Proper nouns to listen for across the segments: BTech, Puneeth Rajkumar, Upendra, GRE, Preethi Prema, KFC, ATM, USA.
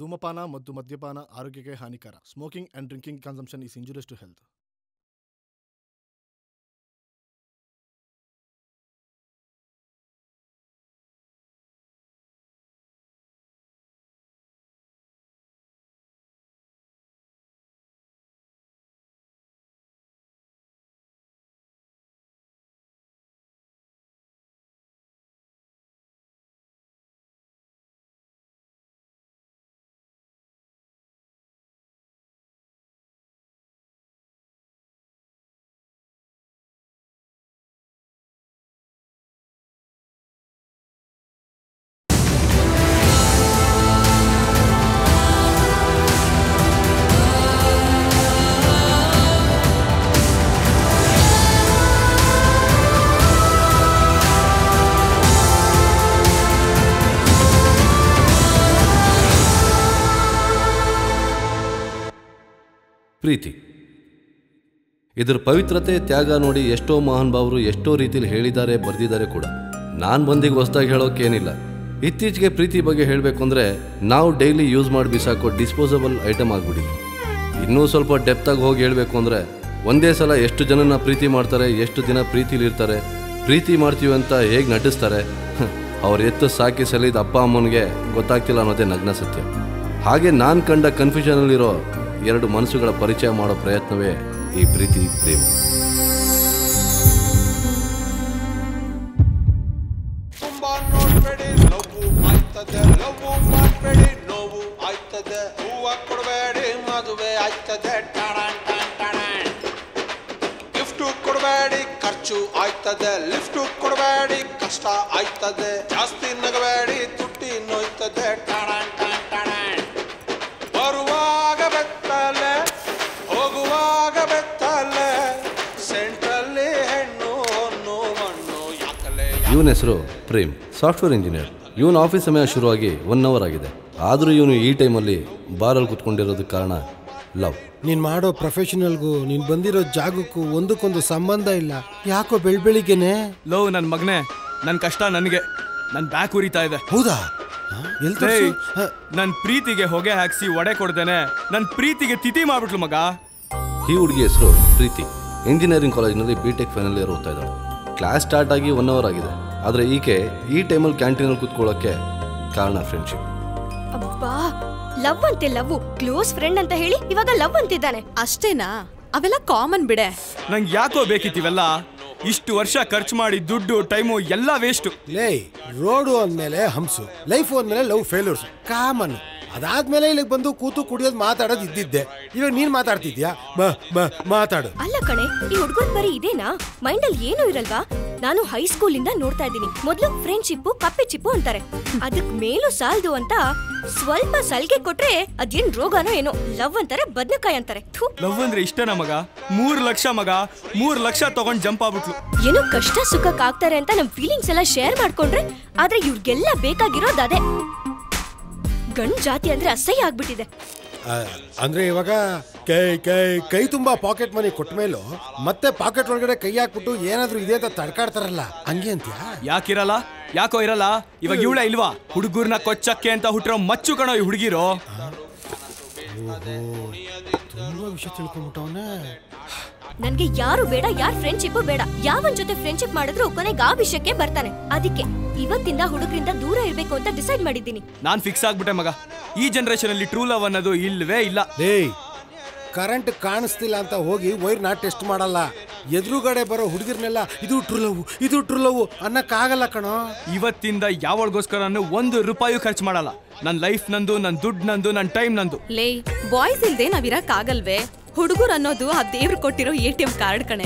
ಧೂಮಪಾನ ಮತ್ತು ಮದ್ಯಪಾನ ಆರೋಗ್ಯಕ್ಕೆ ಹಾನಿಕರ. Smoking and drinking consumption is injurious to health. ಪ್ರೀತಿ ಇದರ ಪವಿತ್ರತೆ ತ್ಯಾಗ ನೋಡಿ ಎಷ್ಟೋ ಮಹಾನ್ ಭಾವರು ಎಷ್ಟೋ ರೀತಿಯಲ್ಲಿ ಹೇಳಿದ್ದಾರೆ, ಬರೆದಿದ್ದಾರೆ ಕೂಡ. ನಾನು ಬಂದಿಗೆ ಹೊಸದಾಗಿ ಹೇಳೋಕ್ಕೇನಿಲ್ಲ. ಇತ್ತೀಚೆಗೆ ಪ್ರೀತಿ ಬಗ್ಗೆ ಹೇಳಬೇಕು ಅಂದರೆ ನಾವು ಡೈಲಿ ಯೂಸ್ ಮಾಡಿ ಬಿಸಾಕೋ ಡಿಸ್ಪೋಸಬಲ್ ಐಟಮ್ ಆಗಿಬಿಟ್ಟಿದೆ. ಇನ್ನೂ ಸ್ವಲ್ಪ ಡೆಪ್ತಾಗಿ ಹೋಗಿ ಹೇಳಬೇಕು ಅಂದರೆ ಒಂದೇ ಸಲ ಎಷ್ಟು ಜನನ ಪ್ರೀತಿ ಮಾಡ್ತಾರೆ, ಎಷ್ಟು ದಿನ ಪ್ರೀತಿಲಿರ್ತಾರೆ, ಪ್ರೀತಿ ಮಾಡ್ತೀವಿ ಅಂತ ಹೇಗೆ ನಟಿಸ್ತಾರೆ, ಅವ್ರು ಎತ್ತು ಸಾಕಿ ಸಲಿದ ಅಪ್ಪ ಅಮ್ಮನಿಗೆ ಗೊತ್ತಾಗ್ತಿಲ್ಲ ಅನ್ನೋದೇ ನಗ್ನ ಸತ್ಯ. ಹಾಗೆ ನಾನು ಕಂಡ ಕನ್ಫ್ಯೂಷನಲ್ಲಿರೋ ಎರಡು ಮನಸ್ಸುಗಳ ಪರಿಚಯ ಮಾಡೋ ಪ್ರಯತ್ನವೇ ಈ ಪ್ರೀತಿ ಪ್ರೇಮ. ತುಂಬಾ ನೋಡ್ಬೇಡಿ, ಲವ್ವು ಆಯ್ತದೆ, ಲವ್ವು ಮಾಡಬೇಡಿ, ನೋವು ಆಯ್ತದೆ, ಹೂವ ಕೊಡಬೇಡಿ, ಮದುವೆ ಆಯ್ತದೆ, ಗಿಫ್ಟು ಕೊಡಬೇಡಿ, ಖರ್ಚು ಆಯ್ತದೆ, ಲಿಫ್ಟು ಕೊಡಬೇಡಿ, ಕಷ್ಟ ಆಯ್ತದೆ, ಜಾಸ್ತಿ ನಗಬೇಡಿ, ತುಟ್ಟಿ ನೋಯ್ತದೆ, ಇವನ ಹೆಸರು ಪ್ರೇಮ್, ಸಾಫ್ಟ್ವೇರ್ ಇಂಜಿನಿಯರ್. ಇವನ ಆಫೀಸ್ ಸಮಯ ಶುರುವಾಗಿ 1 ಅವರ್ ಆಗಿದೆ. ಆದರೂ ಇವನು ಈ ಟೈಮಲ್ಲಿ ಬಾರಲ್ಲಿ ಕೂತ್ಕೊಂಡಿರೋದಕ್ಕೆ ಕಾರಣ ಲವ್. ನೀನು ಮಾಡೋ ಪ್ರೊಫೆಷನಲ್ಗೂ ನೀನು ಬಂದಿರೋ ಜಾಗಕ್ಕೂ ಒಂದಕ್ಕೊಂದು ಸಂಬಂಧ ಇಲ್ಲ. ಯಾಕೋ ಬೆಳಬೆಳಿಗ್ಗೆನೆ ಲವ್. ನನ್ನ ಮಗನೇ, ನನ್ನ ಕಷ್ಟ ನನಗೆ, ನನ್ನ ಬ್ಯಾಕ್ ಉರಿತಾ ಇದೆ. ಹೌದಾ? ನನ್ನ ಪ್ರೀತಿಗೆ ಹೊಗೆ ಹಾಕಿಸಿ ಒಡೆ ಕೊಡ್ತೇನೆ, ನನ್ನ ಪ್ರೀತಿಗೆ ತಿಥಿ ಮಾಡ್ಬಿಟ್ಲು ಮಗ. ಈ ಹುಡುಗಿ ಹೆಸರು ಪ್ರೀತಿ. ಇಂಜಿನಿಯರಿಂಗ್ ಕಾಲೇಜಿನಲ್ಲಿ BTech ಫೈನಲ್ ಇಯರ್ ಓದ್ತಾ ಇದ್ದಾಳೆ. ಕ್ಲಾಸ್ ಸ್ಟಾರ್ಟ್ ಆಗಿ 1 ಅವರ್ ಆಗಿದೆ. ಆದರೆ ಈಕೆ ಈ ಟೈಮಲ್ಲಿ ಕ್ಯಾಂಟೀನಲ್ಲಿ ಕೂತ್ಕೊಳ್ಳೋಕ್ಕೆ ಕಾರಣ ಫ್ರೆಂಡ್ಶಿಪ್. ಅಬ್ಬಾ, ಲವ್ ಅಂತೆ ಲವ್, ಕ್ಲೋಸ್ ಫ್ರೆಂಡ್ ಅಂತ ಹೇಳಿ ಇವಾಗ ಲವ್ ಅಂತಿದ್ದಾನೆ. ಅಷ್ಟೇನಾ? ಅವೆಲ್ಲ ಕಾಮನ್ ಬಿಡೆ. ನಂಗೆ ಯಾಕೋ ಬೇಕಿತ್ತೀವಲ್ಲ, ಇಷ್ಟು ವರ್ಷ ಖರ್ಚು ಮಾಡಿ ದುಡ್ಡು ಟೈಮು ಎಲ್ಲ ವೇಸ್ಟ್. ಲೇ, ರೋಡು ಅಂದ್ಮೇಲೆ ಹಂಸು, ಲೈಫ್ ಅಂದ್ಮೇಲೆ ಲವ್ ಫೇಲ್ಯೂರ್ಸ್ ಕಾಮನ್. ಅದಾದ್ಮೇಲೆ ಇಲ್ಲಿಗೆ ಬಂದು ಕೂತು ಕುಡಿಯೋದು ಮಾತಾಡೋದು ಇದ್ದಿದ್ದೆ. ಇವಾಗ ನೀನ್ ಮಾತಾಡ್ತಿದ್ಯಾ? ಮಾತಾಡು. ಅಲ್ಲ ಕಣೆ, ಈ ಹುಡುಗನ್ ಬರೀ ಇದೇನಾ? ಮೈಂಡ್ ಅಲ್ಲಿ ಏನೂ ಇರಲ್ವಾ? ನಾನು ಹೈಸ್ಕೂಲ್ ಇಂದ ನೋಡ್ತಾ ಇದ್ದೀನಿ. ಮೊದಲು ಫ್ರೆಂಡ್ಶಿಪ್ಪು ಕಪ್ಪೆ ಚಿಪ್ಪು ಅಂತಾರೆ, ಅದಕ್ ಮೇಲೂ ಸಾಲದು ಅಂತ ಸ್ವಲ್ಪ ಸಲ್ಗೆ ಕೊಟ್ರೆ ಅದೇನ್ ರೋಗನೋ ಏನೋ. ಲವ್ ಅಂತಾರೆ ಬದನೆಕಾಯಿ ಅಂತಾರೆ. ಲವ್ ಅಂದ್ರೆ ಇಷ್ಟನ ಮಗ? 3 ಲಕ್ಷ ಮಗ, 3 ಲಕ್ಷ ತಗೊಂಡ್ ಜಂಪ್ ಆಗ್ಬಿಟ್ಲು. ಏನೋ ಕಷ್ಟ ಸುಖಕ್ಕೆ ಆಗ್ತಾರೆ ಅಂತ ನಮ್ ಫೀಲಿಂಗ್ಸ್ ಎಲ್ಲ ಶೇರ್ ಮಾಡ್ಕೊಂಡ್ರೆ, ಆದ್ರೆ ಇವ್ರಿಗೆಲ್ಲ ಬೇಕಾಗಿರೋದು ಅದೇ. ಗಂಡು ಜಾತಿ ಅಂದ್ರೆ ಅಸಹ್ಯ ಆಗ್ಬಿಟ್ಟಿದೆ. ಅಂದ್ರೆ ಇವಾಗ ಕೈ ತುಂಬಾ ಪಾಕೆಟ್ ಮನಿ ಕೊಟ್ಟ ಮೇಲೂ ಮತ್ತೆ ಪಾಕೆಟ್ ಒಳಗಡೆ ಕೈ ಹಾಕ್ಬಿಟ್ಟು ಏನಾದ್ರೂ ಇದೆ ಅಂತ ತಡ್ಕಾಡ್ತಾರಲ್ಲ, ಹಂಗೆ ಅಂತ ಯಾಕಿರಲ್ಲ? ಯಾಕೋ ಇರಲ್ಲ. ಇವಾಗ ಇವಳ ಇಲ್ವಾ? ಹುಡುಗರ್ನ ಕೊಚ್ಚಕ್ಕೆ ಅಂತ ಹುಟ್ಟಿರೋ ಮಚ್ಚು ಕಣೋ ಈ ಹುಡುಗಿರೋ. ತುಂಬಾ ವಿಷಯ ತಿಳ್ಕೊಂಡ್ಬಿಟ್ಟವನೇ. ನನ್ಗೆ ಯಾರು ಬೇಡ, ಯಾರ ಫ್ರೆಂಡ್ಶಿಪ್ಪು ಬೇಡ. ಯಾವನ್ ಜೊತೆ ಫ್ರೆಂಡ್ಶಿಪ್ ಮಾಡಿದ್ರು ಕೊನೆಗೆ ಆ ವಿಷಯಕ್ಕೆ ಬರ್ತಾನೆ. ಅದಕ್ಕೆ ಇವತ್ತಿಂದ ಹುಡುಗರಿಂದ ದೂರ ಇರಬೇಕು ಅಂತ ಡಿಸೈಡ್ ಮಾಡಿದ್ದೀನಿ. ನಾನು ಫಿಕ್ಸ್ ಆಗ್ಬಿಟ್ಟೆ ಮಗ, ಈ ಜನರೇಷನ್ ಅಲ್ಲಿ ಟ್ರೂ ಲವ್ ಅನ್ನೋದು ಇಲ್ವೇ ಇಲ್ಲ. ಕರೆಂಟ್ ಕಾಣಿಸ್ತಿಲ್ಲ ಅಂತ ಹೋಗಿ ವೈರ್ನ ಟೆಸ್ಟ್ ಮಾಡಲ್ಲ. ಎದುರುಗಡೆ ಬರೋ ಹುಡುಗಿರ್ನೆಲ್ಲ ಇದು ಟ್ರೂ ಲವ್ ಅನ್ನಕ್ಕಾಗಲ್ಲ ಕಣೋ. ಇವತ್ತಿಂದ ಯಾವಳಿಗೋಸ್ಕರ ಒಂದು ರೂಪಾಯಿ ಖರ್ಚು ಮಾಡಲ್ಲ. ನನ್ನ ಲೈಫ್ ನಂದು, ನನ್ನ ದುಡ್ಡು ನಂದು, ನನ್ನ ಟೈಮ್ ನಂದು. ಲೇ, ಬಾಯ್ಸ್ ಇಲ್ದೆ ನಾವಿರಕ್ಕಾಗಲ್ವೇ? ಹುಡುಗರು ಅನ್ನೋದು ಆ ದೇವ್ರು ಕೊಟ್ಟಿರೋ ATM ಕಾರ್ಡ್ ಕಣೆ.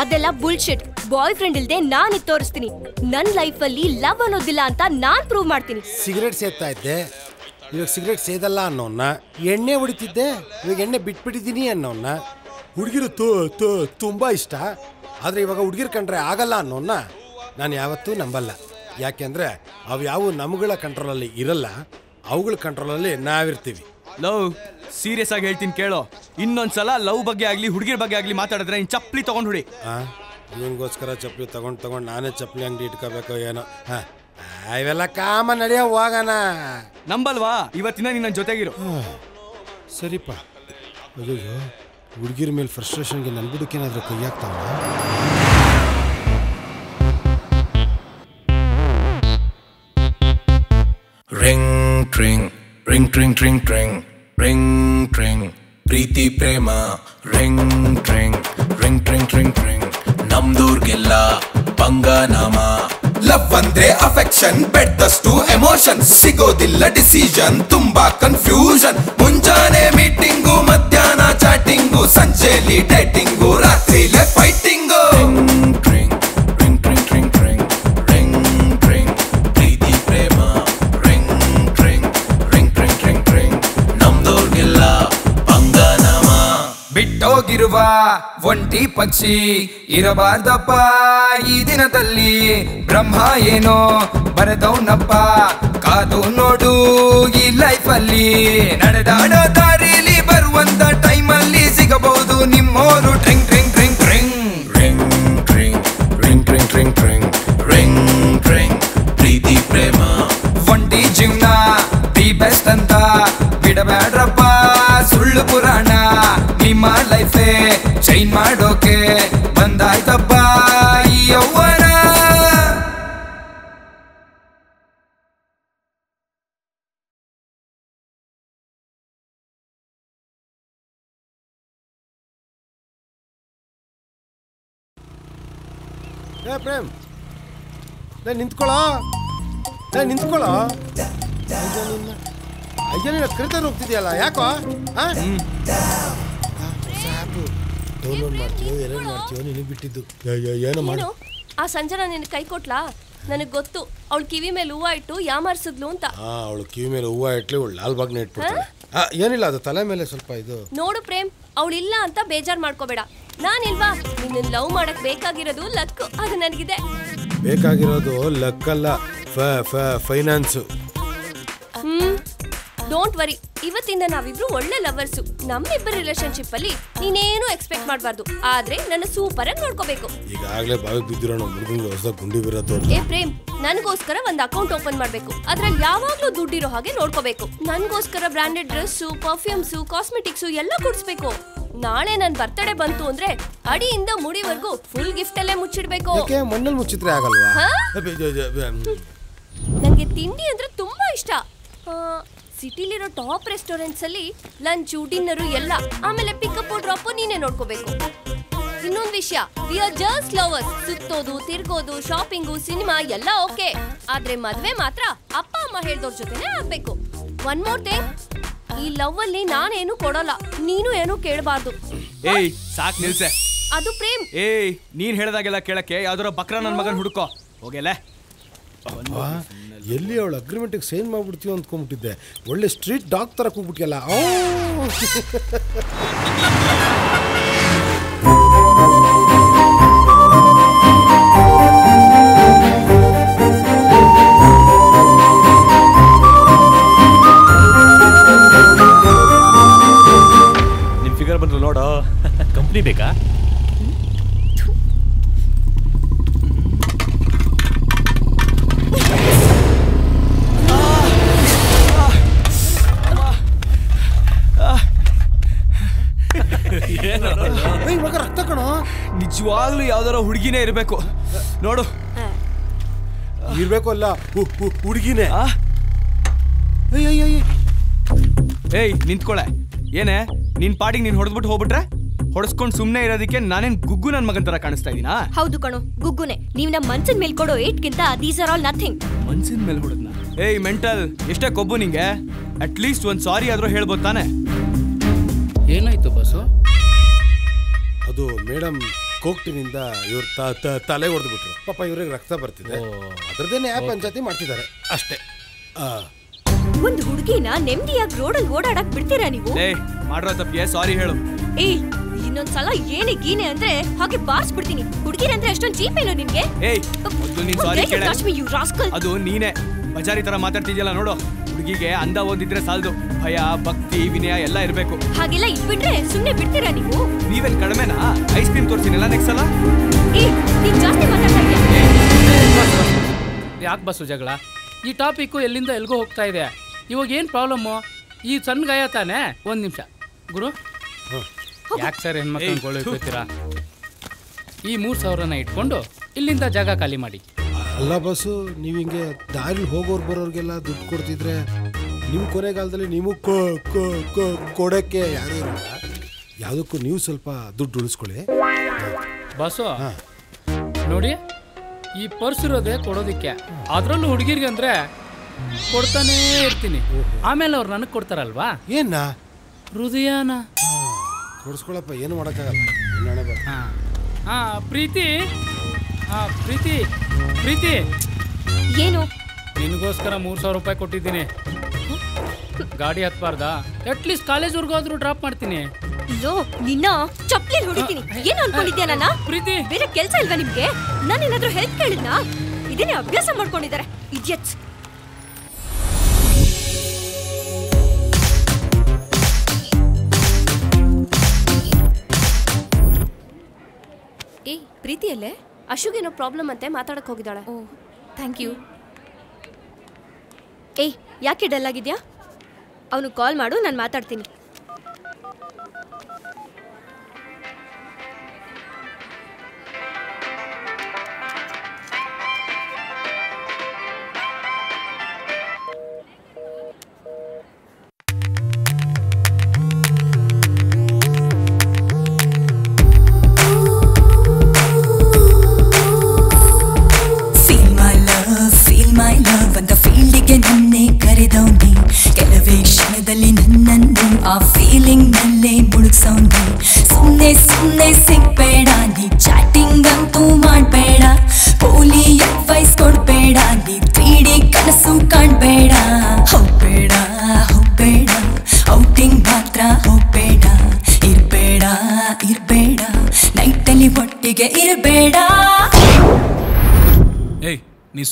ಅದೆಲ್ಲ ಬುಲ್ಶಿಟ್. ಬಾಯ್ ಫ್ರೆಂಡ್ ಇಲ್ದೆ ನಾನು ತೋರಿಸ್ತೀನಿ, ನನ್ನ ಲೈಫ್ ಅಲ್ಲಿ ಲವ್ ಅನ್ನೋದಿಲ್ಲ ಅಂತ ನಾನು ಪ್ರೂವ್ ಮಾಡ್ತೀನಿ. ಸಿಗರೇಟ್ ಸೇತಾ ಇದ್ದೆ, ಇವಾಗ ಸಿಗರೇಟ್ ಸೇದಲ್ಲ ಅನ್ನೋನ್ನ. ಎಣ್ಣೆ ಹೊಡಿತಿದ್ದೆ, ಇವಾಗ ಎಣ್ಣೆ ಬಿಟ್ಬಿಟ್ಟಿದ್ದೀನಿ ಅನ್ನೋನ್ನ. ಹುಡುಗಿರು ತುಂಬಾ ಇಷ್ಟ, ಆದ್ರೆ ಇವಾಗ ಹುಡುಗಿರು ಕಂಡ್ರೆ ಆಗಲ್ಲ ಅನ್ನೋನ್ನ ನಾನು ಯಾವತ್ತೂ ನಂಬಲ್ಲ. ಯಾಕೆಂದ್ರೆ ಅವು ಯಾವ ನಮ್ಗಳ ಕಂಟ್ರೋಲಲ್ಲಿ ಇರಲ್ಲ, ಅವುಗಳ ಕಂಟ್ರೋಲಲ್ಲಿ ನಾವಿರ್ತೀವಿ. ಲವ್ ಸೀರಿಯಸ್ ಆಗಿ ಹೇಳ್ತೀನಿ ಕೇಳೋ, ಇನ್ನೊಂದ್ಸಲ ಲವ್ ಬಗ್ಗೆ ಆಗ್ಲಿ ಹುಡುಗಿರ್ ಬಗ್ಗೆ ಆಗ್ಲಿ ಮಾತಾಡಿದ್ರೆ ಇನ್ ಚಪ್ಪಲಿ ತಗೊಂಡ್ ಹುಡಿ. ಇವನಿಗೋಸ್ಕರ ಚಪ್ಪಲಿ ತಗೊಂಡ್ ನಾನೇ ಚಪ್ಪಲಿ ಅಂಗಡಿ ಇಟ್ಕೋಬೇಕು ಏನೋ. ಇವೆಲ್ಲ ಕಾಮ ನಡೆಯುವಾಗನ ನಂಬಲ್ವಾ ಇವತ್ತಿನ ನೀನು ನನ್ನ ಜೊತೆಗಿರು ಸರಿಪ್ಪ ಅಯ್ಯೋ ಹುಡುಗಿರ ಮೇಲೆ ಫ್ರಸ್ಟ್ರೇಷನ್ ಗೆ ನನ್ನ ಬುಡಕ್ಕೆ ಏನಾದರೂ ಕೈ ಹಾಕ್ತಾವ ರಿಂಗ್ ಟ್ರಿಂಗ್ ರಿಂಗ್ ಟ್ರಿಂಗ್ ಟ್ರಿಂಗ್ ಟ್ರಿಂಗ್ ರಿಂಗ್ ಟ್ರಿಂಗ್ ಪ್ರೀತಿ ಪ್ರೇಮ ರಿಂಗ್ ಟ್ರಿಂಗ್ ರಿಂಗ್ ಟ್ರಿಂಗ್ ಟ್ರಿಂಗ್ ಟ್ರಿಂಗ್ ನಮ್ದೂರ್ಗೆಲ್ಲ ಬಂಗನಾಮ लव अंद्रे अफेक्षन बेट्टस्तु एमोशन सिगोदिल्ल डिसीजन तुम्बा कन्फ्यूजन मुंजाने मीटिंगु मध्याह्न चैटिंगु संजेली डेटिंगु रात्रिले fighting ring ring ring ring ring ring ring प्रीति प्रेम ring ring ring ring ring ring नम्दोर्गेल्ल पंಗನಾಮ बिट्टोगिरुव ಒಂಟಿ ಪಕ್ಷಿ ಇರಬಾರದಪ್ಪ ಈ ದಿನದಲ್ಲಿ ಬ್ರಹ್ಮ ಏನೋ ಬರೆದವನಪ್ಪ ಕಾದು ನೋಡು ಈ ಲೈಫ್ ಅಲ್ಲಿ ನಡೆದಾಡೋ ದಾರಿಲಿ ಬರುವಂತ ಟೈಮ್ ಅಲ್ಲಿ ಸಿಗಬಹುದು ನಿಮ್ಮೋರು ಟ್ರಿಂಗ್ ಟ್ರಿಂಗ್ ಟ್ರಿಂಗ್ ಟ್ರಿಂಗ್ ರಿಂಗ್ ಟ್ರಿಂಗ್ ರಿಂಗ್ ಟ್ರಿಂಗ್ ಟ್ರಿಂಗ್ ಟ್ರಿಂಗ್ ರಿಂಗ್ ಟ್ರಿಂಗ್ ಪ್ರೀತಿ ಪ್ರೇಮ ಒಂಟಿ ಜೀವನ ದಿ ಬೆಸ್ಟ್ ಅಂತ ಬಿಡಬೇಡ್ರಪ್ಪ ಸುಳ್ಳು ಪುರಾಣ ನಿಮ್ಮ ಲೈಫೇ ಚೇಂಜ್ ಮಾಡೋಕೆ ಬಂದಾಯ್ತಪ್ಪ ಯೌವನ ಏ ಪ್ರೇಮ್ ನಿಂತ್ಕೊಳ್ಳೋ ಅಯ್ಯನ ಕರೆತನ ಹೋಗ್ತಿದ್ಯಲ್ಲ ಯಾಕೋ ಆ ಡೌನ್ಲೋಡ್ ಮಾಡ್ತೀಯೋ ಎರೇನ್ ಮಾಡ್ತೀಯೋ ನಿನಗೆ ಬಿಟ್ಟಿದ್ದು ಏನು ಮಾಡು ಆ ಸಂಜನಾ ನಿನ್ನ ಕೈ ಕೊಟ್ಲಾ ನನಗೆ ಗೊತ್ತು ಅವಳು ಕಿವಿ ಮೇಲೆ ಹೂವ ಇಟ್ಟು ಯಾಮಾರ್ಸಿದ್ಲು ಅಂತ ಆ ಅವಳು ಕಿವಿ ಮೇಲೆ ಹೂವ ಇಟ್ಲಿ ಅವಳು ಲಾಲ್ ಬಾಗ್ನ ಇಟ್ಬಿಡ್ತಾಳೆ ಆ ಏನಿಲ್ಲ ಅದು ತಲೆ ಮೇಲೆ ಸ್ವಲ್ಪ ಇದು ನೋಡು ಪ್ರೇಮ್ ಅವಳು ಇಲ್ಲ ಅಂತ ಬೇಜಾರ್ ಮಾಡ್ಕೋಬೇಡ ನಾನು ಇಲ್ವಾ ನಿನ್ನ ಲವ್ ಮಾಡಕ್ಕೆ ಬೇಕಾಗಿರೋದು ಲಕ್ ಅದು ನನಗಿದೆ ಬೇಕಾಗಿರೋದು ಲಕ್ ಅಲ್ಲ ಫೈನಾನ್ಸ್ डोंट वरी ಇವತ್ತಿನ ನಾವಿಬ್ರು ಒಳ್ಳೆ ಲವರ್ಸ್ ನಮ್ಮಿಬ್ಬರ ರಿಲೇಶನ್ಶಿಪ್ ಅಲ್ಲಿ ನೀನೇನೋ ಎಕ್ಸ್ಪೆಕ್ಟ್ ಮಾಡಬಾರದು ಆದ್ರೆ ನನ್ನ ಸೂಪರ್ ಆಗಿ ನೋಡ್ಕೋಬೇಕು ಈಗಾಗಲೇ ಬಾವಿ ಬಿದ್ದಿರೋಣ ಮುರುಗಂಗೆ ಹೊಸ ಗುಂಡಿ ಬಿರತೋ ಏ ಪ್ರೇಮ್ ನನಗೋಸ್ಕರ ಒಂದು ಅಕೌಂಟ್ ಓಪನ್ ಮಾಡಬೇಕು ಅದರಲ್ಲಿ ಯಾವಾಗಲೂ ದುಡ್ಡು ಇರೋ ಹಾಗೆ ನೋಡ್ಕೋಬೇಕು ನನಗೋಸ್ಕರ ಬ್ರಾಂಡೆಡ್ ಡ್ರೆಸ್ ಪರ್ಫ್ಯೂಮ್ಸ್ ಕಾಸ್ಮೆಟಿಕ್ಸ್ ಎಲ್ಲ ಕೊಡ್ಸ್ಬೇಕು ನಾಳೆ ನನ್ನ ಬರ್ತ್ಡೇ ಬಂತು ಅಂದ್ರೆ ಅಡಿಯಿಂದ ಮುಡಿವರೆಗೂ ಫುಲ್ ಗಿಫ್ಟ್ ಅಲ್ಲೇ ಮುಚ್ಚಿಡಬೇಕು ಏಕೆ ಮಣ್ಣಲ್ಲಿ ಮುಚ್ಚಿದ್ರೆ ಆಗಲ್ವಾ ನನಗೆ ತಿಂಡಿ ಅಂದ್ರೆ ತುಂಬಾ ಇಷ್ಟ ಸಿಟಿಲಿರೋ ಟಾಪ್ ರೆಸ್ಟೋರೆಂಟ್ಸ್ ಅಲ್ಲಿ ಲಂಚ್ ಡಿನ್ನರು ಎಲ್ಲ ಆಮೇಲೆ ಪಿಕಪ್ ಡ್ರಾಪ್ ನೀನೇ ನೋಡ್ಕೋಬೇಕು ಇನ್ನೊಂದು ವಿಷಯ ವಿ ಆರ್ ಜಸ್ಟ್ ಲವರ್ಸ್ ಸುತ್ತೋದು ತಿರ್ಗೋದು ಶಾಪಿಂಗು ಸಿನಿಮಾ ಎಲ್ಲ ಓಕೆ ಆದ್ರೆ ಮದುವೆ ಮಾತ್ರ ಅಪ್ಪ ಅಮ್ಮ ಹೇಳಿದವ್ರ ಜೊತೆನೇ ಆಗ್ಬೇಕು ಒನ್ ಮೋರ್ ಥಿಂಗ್ ಈ ಲವ್ ಅಲ್ಲಿ ನಾನೇನು ಕೊಡಲ್ಲ ನೀನು ಏನು ಕೇಳಬಾರ್ದು ಏಯ್ ಸಾಕ್ ನಿಲ್ಸೆ ಅದು ಪ್ರೇಮ್ ಏಯ್ ನೀನ್ ಹೇಳಿದಾಗೆಲ್ಲ ಕೇಳಕ್ಕೆ ಯಾವ್ದಾರ ಬಕ್ರ ನನ್ನ ಮಗನ ಹುಡುಕೋ ಹೋಗೇಲೇ ಎಲ್ಲಿ ಅವಳು ಅಗ್ರಿಮೆಂಟಿಗೆ ಸೈನ್ ಮಾಡ್ಬಿಡ್ತೀವಿ ಅಂದ್ಕೊಂಡ್ಬಿಟ್ಟಿದ್ದೆ ಒಳ್ಳೆ ಸ್ಟ್ರೀಟ್ ಡಾಗ್ ಥರ ಕೂಗ್ಬಿಟ್ಟಿಯಲ್ಲ ನಿಮ್ಮ ಫಿಗರ್ ಬಂದ್ರು ನೋಡೋ ಕಂಪ್ನಿ ಬೇಕಾ ರಕ್ತ ಕಣೋ ನಿಜವಾಗ್ಲೂ ಯಾವ್ದಾರ ಹುಡುಗಿನೇ ಇರ್ಬೇಕು ನೋಡು ಇರ್ಬೇಕು ಅಲ್ಲ ಹುಡುಗಿನೇ ಏಯ್ ನಿಂತ್ಕೊಳ್ಳೆ ಏನೇ ನಿನ್ ಪಾಟಿಗೆ ನೀನ್ ಹೊಡೆದ್ಬಿಟ್ಟು ಹೋಗ್ಬಿಟ್ರೆ ಹೊಡೆಸ್ಕೊಂಡು ಸುಮ್ನೆ ಇರೋದಕ್ಕೆ ನಾನೇನ್ ಗುಗ್ಗು ನನ್ ಮಗನ್ ತರ ಕಾಣಿಸ್ತಾ ಇದೀನಾ ಹೌದು ಕಣೋ ಗುಗ್ಗುನೆ ನೀವ್ ನಮ್ ಮನ್ಸಿನ ಮೇಲೆ ಕೊಡೋ ಏಟ್ಗಿಂತ ದೀಸ್ ಆರ್ ಆಲ್ ನಥಿಂಗ್ ಮನ್ಸಿನ ಮೇಲೆ ಹೊಡೆದ್ನ ಏಯ್ ಮೆಂಟಲ್ ಎಷ್ಟೇ ಕೊಬ್ಬು ನಿಂಗೆ ಅಟ್ ಲೀಸ್ಟ್ ಒಂದ್ ಸಾರಿ ಆದ್ರೂ ಹೇಳ್ಬೋದು ತಾನೆ ಏನಾಯ್ತು ಬಸ್ಸು ಅದು ಮೇಡಮ್ ಕೋಕ್ಟಿನಿಂದ ಇವ್ರ ತಲೆ ಹೊಡೆದ್ಬಿಟ್ರು ಪಾಪ ಇವ್ರಿಗೆ ರಕ್ತ ಬರ್ತಿದೆ ಅದರದೇನೆ ಆ್ಯಪ್ ಪಂಚಾಯತಿ ಮಾಡ್ತಿದ್ದಾರೆ ಅಷ್ಟೇ ಒಂದು ಹುಡುಗಿನ ನೆಮ್ಮದಿಯಾಗಿ ರೋಡಲ್ಲಿ ಓಡಾಡಕ್ ಬಿಡ್ತೀರಾ ನೀವು ಮಾಡ್ರೋ ತಪ್ಪಿಗೆ ಸಾರಿ ಹೇಳು ಏ ಇನ್ನೊಂದ್ಸಲ ಏನೇ ಗೀನೆ ಅಂದ್ರೆ ಹಾಗೆ ಬಾರ್ಸ್ ಬಿಡ್ತೀನಿ ಹುಡುಗಿರಂದ್ರೆ ಅಷ್ಟೊಂದು ಜೀಪ್ ಏನೋ ನಿನ್ಗೆ ಅದು ನೀನೇ ಬಜಾರಿ ತರ ಮಾತಾಡ್ತಿದ್ಯಲ್ಲ ನೋಡು ಹುಡುಗಿಗೆ ಅಂದ ಓದಿದ್ರೆ ಸಾಲದು ಭಯ ಭಕ್ತಿ ವಿನಯ ಎಲ್ಲ ಇರಬೇಕು ಹಾಗೆಲ್ಲ ಇಟ್ಬಿಟ್ರೆ ಸುಮ್ಮನೆ ಬಿಡ್ತೀರಾ ನೀವು ನೀವೇನ್ ಕಡಿಮೆನಾ ಐಸ್ ಕ್ರೀಮ್ ತೋರಿಸಿನಲ್ಲ ನೆಕ್ಸ್ಟ್ ಸಲ ಜಾಸ್ತಿ ಮಾತಾಡ್ತಾ ಯಾಕೆ ಬಸ್ಸು ಜಗಳ ಈ ಟಾಪಿಕ್ ಎಲ್ಲಿಂದ ಎಲ್ಲಿಗೋ ಹೋಗ್ತಾ ಇದೆ ಇವಾಗ ಏನು ಪ್ರಾಬ್ಲಮ್ ಈ ಸಣ್ಣ ಗಾಯ ತಾನೆ ಒಂದು ನಿಮಿಷ ಗುರು ಯಾಕೆ ಸರ್ ಹೆಣ್ಮಕ್ಳು ಕೊಳ್ಳೋಕೋತೀರಾ ಈ 3000ನ ಇಟ್ಕೊಂಡು ಇಲ್ಲಿಂದ ಜಾಗ ಖಾಲಿ ಮಾಡಿ ಅಲ್ಲ ಬಸ್ಸು ನೀವು ಹಿಂಗೆ ದಾರಿ ಹೋಗೋರು ಬರೋರಿಗೆಲ್ಲ ದುಡ್ಡು ಕೊಡ್ತಿದ್ರೆ ನಿಮ್ಮ ಕೊನೆಗಾಲದಲ್ಲಿ ನಿಮಗೆ ಕೊಡಕ್ಕೆ ಯಾರು ಯಾವುದಕ್ಕೂ ನೀವು ಸ್ವಲ್ಪ ದುಡ್ಡು ಉಳಿಸ್ಕೊಳ್ಳಿ ಬಸ್ಸು ನೋಡಿ ಈ ಪರ್ಸ್ ಇರೋದೇ ಕೊಡೋದಕ್ಕೆ ಅದರಲ್ಲೂ ಹುಡುಗಿರಿಗೆ ಅಂದರೆ ಕೊಡ್ತಾನೇ ಇರ್ತೀನಿ ಆಮೇಲೆ ಅವ್ರು ನನಗೆ ಕೊಡ್ತಾರಲ್ವಾ ಏನ ಹೃದಯನ ಕೊಡಿಸ್ಕೊಳಪ್ಪ ಏನು ಮಾಡೋಕ್ಕಾಗಲ್ಲ ಹಾಂ ಹಾಂ ಪ್ರೀತಿ ಹಾಂ ಪ್ರೀತಿ ಪ್ರೀತಿ ಏನು ನಿನಗೋಸ್ಕರ 3000 ರೂಪಾಯಿ ಕೊಟ್ಟಿದ್ದೀನಿ ಗಾಡಿ ಹತ್ಬಾರ್ದಾ ಅಟ್ಲೀಸ್ಟ್ ಕಾಲೇಜ್ವರೆಗೂ ಆದರೂ ಡ್ರಾಪ್ ಮಾಡ್ತೀನಿ ಲೋ ನಿನ್ನ ಚಪ್ಪಲಿ ಹೊಡಿತೀನಿ ಏನು ಅನ್ಕೊಂಡಿದ್ಯಾ ನಾನು ಪ್ರೀತಿ ಬೇರೆ ಕೆಲಸ ಇಲ್ವಾ ನಿಮಗೆ ನಾನು ಏನಾದರೂ ಹೆಲ್ಪ್ ಕೇಳಿದ್ನಾ ಇದನ್ನೇ ಅಭ್ಯಾಸ ಮಾಡ್ಕೊಂಡಿದ್ದಾರೆ ಇಡಿಯಟ್ಸ್ ಏ ಪ್ರೀತಿ ಅಲ್ಲೇ ಅಶುಗೆ ಏನೋ ಪ್ರಾಬ್ಲಮ್ ಅಂತೆ ಮಾತಾಡಕ್ಕೆ ಹೋಗಿದ್ದಾಳೆ ಓ ಥ್ಯಾಂಕ್ ಯು ಏ ಯಾಕೆ ಡಲ್ ಆಗಿದ್ಯಾ ಅವನು ಕಾಲ್ ಮಾಡು ನಾನು ಮಾತಾಡ್ತೀನಿ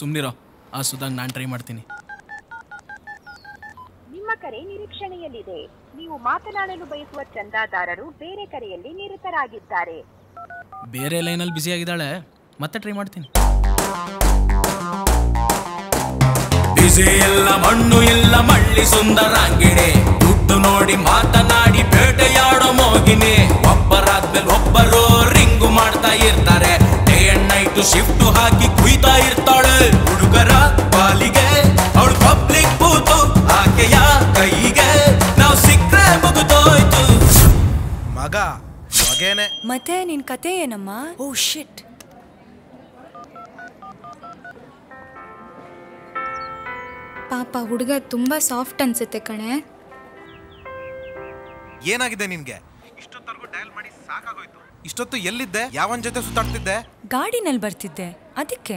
ಸುಮ್ನಿರೋ ಆ ಸುಧಾಂಗ್ ನಾನು ಟ್ರೈ ಮಾಡ್ತೀನಿ ನಿಮ್ಮ ಕರೆ ನಿರೀಕ್ಷಣೆಯಲ್ಲಿದೆ ನೀವು ಮಾತನಾಡಲು ಬಯಸುವ ಚಂದಾದಾರರು ಬೇರೆ ಕರೆಯಲ್ಲಿ ನಿರತರಾಗಿದ್ದಾರೆ ಬೇರೆ ಲೈನಲ್ಲಿ ಬಿಸಿ ಆಗಿದ್ದಾಳೆ ಮತ್ತೆ ಟ್ರೈ ಮಾಡ್ತೀನಿ ಬಿಸಿ ಎಲ್ಲ ಮಣ್ಣು ಎಲ್ಲ ಮಳ್ಳಿ ಸುಂದರಾಂಗಿಣೆ ದುಡ್ಡು ನೋಡಿ ಮಾತನಾಡಿ ಬೇಟೆಯಾಡೋ ಮೋಗಿನಿ ಒಬ್ಬರಾದ್ಮೇಲೆ ಒಬ್ಬರು ರಿಂಗು ಮಾಡ್ತಾ ಇರ್ತಾರೆ ಶಿಫ್ಟ್ ಹಾಕಿ ಕುಯ್ತಾ ಇರ್ತಾಳೆ ಹುಡುಗರ ಪಾಲಿಗೆ ಅವಳು ಪಬ್ಲಿಕ್ ಕೂತು ಆಕೆಯ ಕೈಗೆ ನಾವು ಸಿಕ್ಕರೆ ಮುಗಿದೋಯ್ತು ಮಗ ಮಗೇನೆ ಮತ್ತೆ ನಿನ್ ಕತೆ ಏನಮ್ಮ ಓ ಶಿಟ್ ಪಾಪ ಹುಡುಗ ತುಂಬಾ ಸಾಫ್ಟ್ ಅನ್ಸುತ್ತೆ ಕಣೆ ಏನಾಗಿದೆ ನಿನ್ಗೆ ಇಷ್ಟೊತ್ತವರೆಗೂ ಡಯಲ್ ಮಾಡಿ ಸಾಕಾಗೋಯ್ತು ಇಷ್ಟೊತ್ತು ಎಲ್ಲಿದ್ದೆ ಯಾವನ್ ಜೊತೆ ಸುತ್ತಾಡ್ತಿದ್ದೆ ಗಾಡಿನಲ್ಲಿ ಬರ್ತಿದ್ದೆ ಅದಕ್ಕೆ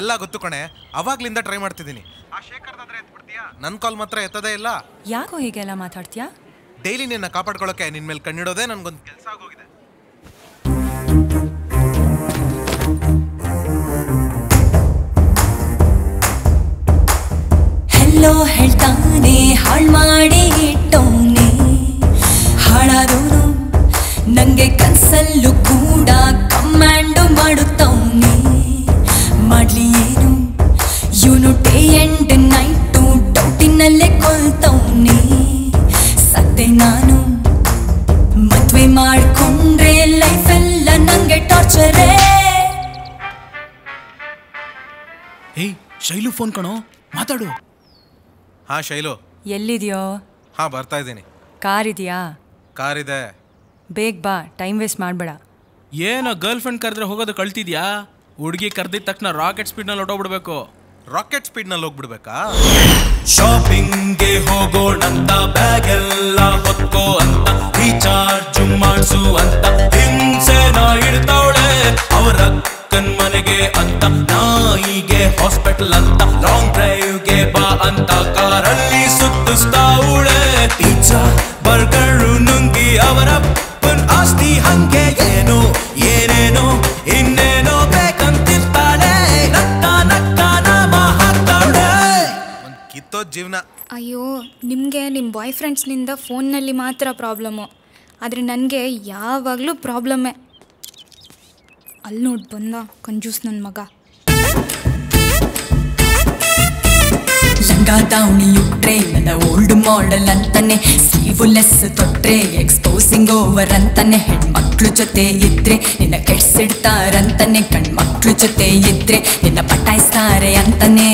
ಎಲ್ಲ ಗೊತ್ತು ಕಣೆ ಅವಾಗ್ಲಿಂದ ಟ್ರೈ ಮಾಡ್ತಿದ್ದೀನಿ ಆ ಶೇಖರ್ದಾದ್ರೆ ಎತ್ಬಿಡ್ತೀಯಾ ನನ್ನ ಕಾಲ್ ಮಾತ್ರ ಎತ್ತದೇ ಇಲ್ಲ ಯಾಕೋ ಹೀಗೆಲ್ಲ ಮಾತಾಡ್ತೀಯಾ ಡೈಲಿ ನಿನ್ನ ಕಾಪಾಡ್ಕೊಳ್ಳೋಕೆ ನಿನ್ ಮೇಲೆ ಕಣ್ಣಿಡೋದೇ ನನಗೊಂದು ಕೆಲಸ ಆಗೋಗಿದೆ ಹೆಲೋ ಹೇಳ್ತಾನೆ ಹಾಳು ಮಾಡಿ ಇಟ್ಟೋನೆ ಹಾಳಾದೋನು ನಂಗೆ ಕನ್ಸಲ್ಲೂ ಕೂಡ ಕಮಾಂಡು ಮಾಡುತ್ತವನೇ ಮಾಡ್ಲಿ ಏನು ಇವನು ಡೇ ಎಂಡ್ ನೈಟು ಡೌಟಿನಲ್ಲೇ ಕೊಲ್ತವನೇ ಸತ್ತೆ ನಾನು ಮದುವೆ ಮಾಡಿಕೊಂಡ್ರೆ ಲೈಫ್ ಎಲ್ಲ ನಂಗೆ ಟಾರ್ಚರೇ ಏಯ್ ಶೈಲು ಫೋನ್ ಕಣೋ ಮಾತಾಡು ಹಾ ಶೈಲು ಎಲ್ಲಿದೆಯೋ ಹಾ ಬರ್ತಾ ಇದ್ದೀನಿ ಕಾರ್ ಇದೆಯಾ ಕಾರ್ ಇದೆ ಬೇಗ ಬಾ ಟೈಮ್ ವೇಸ್ಟ್ ಮಾಡಬೇಡ ಏನೋ ಗರ್ಲ್ ಫ್ರೆಂಡ್ ಕರೆದ್ರೆ ಹೋಗೋದು ಕಳ್ತಿದ್ಯಾ ಹುಡುಗಿ ಕರೆದಿದ ತಕ್ಷಣ ರಾಕೆಟ್ ಸ್ಪೀಡ್ನಲ್ಲಿ ಹೊಟ್ಟೋಗ್ಬಿಡ್ಬೇಕು ರಾಕೆಟ್ ಸ್ಪೀಡ್ನಲ್ಲಿ ಹೋಗ್ಬಿಡ್ಬೇಕಾ ಶಾಪಿಂಗ್ಗೆ ಹೋಗೋಣಂತ ಬ್ಯಾಗ್ ಎಲ್ಲ ಹೊತ್ಕೋ ಅಂತ ರೀಚಾರ್ಜ್ ಮಾಡಿಸು ಅಂತ ಹಿಂಸೆನ ಇಡ್ತಾವಳೆ ಅವರ ಅಕ್ಕನ ಮನೆಗೆ ಅಂತ ನಾಯಿಗೆ ಹಾಸ್ಪಿಟಲ್ ಅಂತ ಲಾಂಗ್ ಡ್ರೈವ್ಗೆ ಬಾ ಅಂತ ಕಾರಲ್ಲಿ ಸುತ್ತಿಸ್ತಾವಳೆ ಟೀಚಾ ಬರ್ಗರು ನುಂಗಿ ಅವರ ಆಸ್ತಿ ಹಂಗೆ ಏನೋ ಏನೇನೋ ಇನ್ನೇನೋ ಬೇಕಂತಿರ್ತಾಳೆ ಕಿತ್ತೋ ಜೀವನ ಅಯ್ಯೋ ನಿಮಗೆ ನಿಮ್ಮ ಬಾಯ್ ಫ್ರೆಂಡ್ಸ್ನಿಂದ ಫೋನ್ನಲ್ಲಿ ಮಾತ್ರ ಪ್ರಾಬ್ಲಮ್ಮು ಆದರೆ ನನಗೆ ಯಾವಾಗಲೂ ಪ್ರಾಬ್ಲಮ್ಮೇ ಅಲ್ಲಿ ನೋಡಿ ಬಂದ ಕಂಜೂಸ್ ನನ್ನ ಮಗ ಶಂಗಾದಾವಣಿ ಉಟ್ರೆ ನನ್ನ ಓಲ್ಡ್ ಮಾಡಲ್ ಅಂತಾನೆ ಸೀವುಲೆಸ್ ತೊಟ್ರೆ ಎಕ್ಸ್ಪೋಸಿಂಗ್ ಓವರ್ ಅಂತಾನೆ ಹೆಣ್ಮಕ್ಳು ಜೊತೆ ಇದ್ರೆ ನಿನ್ನ ಕೆಡ್ಸಿಡ್ತಾರಂತಾನೆ ಕಣ್ಮಕ್ಳು ಜೊತೆ ಇದ್ರೆ ನಿನ್ನ ಪಟಾಯಿಸ್ತಾರೆ ಅಂತಾನೆ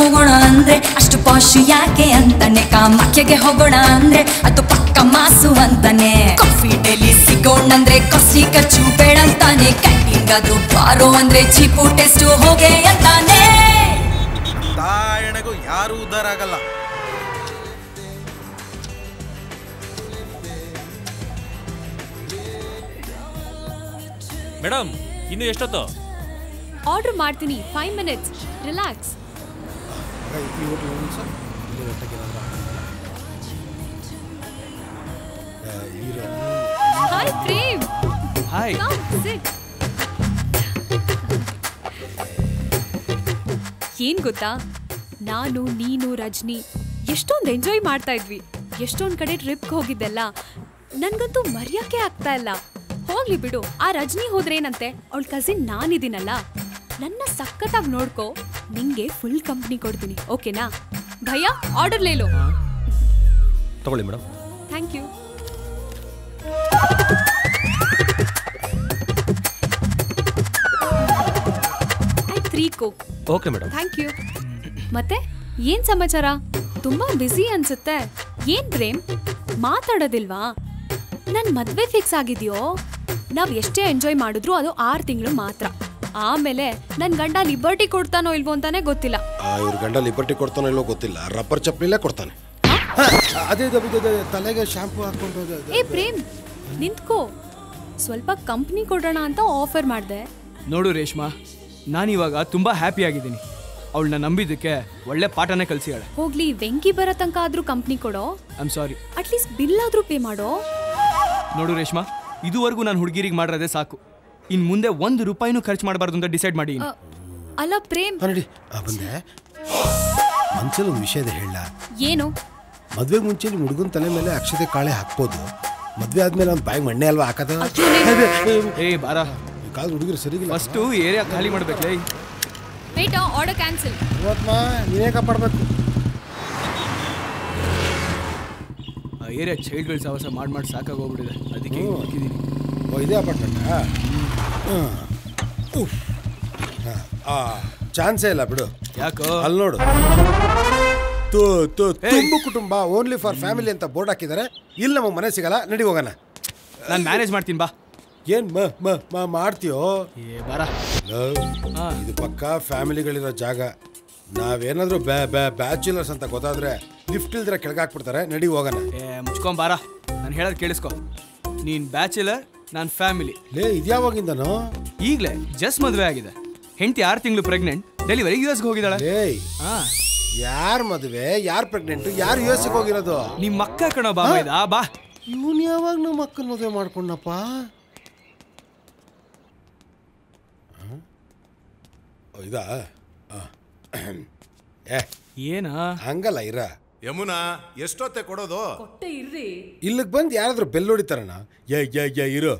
ಹೋಗೋಣ ಅಂದ್ರೆ ಅಷ್ಟು ಪಾಶ್ ಯಾಕೆ ಅಂತಾನೆ ಕಾಮಾಖ್ಯೆಗೆ ಹೋಗೋಣ ಅಂದ್ರೆ ಅದು ಪಕ್ಕ ಮಾಸು ಅಂತಾನೆ ಕಾಫಿ ಡೇಲಿ ಸಿಗೋಣ ಅಂದ್ರೆ ಕಸಿ ಖರ್ಚು ಬೇಡ ಅಂತಾನೆ ಕ್ಯಾಂಟೀನ್ಗೆ ಅದು ಬಾರೋ ಅಂದ್ರೆ ಚೀಪು ಟೇಸ್ಟ್ ಹೋಗೆ ಅಂತಾನೆ ತಾಯಣಗೂ ಯಾರು ಉದ್ದಾರ ಆಗಲ್ಲ ಮೇಡಮ್ ಇನ್ನು ಎಷ್ಟೊತ್ತು ಆರ್ಡರ್ ಮಾಡ್ತೀನಿ 5 minutes relax Hi, Prem. Hi. Come sit. ಏನ್ ಗೊತ್ತಾ ನಾನು ನೀನು ರಜನಿ ಎಷ್ಟೊಂದು ಎಂಜಾಯ್ ಮಾಡ್ತಾ ಇದ್ವಿ ಎಷ್ಟೊಂದು ಕಡೆ ಟ್ರಿಪ್ಗೆ ಹೋಗಿದ್ದೆಲ್ಲ ನನಗಂತೂ ಮರೆಯೋಕೆ ಆಗ್ತಾ ಇಲ್ಲ ಹೋಗ್ಲಿ ಬಿಡು ಆ ರಜನಿ ಹೋದ್ರೇನಂತೆ ಅವಳ ಕಸಿನ್ ನಾನಿದ್ದೀನಲ್ಲ ನನ್ನ ಸಕ್ಕತ್ತಾಗಿ ನೋಡ್ಕೋ ನಿಮಗೆ ಫುಲ್ ಕಂಪನಿ ಕೊಡ್ತೀನಿ ಓಕೆನಾ ಭಯ್ಯ ಆರ್ಡರ್ ಲೇಲೋ ತಗೊಳ್ಳಿ madam thank you I 3 coke okay madam thank you ಮತ್ತೆ ಏನು ಸಮಾಚಾರ ತುಂಬಾ ಬಿಜಿ ಅನ್ಸುತ್ತೆ ಏನು ಪ್ರೇಮ್ ಮಾತಾಡೋದಿಲ್ವಾ ನನ್ನ ಮದುವೆ ಫಿಕ್ಸ್ ಆಗಿದೆಯೋ ನಾವು ಎಷ್ಟೇ ಎಂಜಾಯ್ ಮಾಡಿದ್ರು ಅದು 6 ತಿಂಗಳು ಮಾತ್ರ ಆಮೇಲೆ ನನ್ನ ಗಂಡ ಲಿಬರ್ಟಿ ಕೊಡ್ತಾನೋ ಇಲ್ವೋ ಅಂತಾನೆ ಗೊತ್ತಿಲ್ಲ ಇವ್ರ ಗಂಡ ಲಿಬರ್ಟಿ ಕೊಡ್ತಾನೋ ಇಲ್ವೋ ಗೊತ್ತಿಲ್ಲ ರಬ್ಬರ್ ಚಪ್ಪಲಿಲೇ ಕೊಡ್ತಾನೆ ಅದೇ ತಲೆಗೆ ಶಾಂಪೂ ಹಾಕೊಂಡು ಏ ಪ್ರೇಮ್ ನಿಂತ್ಕೋ ಸ್ವಲ್ಪ ಕಂಪನಿ ಕೊಡೋಣ ಅಂತ ಆಫರ್ ಮಾಡಿದೆ ನೋಡು ರೇಷ್ಮಾ ನಾನು ಇವಾಗ ತುಂಬಾ ಹ್ಯಾಪಿ ಆಗಿದ್ದೀನಿ ಅವಳನ್ನ ನಂಬಿದ್ದಕ್ಕೆ ಒಳ್ಳೆ ಪಾಠನೇ ಕಲಿಸಿದಾಳೆ ಹೋಗ್ಲಿ ವೆಂಕಿ ಬರೋ ತನಕ ಆದ್ರೂ ಕಂಪನಿ ಕೊಡೋ I am sorry at least bill ಆದ್ರೂ ಪೇ ಮಾಡೋ ನೋಡು ರೇಷ್ಮಾ ಇದುವರೆಗೂ ನಾನು ಹುಡುಗಿರಿಗೆ ಮಾಡಿರೋದೇ ಸಾಕು ಇನ್ ಮುಂದೆ 1 ರೂಪಾಯಿನೂ ಖರ್ಚು ಮಾಡಬಾರದು ಅಂತ ಡಿಸೈಡ್ ಮಾಡಿ ಅಲ್ಲ ಪ್ರೇಮ್ ನೋಡಿ ಆ ಬಂದೆ ಮನ್ಸಲ್ಲಿ ಒಂದು ವಿಷಯ ಇದೆ ಹೇಳ ಏನು ಮದುವೆ ಮುಂಚೆ ನಿಮ್ಮ ಹುಡುಗನ ತಲೆ ಮೇಲೆ ಅಕ್ಷತೆ ಕಾಳೆ ಹಾಕ್ಬೋದು ಮದುವೆ ಆದ್ಮೇಲೆ ಅವನ ಬಾಯಿ ಮಣ್ಣೆ ಅಲ್ವಾ ಹಾಕದ ಏ ಬಾರಾ ಈ ಕಾಲ ಹುಡುಗರು ಸರಿಗಿಲ್ಲ ಫಸ್ಟ್ ಏರಿಯಾ ಖಾಲಿ ಮಾಡಬೇಕು ಲೇ ವೇಟ್ ಆರ್ಡರ್ ಕ್ಯಾನ್ಸಲ್ ಇವತ್ತಾ ನೀನೇ ಕಾಪಾಡಬೇಕು ಆ ಏರಿಯಾ ಚೈಲ್ಡ್ಗಳ ಸವಸ ಮಾಡಿ ಸಾಕಾಗಿ ಹೋಗ್ಬಿಡಿದೆ ಅದಕ್ಕೆ ಹಾಕಿದೀನಿ ಓ ಇದೆ ಅಪಾರ್ಟ್ಮೆಂಟಾ ಚಾನ್ಸೇ ಇಲ್ಲ ಬಿಡು ಯಾಕೋ ಅಲ್ಲಿ ನೋಡು ತುಂಬು ಕುಟುಂಬ ಓನ್ಲಿ ಫಾರ್ ಫ್ಯಾಮಿಲಿ ಅಂತ ಬೋರ್ಡ್ ಹಾಕಿದ್ದಾರೆ ಇಲ್ಲಿ ನಮಗೆ ಮನೆ ಸಿಗಲ್ಲ ನಡಿ ಹೋಗೋಣ ನಾನು ಮ್ಯಾನೇಜ್ ಮಾಡ್ತೀನಿ ಬಾ ಏನ್ ಮಾಡ್ತೀಯೋ ಇದು ಪಕ್ಕಾ ಫ್ಯಾಮಿಲಿಗಳಿರೋ ಜಾಗ ನಾವೇನಾದ್ರೂ ಬ್ಯಾಚುಲರ್ಸ್ ಅಂತ ಗೊತ್ತಾದ್ರೆ ಲಿಫ್ಟ್ ಇಲ್ದ್ರೆ ಕೆಳಗೆ ಹಾಕ್ಬಿಡ್ತಾರೆ ನಡಿ ಹೋಗೋಣ ಮುಚ್ಕೊಂಬಾರ ನಾನು ಹೇಳೋದು ಕೇಳಿಸ್ಕೊ ನೀನ್ ಬ್ಯಾಚುಲರ್ ನಾನು ಫ್ಯಾಮಿಲಿ ಲೇ ಇದ್ಯಾವಾಗಿಂದನೋ ಈಗಲೇ ಜಸ್ಟ್ ಮದುವೆ ಆಗಿದೆ ಹೆಂಡತಿ 6 ತಿಂಗಳು ಪ್ರೆಗ್ನೆಂಟ್ ಡೆಲಿವರಿ ಯು ಎಸ್ಗೆ ಹೋಗಿದ್ದಾಳೆ ಯಾರ ಮದುವೆ ಯಾರು ಪ್ರೆಗ್ನೆಂಟು ಯಾರು ಯು ಎಸ್ಗೆ ಹೋಗಿರೋದು ನಿಮ್ಮ ಅಕ್ಕ ಕಣೋ ಬಾ ಬಾ ಇವನು ಯಾವಾಗ ನಮ್ಮ ಅಕ್ಕನ ಮದುವೆ ಮಾಡ್ಕೊಂಡಪ್ಪ ಇದಾ ಏನಾ ಹಂಗಲ್ಲ ಇರ ಯಮುನಾ ಎಷ್ಟೊತ್ತೆ ಕೊಡೋದು ಇಲ್ಲಿಗೆ ಬಂದು ಯಾರಾದ್ರೂ ಬೆಲ್ ಹೊಡಿತಾರಣ್ಣ ಇರೋ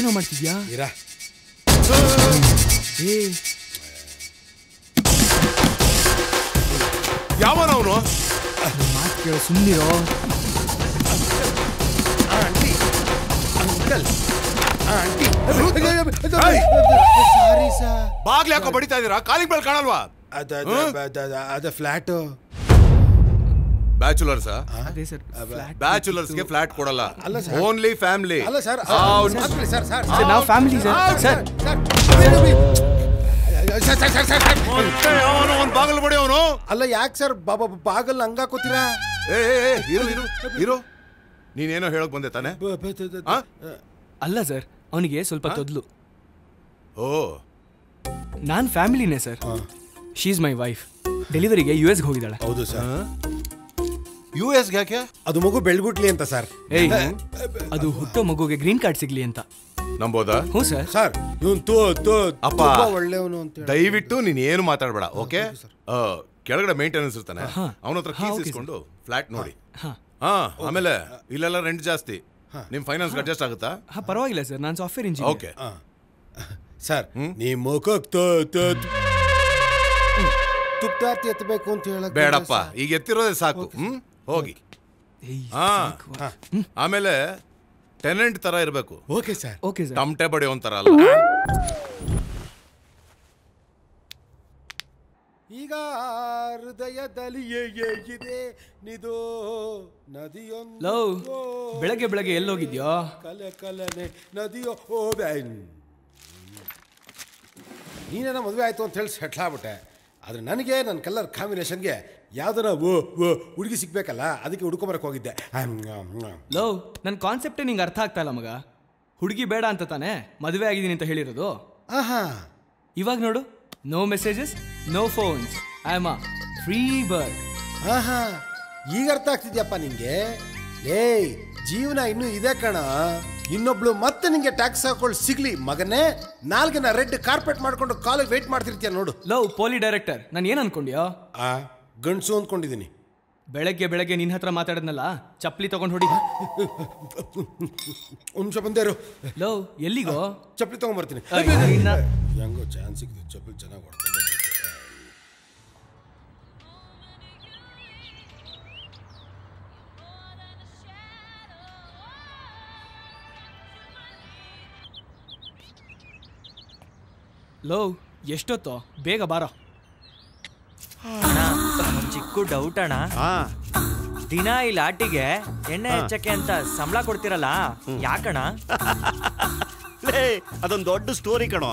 ಏನೋ ಮಾಡ್ತಿದ್ಯಾ ಇರಾ ಯಾವನವನು ಮಾತು ಕೇಳೋ ಸುಮ್ಮನಿರೋ aunty uncle aunty sorry sir ಬಾಗ್ಲು ಯಾಕೋ ಬಡಿತಾ ಇದೀರಾ ಕಾಲಿಗೆ ಬೆಳ್ ಕಾಣಲ್ವಾ ಅದ ಫ್ಲಾಟು ಬ್ಯಾಚುಲರ್ಸ್ ಬ್ಯಾಚುಲರ್ಸ್ ಗೆ ಫ್ಲಾಟ್ ಕೊಡಲ್ಲ ಓನ್ಲಿ ಫ್ಯಾಮಿಲಿ ಬಾಗಲ್ ಬಡಿ ಅವನು ಅಲ್ಲ ಯಾಕೆ ಸರ್ ಬಾಗಲ್ ಹಂಗಾಕೋತೀರಾ ಇರೋ ನೀನೇನೋ ಹೇಳಕ್ ಬಂದೆ ತಾನೆ ಅಲ್ಲ ಸರ್ ಅವನಿಗೆ ಸ್ವಲ್ಪ ತೊದ್ಲು ಓ ನಾನ್ ಫ್ಯಾಮಿಲಿನೇ sir she is my wife ಡೆಲಿವರಿಗೆ ಯು ಎಸ್ಗೆ ಹೋಗಿದ್ದಾಳೆ ಹೌದು ಸರ್ ಯು ಎಸ್ಗೆ ಯಾಕೆ ಅದು ಮಗು ಬೆಳ್ಗುಟ್ಲಿ ಅಂತ ಸರ್ ಅದು ಹುಟ್ಟೋ ಮಗುಗೆ ಗ್ರೀನ್ ಕಾರ್ಡ್ ಸಿಗ್ಲಿ ಅಂತ ನಂಬೋದಾ ಹ್ಞೂ ಸರ್ ಸರ್ ಅಪ್ಪ ಒಳ್ಳೆಯವನು ಅಂತ ದಯವಿಟ್ಟು ನೀನು ಏನು ಮಾತಾಡಬೇಡ ಓಕೆ ಕೆಳಗಡೆ ಮೇಂಟೆನೆನ್ಸ್ ಇರ್ತಾನೆ ಅವನ ಹತ್ರ ಕೀಸ್ ಇಸ್ಕೊಂಡು ಫ್ಲಾಟ್ ನೋಡಿ ಆಮೇಲೆ ಇಲ್ಲೆಲ್ಲ ರೆಂಟ್ ಜಾಸ್ತಿ ನಿಮ್ಮ ಫೈನಾನ್ಸ್ ಅಡ್ಜಸ್ಟ್ ಆಗುತ್ತಾ? ಪರವಾಗಿಲ್ಲ ಸರ್, ನಾನು ಸಾಫ್ಟ್ವೇರ್ ಇಂಜಿನಿಯರ್. ಓಕೆ ಸರ್, ನಿಮ್ಮ ಮುಖಕ್ಕೆ ತುಪ್ಪಾರ್ತಿ ಎತ್ತಬೇಕು ಅಂತ ಹೇಳಕ್ಕೆ ಬೇಡಪ್ಪ, ಈಗ ಎತ್ತಿರೋದೇ ಸಾಕು. ಹೋಗಿ ಆಮೇಲೆ ಟೆನೆಂಟ್ ತರ ಇರಬೇಕು. Okay sir. Okay sir. ಟಮಟೆ ಬಡಿಯೋಂತರ ಅಲ್ಲ. ಈಗ ಹೃದಯದಲ್ಲಿ ಏಗಿದೆ ನಿದು ನದಿಯೊಂದು. ಲೋ, ಬೆಳಗ್ಗೆ ಬೆಳಗ್ಗೆ ಎಲ್ಲಿ ಹೋಗಿದ್ಯೋ? ಕಲೆ ಕಲನೆ ನದಿಯೋ ಹೋಗ್ಯಾನ್. ನೀನೇನ ಮದುವೆ ಆಯಿತು ಅಂತ ಹೇಳಿ ಸೆಟ್ಲ್ ಆಗ್ಬಿಟ್ಟೆ, ಆದರೆ ನನಗೆ ನನ್ನ ಕಲರ್ ಕಾಂಬಿನೇಷನ್ಗೆ ಯಾವ್ದಾರ ಹುಡುಗಿ ಸಿಗ್ಬೇಕಲ್ಲ, ಅದಕ್ಕೆ ಹುಡ್ಕೊಂಬರಕ್ಕೆ ಹೋಗಿದ್ದೆ. ಲೋ, ನನ್ನ ಕಾನ್ಸೆಪ್ಟೇ ನಿಂಗೆ ಅರ್ಥ ಆಗ್ತಾ ಇಲ್ಲ ಮಗ. ಹುಡುಗಿ ಬೇಡ ಅಂತ ತಾನೇ ಮದುವೆ ಆಗಿದ್ದೀನಿ ಅಂತ ಹೇಳಿರೋದು. ಆಹಾ, ಇವಾಗ ನೋಡು, no messages, no phones, I am a free bird. ಆಹಾ, ಈಗ ಅರ್ಥ ಆಗ್ತಿದ್ಯಪ್ಪ ನಿಂಗೆ? ಲೇ, ಜೀವನ ಇನ್ನೂ ಇದೆ ಕಣ. ಇನ್ನೊಬ್ಳು ಮತ್ತೆ ನಿಂಗೆ ಟ್ಯಾಕ್ಸ್ ಹಾಕೊಂಡು ಸಿಗ್ಲಿ ಮಗನೇ, ನಾಲ್ಕಿನ ರೆಡ್ ಕಾರ್ಪೆಟ್ ಮಾಡ್ಕೊಂಡು ಕಾಲೇಜ್ ವೇಟ್ ಮಾಡ್ತಿರ್ತೀಯ ನೋಡು. ಲವ್ ಪೋಲಿ ಡೈರೆಕ್ಟರ್, ನಾನು ಏನ್ ಅನ್ಕೊಂಡಿಯೋ? ಗಂಡಸು ಅಂದ್ಕೊಂಡಿದ್ದೀನಿ. ಬೆಳಗ್ಗೆ ಬೆಳಗ್ಗೆ ನಿನ್ನ ಹತ್ರ ಮಾತಾಡದ್ನಲ್ಲ, ಚಪ್ಪಲಿ ತಗೊಂಡು ಹೊಡಿ. ಒಂದ್ಸ ಬಂದೇರು. ಲವ್, ಎಲ್ಲಿಗೋ? ಚಪ್ಪಲಿ ತಗೊಂಡ್ಬರ್ತೀನಿ. ಹೆಂಗೋ ಚಾನ್ಸ್ ಸಿಕ್ಕಿದೆ, ಚಪ್ಪಲಿ ಚೆನ್ನಾಗಿ ಹೊಡ್ತೀನಿ. ಲೋ, ಎಷ್ಟೊತ್ತೋ? ಬೇಗ ಬಾರೋ. ಚಿಕ್ಕ ಡೌಟ್ ಅಣ್ಣ, ದಿನ ಈ ಲಾಟಿಗೆ ಎಣ್ಣೆ ಹೆಚ್ಚಕ್ಕೆ ಅಂತ ಸಂಬಳ ಕೊಡ್ತಿರಲ್ಲ, ಯಾಕಣ? ಅದೊಂದು ದೊಡ್ಡ ಸ್ಟೋರಿ ಕಣೋ.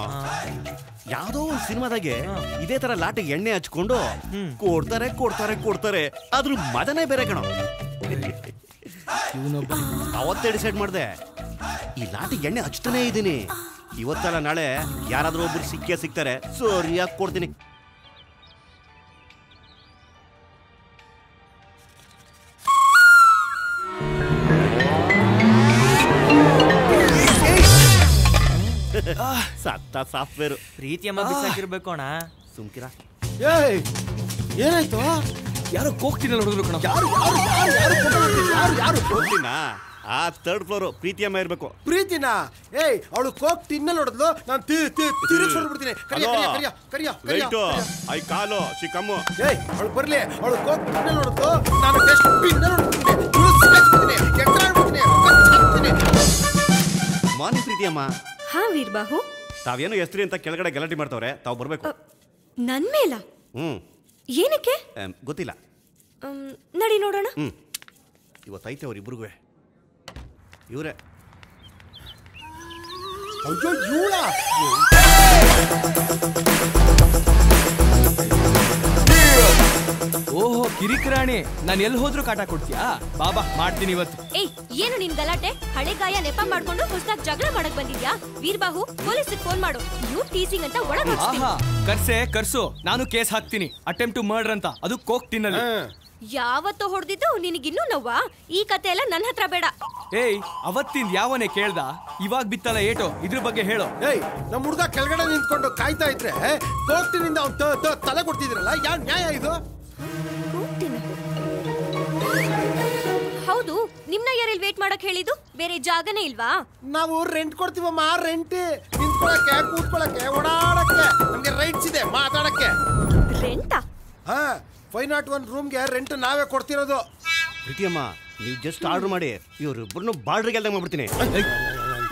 ಯಾವುದೋ ಒಂದು ಸಿನಿಮಾದಾಗೆ ಇದೇ ತರ ಲಾಟಿಗೆ ಎಣ್ಣೆ ಹಚ್ಕೊಂಡು ಕೊಡ್ತಾರೆ ಕೊಡ್ತಾರೆ ಕೊಡ್ತಾರೆ, ಅದ್ರ ಮಜನೇ ಬೇರೆ ಕಣೋ. ಅವತ್ತೇ ಡಿಸೈಡ್ ಮಾಡಿದೆ, ಈ ಲಾಟಿಗೆ ಎಣ್ಣೆ ಹಚ್ತಾನೇ ಇದ್ದೀನಿ, ಇವತ್ತಲ್ಲ ನಾಳೆ ಯಾರಾದರೂ ಒಬ್ರು ಸಿಕ್ಕೇ ಸಿಗ್ತಾರೆ, ಸರಿಯಾಗಿ ಕೊಡ್ತೀನಿ. ಸತ್ತ ಸಾಫ್ಟ್ವೇರ್. ಪ್ರೀತಿಯಮ್ಮ ಬಿಸಾಕಿರ್ಬೇಕು ಅಣ್ಣ, ಸುಮ್ಕಿರ. ಏನಾಯ್ತು? ಯಾರೋ ಹೋಗ್ತೀನಲ್ಲ ಹೊಡೆದ್ರು ಕಣ. ಯಾರು ಹೋಗ್ತೀನಾ? ಆ ಥರ್ಡ್ ಫ್ಲೋರ್ ಪ್ರೀತಿಯಮ್ಮ ಇರಬೇಕು. ಪ್ರೀತಿನಾ? ಏಯ್, ಅವಳು ಕೋಕ್ ತಿನ್ನಲ್ ಹೊಡೆದ್ಲು, ನಾನು ತಿರುಗಿ ಹೊರಡ್ಬಿಡ್ತೀನಿ. ಐ ಕಾಲು ಚಿಕ್ಕಮ್ಮ. ಏಯ್, ಅವಳು ಬರಲಿ. ಅವಳು ಕೋಕ್ ತಿನ್ನಲ್ ಹೊಡೆದ್ಲು, ನಾನು ಮಾನಿ. ಪ್ರೀತಿಯಮ್ಮ. ಹಾ ವೀರ್ಬಾಹು, ತಾವೇನು ಹೆಸ್ರಿ ಅಂತ ಕೆಳಗಡೆ ಗಲಾಟೆ ಮಾಡ್ತವ್ರೆ, ತಾವು ಬರಬೇಕು. ನನ್ನ ಮೇಲ? ಹ್ಮ್. ಏನಕ್ಕೆ ಗೊತ್ತಿಲ್ಲ, ನಡಿ ನೋಡೋಣ. ಇವತ್ತೈತೆ ಅವ್ರಿಬ್ರಿಗೂ. ಇವರೇ. ಅಯ್ಯೋ, ಇವಳ ಓಹೋ ಕಿರಿಕಿರಾಣಿ, ನಾನು ಎಲ್ಲಿ ಹೋದ್ರು ಕಾಟ ಕೊಡ್ತೀಯಾ? ಬಾಬಾ ಮಾಡ್ತೀನಿ ಇವತ್ತು. ಏಯ್, ಏನು ನಿನ್ ಗಲಾಟೆ? ಹಳೆ ಗಾಯ ನೆಪ ಮಾಡ್ಕೊಂಡು ಹೊಸದಾಗಿ ಜಗಳ ಮಾಡಕ್ ಬಂದಿದ್ಯಾ? ವೀರ್ಬಾಹು, ಪೊಲೀಸರಿಗೆ ಫೋನ್ ಮಾಡು, ಯು ಟೀಸಿಂಗ್ ಅಂತ ಒಳಗೆ. ಆಹಾ, ಕರ್ಸೆ ಕರ್ಸು, ನಾನು ಕೇಸ್ ಹಾಕ್ತೀನಿ, ಅಟೆಂಪ್ಟ್ ಟು ಮರ್ಡರ್ ಅಂತ. ಅದು ಕೋಕ್ ತಿನ್ನಲ್ಲ. ಯಾವತ್ತೋ ಹೊಡೆದಿದ್ದು ನಿನಗಿನ್ನೂ ನೋವಾ? ಈ ಕತೆ ಎಲ್ಲ ನನ್ನ ಹತ್ರ ಬೇಡ. ಏಯ್, ಅವತ್ತಿಂದ ಯಾವನೇ ಕೇಳ್ದ, ಇವಾಗ ಬಿತ್ತಲ್ಲ ಏಟೋ, ಇದ್ರ ಬಗ್ಗೆ ಹೇಳೋ. ಏಯ್, ನಮ್ಮ ಹುಡುಗ ಕೆಳಗಡೆ ನಿಂತ್ಕೊಂಡು ಕಾಯ್ತಾ ಇದ್ರೆ ಕೋಕ್ಟಿನಿಂದ ಅವ್ನು ತಲೆ ಕೊಡ್ತಿದ್ರಲ್ಲ, ಯಾವ ನ್ಯಾಯ ಇದು? ಹೌದು, ನಿಮ್ನ ಯಾರಲ್ಲಿ ವೇಟ್ ಮಾಡಕ್ ಹೇಳಿದ್ದು? ಬೇರೆ ಜಾಗನೇ ಇಲ್ವಾ? ನಾವು ರೆಂಟ್ ಕೊಡ್ತೀವಮ್ಮ, ರೆಂಟ್. ನಿಂತ್ಕೊಳಕ್ಕೆ, ಕೂತ್ಕೊಳಕ್ಕೆ, ಓಡಾಡಕ್ಕೆ ನಮ್ಗೆ ರೈಟ್ಸ್ ಇದೆ, ಮಾತಾಡಕ್ಕೆ. ರೆಂಟಾ? ಹಾ, 501 ರೂಮ್ಗೆ ರೆಂಟ್ ನಾವೇ ಕೊಡ್ತಿರೋದು. ಪ್ರೀತಿಯಮ್ಮ, ನೀವು ಜಸ್ಟ್ ಆರ್ಡರ್ ಮಾಡಿ, ಇವರಿಬ್ಬರನ್ನು ಬಾರ್ಡರ್ಗೆ ಎಲ್ದಂಗೆ ಮಾಡ್ಬಿಡ್ತೀನಿ.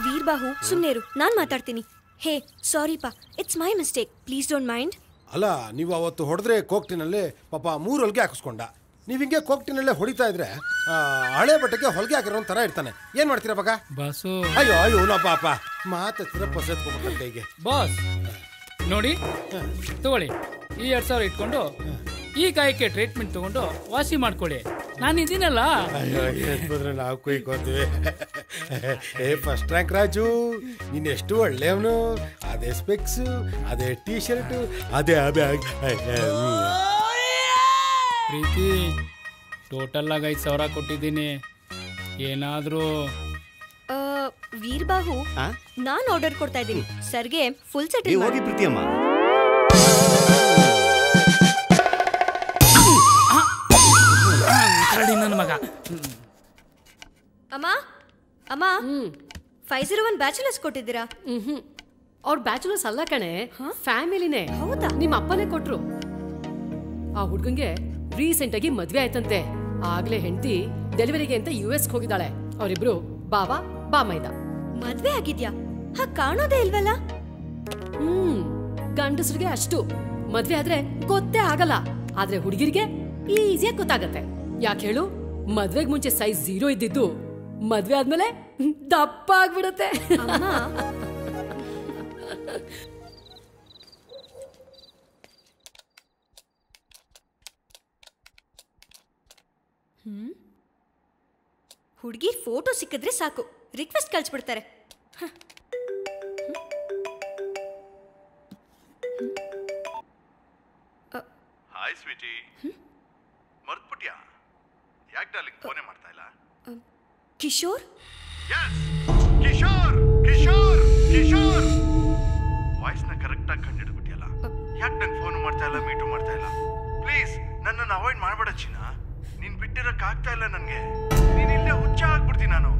ವೀರ್ಬಾಹು, ಸುಮ್ಮನೆರು, ನಾನು ಮಾತಾಡ್ತೀನಿ. ಹೇ, ಸಾರಿ ಪಾ, it's my mistake, please don't mind. ಅಲ್ಲ, ನೀವು ಅವತ್ತು ಹೊಡೆದ್ರೆ ಕೋಕ್ಟಿನಲ್ಲಿ ಪಾಪ ಮೂರು ಹೊಲಿಗೆ ಹಾಕಿಸ್ಕೊಂಡ. ನೀವು ಹಿಂಗೆ ಕೋಕ್ಟಿನಲ್ಲೇ ಹೊಡಿತಾ ಇದ್ರೆ ಹಳೆ ಬಟ್ಟೆಗೆ ಹೊಲಿಗೆ ಹಾಕಿರೋ ಥರ ಇರ್ತಾನೆ, ಏನು ಮಾಡ್ತೀರಾ ಬಾಗ? ಬಾಸು. ಅಯ್ಯೋ ಅಯ್ಯೋ, ನಾ ಪಾಪ ಮಾತಾಡ್ತೀರ ಪಸೆತ್ಕೊಬೇಕಂತ ಹೀಗೆ. ಬಾಸ್ ನೋಡಿ, ತಗೊಳ್ಳಿ ಈ 2000 ಇಟ್ಕೊಂಡು ಈ ಕಾಯಕ್ಕೆ ಟ್ರೀಟ್ಮೆಂಟ್ ತಗೊಂಡು ವಾಸಿ ಮಾಡ್ಕೊಳ್ಳಿ, ನಾನು ಇದೀನಲ್ಲ. ನಾವು ಕುಯ್ಕೊಂತೀವಿ. ಏ, ಫಸ್ಟ್ ರ್ಯಾಂಕ್ ರಾಜು, ನೀನು ಎಷ್ಟು ಒಳ್ಳೆಯವನು. ಅದೇ ಸ್ಪೆಕ್ಸ್, ಅದೇ ಟೀ ಶರ್ಟು, ಅದೇ ಬ್ಯಾಗ್. ಪ್ರೀತಿ, ಟೋಟಲ್ ಆಗಿ 5000 ಕೊಟ್ಟಿದ್ದೀನಿ, ಏನಾದರೂ? ವೀರ್ಬಾಹು, ನಾನು ಆರ್ಡರ್ ಕೊಡ್ತಾ ಇದ್ದೀನಿ ಸರ್ಗೆ ಫುಲ್ ಸೆಟ್. ಹೋಗಿ ಪ್ರೀತಿಯಮ್ಮ. ನನ್ನ ಮಗ. ಅಮ್ಮ, अम्मा 501 बैचलर्स ಕೊಟ್ಟಿದ್ದೀರಾ और बैचलर्स ಅಲ್ಲ ಕಣೆ ಫ್ಯಾಮಿಲಿನೇ ಹೌದಾ ನಿಮ್ಮ ಅಪ್ಪನೇ ಕೊಟ್ಟರು ಆ ಹುಡುಗನಿಗೆ ರೀಸೆಂಟ್ ಆಗಿ ಮದುವೆ ಆಯ್ತಂತೆ ಆಗಲೇ ಹೆಂಡತಿ ಡೆಲಿವರಿಗೆ ಅಂತ ಯುಎಸ್ ಗೆ ಹೋಗಿದಾಳೆ ಅವರಿಬ್ರು ಬಾವಾ ಬಾಮೈದ ಮದುವೆ ಆಗಿದ್ಯಾ ಹಾ ಕಾಣೋದೇ ಇಲ್ವಲ್ಲ ಗಂಡಸರಿಗೆ ಅಷ್ಟು ಮದುವೆ ಆದ್ರೆ ಗೊತ್ತೇ ಆಗಲ್ಲ ಆದ್ರೆ ಹುಡುಗಿರಿಗೆ ಈಜಿಯಾಗಿ ಗೊತ್ತಾಗುತ್ತೆ ಯಾಕೆ ಹೇಳು ಮದುವೆಗೆ ಮುಂಚೆ ಸೈಜ್ 0 ಇದ್ದಿದ್ದು ಮದುವೆ ಆದ್ಮೇಲೆ ದಪ್ಪ ಆಗಿಬಿಡುತ್ತೆ ಅಮ್ಮ ಹುಡುಗಿ ಫೋಟೋ ಸಿಕ್ಕಿದ್ರೆ ಸಾಕು ರಿಕ್ವೆಸ್ಟ್ ಕಳಿಸ್ಬಿಡ್ತಾರೆ ಹಾಯ್ ಸ್ವೀಟಿ ಮರ್ತುಬಿಟ್ಯಾ ಯಾಕೆ ಡಾರ್ಲಿಂಗ್ ಫೋನ್ ಮಾಡ್ತಾ ಇಲ್ಲ ಕಿಶೋರ್ ಯಸ್ ಕಿಶೋರ್ ಕಿಶೋರ್ ಕಿಶೋರ್ ವಾಯ್ಸ್ ನ ಕರೆಕ್ಟ್ ಆಗಿ ಕಂಡಿಡ್ಬಿಟ್ಯಲ್ಲ ಯಾಕೆ ನನಗೆ ಫೋನ್ ಮಾಡ್ತಾ ಇಲ್ಲ ಮೀಟು ಮಾಡ್ತಾ ಇಲ್ಲ ಪ್ಲೀಸ್ ನನ್ನನ್ನು ಅವಾಯ್ಡ್ ಮಾಡಬೇಡ ಚಿನ್ನ ನೀನು ಬಿಟ್ಟಿರಕ್ಕೆ ಆಗ್ತಾ ಇಲ್ಲ ನನಗೆ ನೀನು ಇಲ್ಲೇ ಹುಚ್ಚ ಆಗ್ಬಿಡ್ತೀನಿ ನಾನು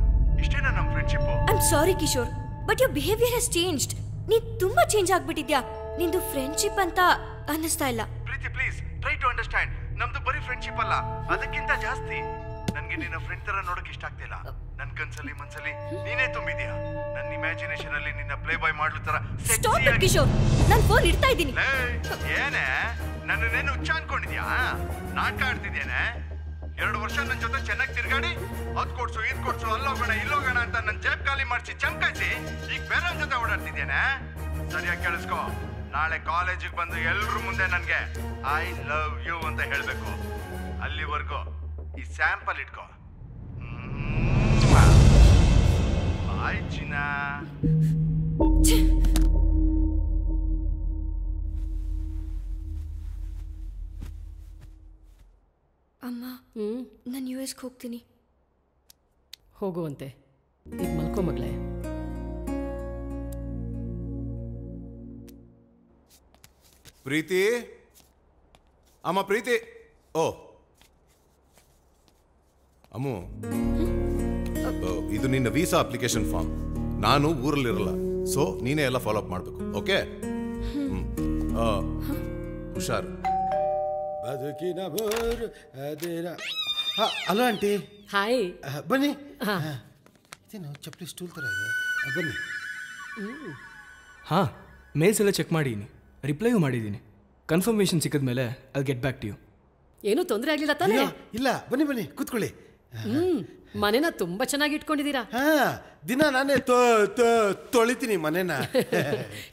ಇಷ್ಟೇನ ನಮ್ಮ friendship I am sorry Kishore but your behaviour has changed ನೀ ತುಂಬಾ ಚೇಂಜ್ ಆಗ್ಬಿಟ್ಟಿದ್ಯಾ ನಿಂದು ಫ್ರೆಂಡ್ಶಿಪ್ ಅಂತ ಅನ್ನಿಸ್ತಾ ಇಲ್ಲ Preethi please try to understand ನಮ್ದು ಬರೀ ಫ್ರೆಂಡ್ಶಿಪ್ ಅಲ್ಲ ಅದಕ್ಕಿಂತ ಜಾಸ್ತಿ ನನಗೆ ನಿನ್ನ ಫ್ರೆಂಡ್ ತರ ನೋಡೋಕೆ ಇಷ್ಟ ಆಗ್ತಿಲ್ಲ ನನ್ನ ಕನ್ಸಲ್ಲಿ ಮನಸಲ್ಲಿ ನೀನೇ ತುಂಬಿದ್ಯಾ ನನ್ನ ಇಮ್ಯಾಜಿನೇಷನ್ ಅಲ್ಲಿ ನಿನ್ನ ಪ್ಲೇ ಬಾಯ್ ಮಾಡ್ಲು ತರ ಸ್ಟಾಪ್ ಕಿಶೋರ್ ನಾನು ಫೋನ್ ಇಡ್ತಾ ಇದ್ದೀನಿ ಏನೇ ನನ್ನನ್ನೇನು ಹುಚ್ಚ ಅನ್ಕೊಂಡಿದ್ಯಾ ನಾಟಕ ಆಡ್ತಿದ್ಯಾನೆ ಎರಡು ವರ್ಷ ನನ್ನ ಜೊತೆ ಚೆನ್ನಾಗಿ ತಿರ್ಗಾಡಿ ಅದು ಕೊಡ್ಸು ಇದು ಕೊಡ್ಸು ಅಲ್ಲೋಗೋಣ ಇಲ್ಲೋಗೋಣ ಅಂತ ನನ್ನ ಜೇಬ್ ಖಾಲಿ ಮಾಡಿಸಿ ಚಮಕಾಯಿಸಿ ಈಗ ಬೇರೆ ಜೊತೆ ಓಡಾಡ್ತಿದ್ದೇನೆ ಸರಿಯಾಗಿ ಕೇಳಿಸ್ಕೋ ನಾಳೆ ಕಾಲೇಜಿಗೆ ಬಂದು ಎಲ್ಲರೂ ಮುಂದೆ ನನಗೆ ಐ ಲವ್ ಯು ಅಂತ ಹೇಳಬೇಕು ಅಲ್ಲಿವರೆಗೂ ಈ ಸ್ಯಾಂಪಲ್ ಇಟ್ಕೋ ಬಾಯ್ ಚಿನ್ನ ಅಮ್ಮ ನಾನು ಯುಎಸ್ಗೆ ಹೋಗ್ತೀನಿ ಹೋಗುವಂತೆ ಈಗ ಮಲ್ಕೋ ಮಗಳೇ ಪ್ರೀತಿ ಅಮ್ಮ ಪ್ರೀತಿ ಓ ಅಮ್ಮ ಇದು ನಿನ್ನ ವೀಸಾ ಅಪ್ಲಿಕೇಶನ್ ಫಾರ್ಮ್ ನಾನು ಊರಲ್ಲಿರಲ್ಲ ಸೊ ನೀನೇ ಎಲ್ಲ ಫಾಲೋ ಅಪ್ ಮಾಡಬೇಕು ಓಕೆ ಹುಷಾರು ಬದುಕಿನ ಬೋರು ಅದೇನ ಹಲೋ ಆಂಟಿ ಹಾಯ್ ಬನ್ನಿ ಇದೇನು ಚಪ್ಪಲಿ ಸ್ಟೂಲ್ ಥರ ಇದೆ ಬನ್ನಿ ಹಾಂ ಮೇಲ್ಸ್ ಎಲ್ಲ ಚೆಕ್ ಮಾಡಿದ್ದೀನಿ ರಿಪ್ಲೈಯೂ ಮಾಡಿದ್ದೀನಿ ಕನ್ಫರ್ಮೇಷನ್ ಸಿಕ್ಕಿದ ಮೇಲೆ I will get back to you ಏನೂ ತೊಂದರೆ ಆಗಲಿಲ್ಲ ತಾನೇ ಇಲ್ಲ ಬನ್ನಿ ಬನ್ನಿ ಕೂತ್ಕೊಳ್ಳಿ ಮನೇನ ತುಂಬ ಚೆನ್ನಾಗಿ ಇಟ್ಕೊಂಡಿದ್ದೀರಾ ಹಾಂ ದಿನ ನಾನೇ ತೊಳಿತೀನಿ ಮನೇನ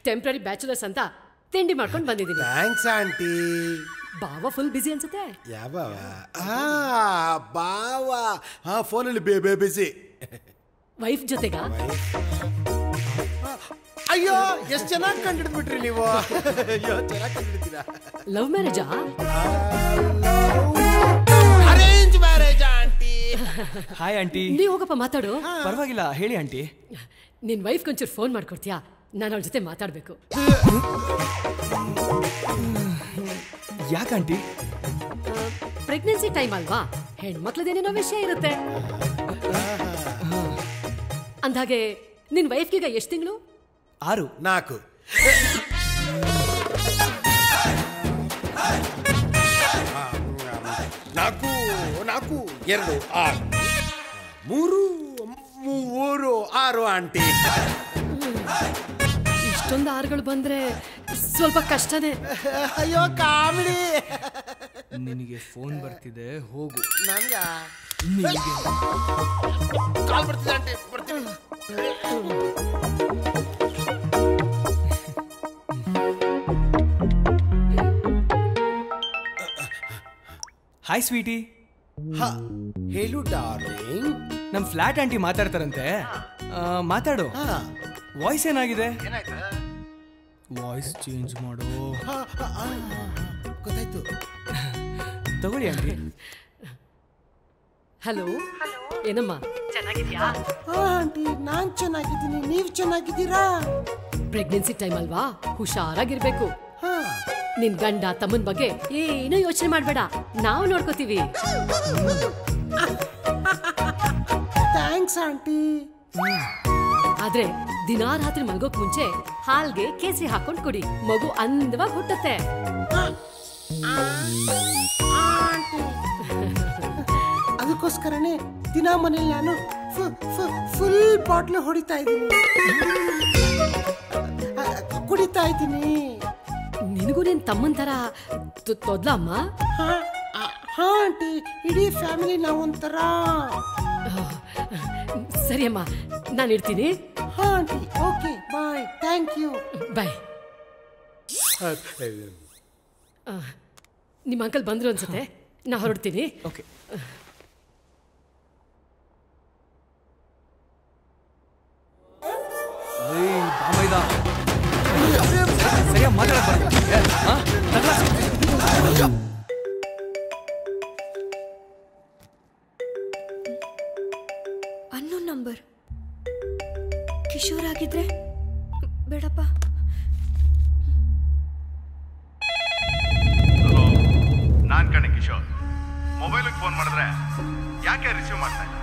ಟೆಂಪ್ರರಿ ಬ್ಯಾಚುಲರ್ಸ್ ಅಂತ ತಿಂಡಿ ಮಾಡ್ಕೊಂಡು ಬಂದಿದ್ದೀನಿ ಥ್ಯಾಂಕ್ಸ್ ಆಂಟಿ ಬಾವ ಫುಲ್ ಬಿಸಿ ಅನ್ಸುತ್ತೆ ಯಾವ ಬಾವ ಬಾವ ಹಾಂ ಫೋನಲ್ಲಿ ಬೇ ಬಿಸಿ ವೈಫ್ ಜೊತೆಗಾ ಅಯ್ಯೋ ಎಷ್ಟು ಚೆನ್ನಾಗಿ ಕಂಡಿಡ್ಬಿಟ್ರಿ ನೀವು ಅಯ್ಯೋ ಚೆನ್ನಾಗಿ ಕಂಡಿಡ್ತೀರಾ ಲವ್ ಮ್ಯಾರೇಜಾ arrange marriage aunty hi aunty ನೀವು ಹೋಗಪ್ಪ ಮಾತಾಡು ಪರವಾಗಿಲ್ಲ ಹೇಳಿ ಆಂಟಿ ನಿನ್ನ ವೈಫ್ಗೆ ಒಂಚೂರು ಫೋನ್ ಮಾಡ್ಕೊಡ್ತೀಯಾ ನಾನು ಅವಳ ಜೊತೆ ಮಾತಾಡಬೇಕು ಯಾಕೆ ಆಂಟಿ ಪ್ರೆಗ್ನೆನ್ಸಿ ಟೈಮ್ ಅಲ್ವಾ ಹೆಣ್ಮಕ್ಳದೇನೇನೋ ವಿಷಯ ಇರುತ್ತೆ ಅಂದಾಗೆ ನಿನ್ನ ವೈಫ್ಗೀಗ ಎಷ್ಟು ತಿಂಗಳು 6 4 4 4 2 6 3 3 6 ಆಂಟಿ ಇಷ್ಟೊಂದು ಆರುಗಳು ಬಂದ್ರೆ ಸ್ವಲ್ಪ ಕಷ್ಟನೇ ಅಯ್ಯೋ ಕಾಮಿಡಿ ನಿನಗೆ ಫೋನ್ ಬರ್ತಿದೆ ಹೋಗು ನನಗೆ ಕಾಲ್ ಬರ್ತಿದೆ ಆಂಟಿ ಬರ್ತೀನಿ ಹಾಯ್ ಸ್ವೀಟಿ ಹಾ ಹೇಳು ಡಾರ್ಲಿಂಗ್ ನಮ್ಮ ಫ್ಲಾಟ್ ಆಂಟಿ ಮಾತಾಡ್ತಾರಂತೆ ಮಾತಾಡು ವಾಯ್ಸ್ ಏನಾಗಿದೆ ವಾಯ್ಸ್ ಚೇಂಜ್ ಮಾಡು ಗೊತ್ತಾಯ್ತು ತಗೊಳ್ಳಿ ಆಂಟಿ ಹಲೋ ಏನಮ್ಮ ಚೆನ್ನಾಗಿದ್ಯಾ ಆಂಟಿ ನಾನು ಚೆನ್ನಾಗಿದ್ದೀನಿ ನೀವು ಚೆನ್ನಾಗಿದ್ದೀರಾ ಪ್ರೆಗ್ನೆನ್ಸಿ ಟೈಮ್ ಅಲ್ವಾ ಹುಷಾರಾಗಿರ್ಬೇಕು ನಿನ್ ಗಂಡ ತಮ್ಮನ್ ಬಗ್ಗೆ ಏನೂ ಯೋಚನೆ ಮಾಡಬೇಡ ನಾವು ನೋಡ್ಕೋತೀವಿ ಥ್ಯಾಂಕ್ಸ್ ಆಂಟಿ ಆದ್ರೆ ದಿನಾ ರಾತ್ರಿ ಮಲಗೋಕೆ ಮುಂಚೆ ಹಾಲ್ಗೆ ಕೇಸರಿ ಹಾಕೊಂಡು ಕುಡಿ, ಮಗು ಅಂದವಾಗಿ ಹುಟ್ಟುತ್ತೆ. ಅದಕ್ಕೋಸ್ಕರನೇ ದಿನ ಮನೆಯಲ್ಲಿ ನಾನು ಫುಲ್ ಬಾಟ್ಲ್ ಹೊಡಿತಾ ಇದ್ದೀನಿ, ಕುಡಿತಾ ಇದ್ದೀನಿ. ನಿನಗೂ ನಿನ್ನ ತಮ್ಮನ ತರ ತೊದ್ಲಮ್ಮ? ಹಾ ಆಂಟಿ, ಇಡೀ ಫ್ಯಾಮಿಲಿ ನಾವೊಂಥರ. ಸರಿ ಅಮ್ಮ, ನಾನು ಇರ್ತೀನಿ. ಹಾ aunty, okay, bye. Thank you, bye. ನಿಮ್ಮ ಅಂಕಲ್ ಬಂದರು ಅನ್ಸುತ್ತೆ, ನಾ ಹೊರಡ್ತೀನಿ. ಓಕೆ. ಸರಿಯಾಗಿ ಮಾತಾಡೋದು. ಕಿಶೋರ್ ಆಗಿದ್ರೆ ಬೇಡಪ್ಪ. ಹಲೋ, ನಾನ್ ಕಣೆ ಕಿಶೋರ್. ಮೊಬೈಲಿಗೆ ಫೋನ್ ಮಾಡಿದ್ರೆ ಯಾಕೆ ರಿಸೀವ್ ಮಾಡ್ತಾ ಇಲ್ಲ?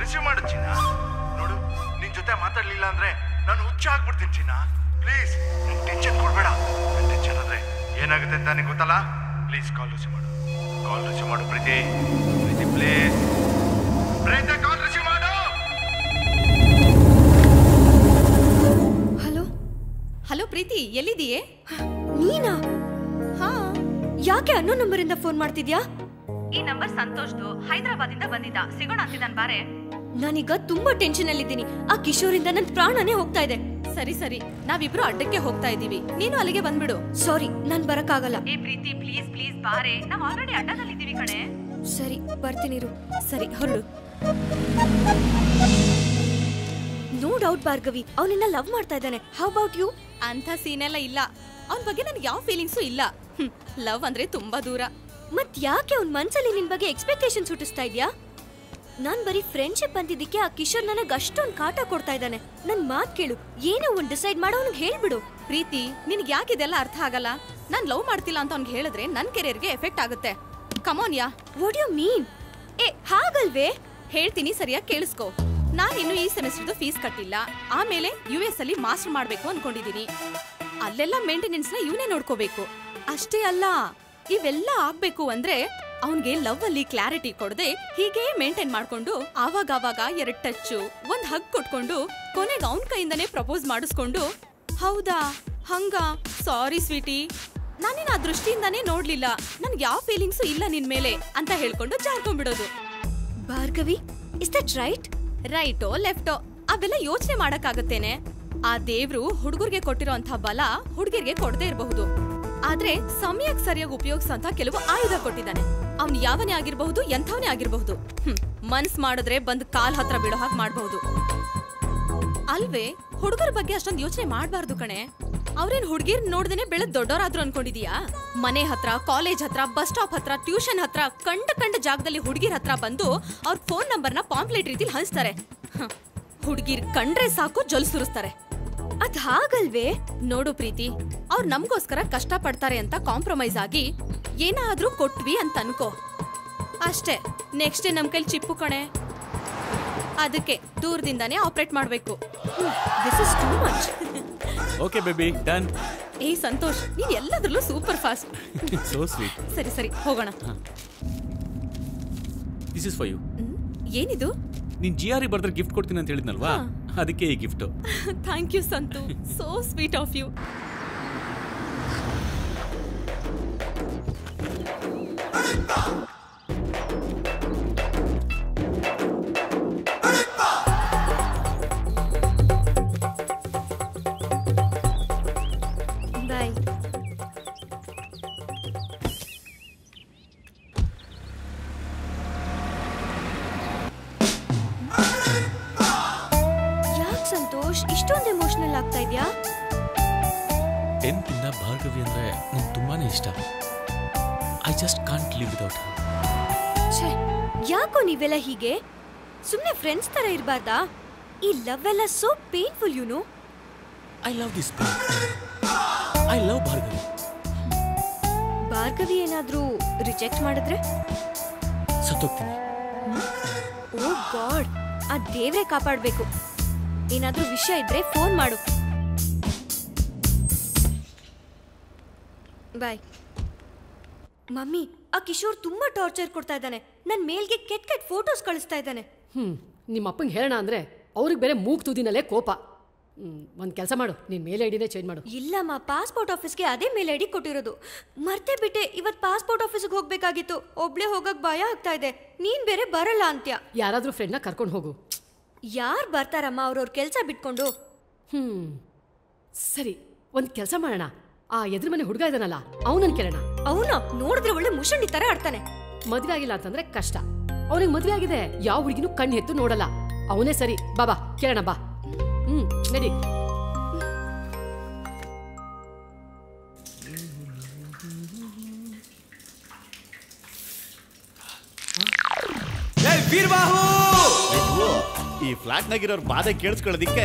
ರಿಸೀವ್ ಮಾಡು ಚಿನ್ನ. ನೋಡು, ನಿನ್ ಜೊತೆ ಮಾತಾಡ್ಲಿಲ್ಲ ಅಂದ್ರೆ ನಾನು ಹುಚ್ಚ ಆಗ್ಬಿಡ್ತೀನಿ ಚಿನ್ನ. ಪ್ಲೀಸ್, ನಿನ್ ಟೆನ್ಷನ್ ಕೊಡ್ಬೇಡ. ಟೆನ್ಷನ್ ಆದ್ರೆ ಏನಾಗುತ್ತೆ ಅಂತ ನಿಂಗೆ ಗೊತ್ತಲ್ಲ. ಪ್ಲೀಸ್ ಕಾಲ್ ರಿಸೀವ್ ಮಾಡು, ಕಾಲ್ ರಿಸೀವ್ ಮಾಡು. Preethi, Preethi please. Preethi, call receive ಮಾಡು. ಹಲೋ ಪ್ರೀತಿ, ಎಲ್ಲಿದೀಯೇ ನೀನಾ? ಹಾ, ಯಾಕೆ ಅನ್ನೋ ನಂಬರಿಂದ ಫೋನ್ ಮಾಡ್ತಿದ್ಯಾ? ಈ ನಂಬರ್ ಸಂತೋಷ್ದು, ಹೈದರಾಬಾದ್ ಇಂದ ಬಂದಿದ್ದ, ಸಿಗೋಣ ಅಂತಿದ್ದಾನೆ ಬಾರೆ. ನಾನೀಗ ತುಂಬಾ ಟೆನ್ಷನ್ ಅಲ್ಲಿದ್ದೀನಿ, ಆ ಕಿಶೋರಿಂದ ನನ್ ಪ್ರಾಣನೇ ಹೋಗ್ತಾ ಇದೆ. ಸರಿ ಸರಿ, ನಾವಿಬ್ರು ಅಡ್ಡಕ್ಕೆ ಹೋಗ್ತಾ ಇದೀವಿ, ನೀನು ಅಲ್ಲಿಗೆ ಬಂದ್ಬಿಡು. ಸಾರಿ, ನಾನ್ ಬರಕ್ಕಾಗಲ್ಲ. ಏ ಪ್ರೀತಿ, ಪ್ಲೀಸ್ ಪ್ಲೀಸ್ ಬಾರೆ, ನಾವ್ ಆಲ್ರೆಡಿ ಅಡ್ಡದಲ್ಲಿದ್ದೀವಿ ಕಣೆ. ಸರಿ, ಬರ್ತೀನಿರು. ಸರಿ, ಹೊರಡು. ನೋ ಡೌಟ್ ಭಾರ್ಗವಿ ಅವನನ್ನ ಲವ್ ಮಾಡ್ತಾ ಇದ್ದಾನೆ. How about you? ಅಂತ ಸೀನೆಲ್ಲ ಇಲ್ಲ, ಅವನ ಬಗ್ಗೆ ನನಗೆ ಯಾವ ಫೀಲಿಂಗ್ಸು ಇಲ್ಲ. ಲವ್ ಅಂದ್ರೆ ತುಂಬಾ ದೂರ. ಮತ್ ಯಾಕೆ ಅವನ ಮನಸ್ಸಲ್ಲಿ ನಿನ್ ಬಗ್ಗೆ ಎಕ್ಸ್ಪೆಕ್ಟೇಷನ್ಸ್ ಹುಟ್ಟಿಸ್ತಾ ಇದ್ಯಾ? ನಾನ್ ಬರೀ ಫ್ರೆಂಡ್ಶಿಪ್ ಅಂತಿದ್ದಕ್ಕೆ ಆ ಕಿಶೋರ್ ನನಗೆ ಅಷ್ಟೊಂದು ಕಾಟ ಕೊಡ್ತಾ ಇದ್ದಾನೆ. ನನ್ ಮಾತ್ ಕೇಳು, ಏನೋ ಒಂದು ಡಿಸೈಡ್ ಮಾಡೋ ಅವನಿಗೆ ಹೇಳ್ಬಿಡು. ಪ್ರೀತಿ, ನಿನ್ಗೆ ಯಾಕೆ ಇದೆಲ್ಲ ಅರ್ಥ ಆಗಲ್ಲ? ನಾನ್ ಲವ್ ಮಾಡ್ತಿಲ್ಲ ಅಂತ ಅವ್ನಿಗೆ ಹೇಳಿದ್ರೆ ನನ್ನ ಕೆರಿಯರ್ಗೆ ಎಫೆಕ್ಟ್ ಆಗುತ್ತೆ. Come on yeah, what you mean? ಏ ಹಾಗಲ್ವೇ, ಹೇಳ್ತೀನಿ ಸರಿಯಾಗಿ ಕೇಳಿಸ್ಕೊ. ನಾನು ಇನ್ನು ಈ ಸೆಮಿಸ್ಟರ್ದು ಫೀಸ್ ಕಟ್ಟಿಲ್ಲ, ಆಮೇಲೆ US ಅಲ್ಲಿ ಮಾಸ್ಟರ್ ಮಾಡಬೇಕು ಅನ್ಕೊಂಡಿದ್ದೀನಿ. ಅಲ್ಲೆಲ್ಲ ಮೇಂಟೆನೆನ್ಸ್ನ ಇವನೇ ನೋಡ್ಕೋಬೇಕು. ಅಷ್ಟೇ ಅಲ್ಲ, ಇವೆಲ್ಲ ಆಗ್ಬೇಕು ಅಂದ್ರೆ ಅವನಿಗೆ ಲವ್ ಅಲ್ಲಿ ಕ್ಲಾರಿಟಿ ಕೊಡದೆ ಹೀಗೆ ಮೇಂಟೈನ್ ಮಾಡ್ಕೊಂಡು ಆವಾಗವಾಗ ಎರಡು ಟಚ್ಚು, ಒಂದ್ ಹಗ್ ಕೊಟ್ಕೊಂಡು ಕೊನೆಗೆ ಅವನ ಕೈಯಿಂದನೇ ಪ್ರಪೋಸ್ ಮಾಡಿಸ್ಕೊಂಡು. ಹೌದಾ ಹಂಗ? ಸಾರಿ ಸ್ವೀಟಿ, ನಾನೇನು ಆ ದೃಷ್ಟಿಯಿಂದಾನೇ ನೋಡ್ಲಿಲ್ಲ, ನನ್ಗೆ ಯಾವ ಫೀಲಿಂಗ್ಸು ಇಲ್ಲ ನಿನ್ ಮೇಲೆ ಅಂತ ಹೇಳ್ಕೊಂಡು ಜಾರ್ಕೊಂಡ್ಬಿಡೋದು. Bhargavi, is that right? ರೈಟೋ ಲೆಫ್ಟೋ ಅವೆಲ್ಲ ಯೋಚನೆ ಮಾಡಕ್ಕಾಗತ್ತೇನೆ. ಆ ದೇವ್ರು ಹುಡುಗರಿಗೆ ಕೊಟ್ಟಿರೋಂಥ ಬಲ ಹುಡುಗಿರ್ಗೆ ಕೊಡದೇ ಇರಬಹುದು, ಆದ್ರೆ ಸಮಯಕ್ಕೆ ಸರಿಯಾಗಿ ಉಪಯೋಗಿಸಂತ ಕೆಲವು ಆಯುಧ ಕೊಟ್ಟಿದ್ದಾನೆ. ಅವ್ನು ಯಾವನೇ ಆಗಿರಬಹುದು, ಎಂಥವನೇ ಆಗಿರಬಹುದು. ಮನ್ಸ್ ಮಾಡಿದ್ರೆ ಬಂದ್ ಕಾಲ್ ಹತ್ರ ಬೀಳೋ ಹಾಗೆ ಮಾಡಬಹುದು ಅಲ್ವೇ. ಹುಡುಗರ ಬಗ್ಗೆ ಅಷ್ಟೊಂದು ಯೋಚನೆ ಮಾಡಬಾರ್ದು ಕಣೆ. ಅವ್ರೇನ್ ಹುಡುಗಿರ್ ನೋಡ್ದೇನೆ ಬೆಳೆದ್ ದೊಡ್ಡವರಾದ್ರು ಅನ್ಕೊಂಡಿದೀಯಾ? ಮನೆ ಹತ್ರ, ಕಾಲೇಜ್ ಹತ್ರ, ಬಸ್ ಸ್ಟಾಪ್ ಹತ್ರ, ಟ್ಯೂಷನ್ ಹತ್ರ, ಕಂಡ ಕಂಡ ಜಾಗದಲ್ಲಿ ಹುಡುಗಿರ್ ಹತ್ರ ಬಂದು ಅವ್ರ ಫೋನ್ ನಂಬರ್ನ ಪಾಂಪ್ಲೆಟ್ ರೀತಿಲಿ ಹಂಚ್ತಾರೆ. ಹುಡುಗಿರ್ ಕಂಡ್ರೆ ಸಾಕು ಜೊಲ್ಸುರಿಸ್ತಾರೆ. ಅದ್ ಹಾಗಲ್ವೇ? ನೋಡು ಪ್ರೀತಿ, ಅವ್ರು ನಮ್ಗೋಸ್ಕರ ಕಷ್ಟ ಪಡ್ತಾರೆ ಅಂತ ಕಾಂಪ್ರಮೈಸ್ ಆಗಿ ಏನಾದ್ರೂ ಕೊಟ್ವಿ ಅಂತ ಅನ್ಕೋ ಅಷ್ಟೇ. ನೆಕ್ಸ್ಟ್ ನಮ್ ಕೈಲಿ ಚಿಪ್ಪು ಕಣೆ, ಅದಕ್ಕೆ ದೂರದಿಂದಾನೇ ಆಪರೇಟ್ ಮಾಡ್ಬೇಕು. This is too much. Okay baby, done. ಏ ಸಂತೋಷ್, ನೀನ್ ಎಲ್ಲದ್ರಲ್ಲೂ ಸೂಪರ್ ಫಾಸ್ಟ್. So sweet. ಸರಿ ಸರಿ, ಹೋಗೋಣ. This is for you. ಏನಿದು? ನೀನ್ GRE ಬರ್ದರ್ ಗಿಫ್ಟ್ ಕೊಡ್ತೀನಿ ಅಂತ ಹೇಳಿದ್ನಲ್ವಾ, ಅದಕ್ಕೆ ಈ gift. Thank you Santu, so sweet of you. ಇಷ್ಟೊಂದು ಎಮೋಷನಲ್ ಆಗ್ತಾ ಇದೆಯಾ? 10th ಇಂದ ಭಾರ್ಗವಿ ಅಂದ್ರೆ ನಂಗೆ ತುಂಬಾನೇ ಇಷ್ಟ. I just can't live without her. ಛೆ, ಯಾಕೋ ನೀವೆಲ್ಲ ಹೀಗೆ? ಸುಮ್ಮನೆ ಫ್ರೆಂಡ್ಸ್ ತರ ಇರಬಾರ್ದಾ? ಈ ಲವ್ ಎಲ್ಲ so painful you know. I love this pain. I love Bhargavi. Bhargavi ಏನಾದರೂ ರಿಜೆಕ್ಟ್ ಮಾಡಿದ್ರೆ ಸತ್ತೋಗ್ತೀನಿ. ಓ ಗಾಡ್, ಆ ದೇವರೇ ಕಾಪಾಡಬೇಕು. ಏನಾದರೂ ವಿಷಯ ಇದ್ರೆ ಫೋನ್ ಮಾಡು. ಬಾಯ್. ಮಮ್ಮಿ, ಆ ಕಿಶೋರ್ ತುಂಬಾ ಟಾರ್ಚರ್ ಕೊಡ್ತಾ ಇದ್ದಾನೆ. ನನ್ನ ಮೇಲ್ಗೆ ಕೆಟ್ಟ ಕೆಟ್ಟ ಫೋಟೋಸ್ ಕಳಿಸ್ತಾ ಇದ್ದಾನೆ. ನಿಮ್ಮ ಅಪ್ಪಂಗೆ ಹೇಳೋಣ ಅಂದ್ರೆ ಅವರಿಗೆ ಬೇರೆ ಮೂಗ್ ತುದಿನಲ್ಲೇ ಕೋಪ. ಒಂದು ಕೆಲಸ ಮಾಡು, ನೀನ್ ಮೇಲ್ ಐಡಿನೇ ಚೇಂಜ್ ಮಾಡು. ಇಲ್ಲಮ್ಮ, ಪಾಸ್ಪೋರ್ಟ್ ಆಫೀಸ್ಗೆ ಅದೇ ಮೇಲ್ ಐಡಿ ಕೊಟ್ಟಿರೋದು, ಮರ್ತೇ ಬಿಟ್ಟೆ. ಇವತ್ತು ಪಾಸ್ಪೋರ್ಟ್ ಆಫೀಸ್ಗೆ ಹೋಗ್ಬೇಕಾಗಿತ್ತು, ಒಬ್ಳೆ ಹೋಗಕ್ ಭಯ ಆಗ್ತಾ ಇದೆ. ನೀನ್ ಬೇರೆ ಬರಲ್ಲ ಅಂತ್ಯ. ಯಾರಾದ್ರೂ ಫ್ರೆಂಡ್ನ ಕರ್ಕೊಂಡು ಹೋಗು. ಯಾರು ಬರ್ತಾರಮ್ಮ ಅವ್ರವ್ರ ಕೆಲಸ ಬಿಟ್ಕೊಂಡು? ಸರಿ, ಒಂದು ಕೆಲಸ ಮಾಡೋಣ. ಆ ಎದುರು ಮನೆ ಹುಡುಗ ಇದನಲ್ಲ, ಅವನನ್ನು ಕೇಳೋಣ. ಅವನ ನೋಡಿದ್ರೆ ಒಳ್ಳೆ ಮುಷಂಡಿ ತರ ಆಡ್ತಾನೆ. ಮದ್ವೆ ಆಗಿಲ್ಲ ಅಂತಂದ್ರೆ ಕಷ್ಟ. ಅವನಿಗೆ ಮದ್ವೆ ಆಗಿದೆ, ಯಾವ ಹುಡುಗಿನೂ ಕಣ್ಣು ಎತ್ತು ನೋಡಲ್ಲ. ಅವನೇ ಸರಿ, ಬಾಬಾ ಕೇಳೋಣ ಬಾ. ನಡಿ. ಈ ಫ್ಲಾಟ್ ನಾಗಿರೋರ್ ಬಾಧೆ ಕೇಳಿಸ್ಕೊಳ್ಳೋದಿಕ್ಕೆ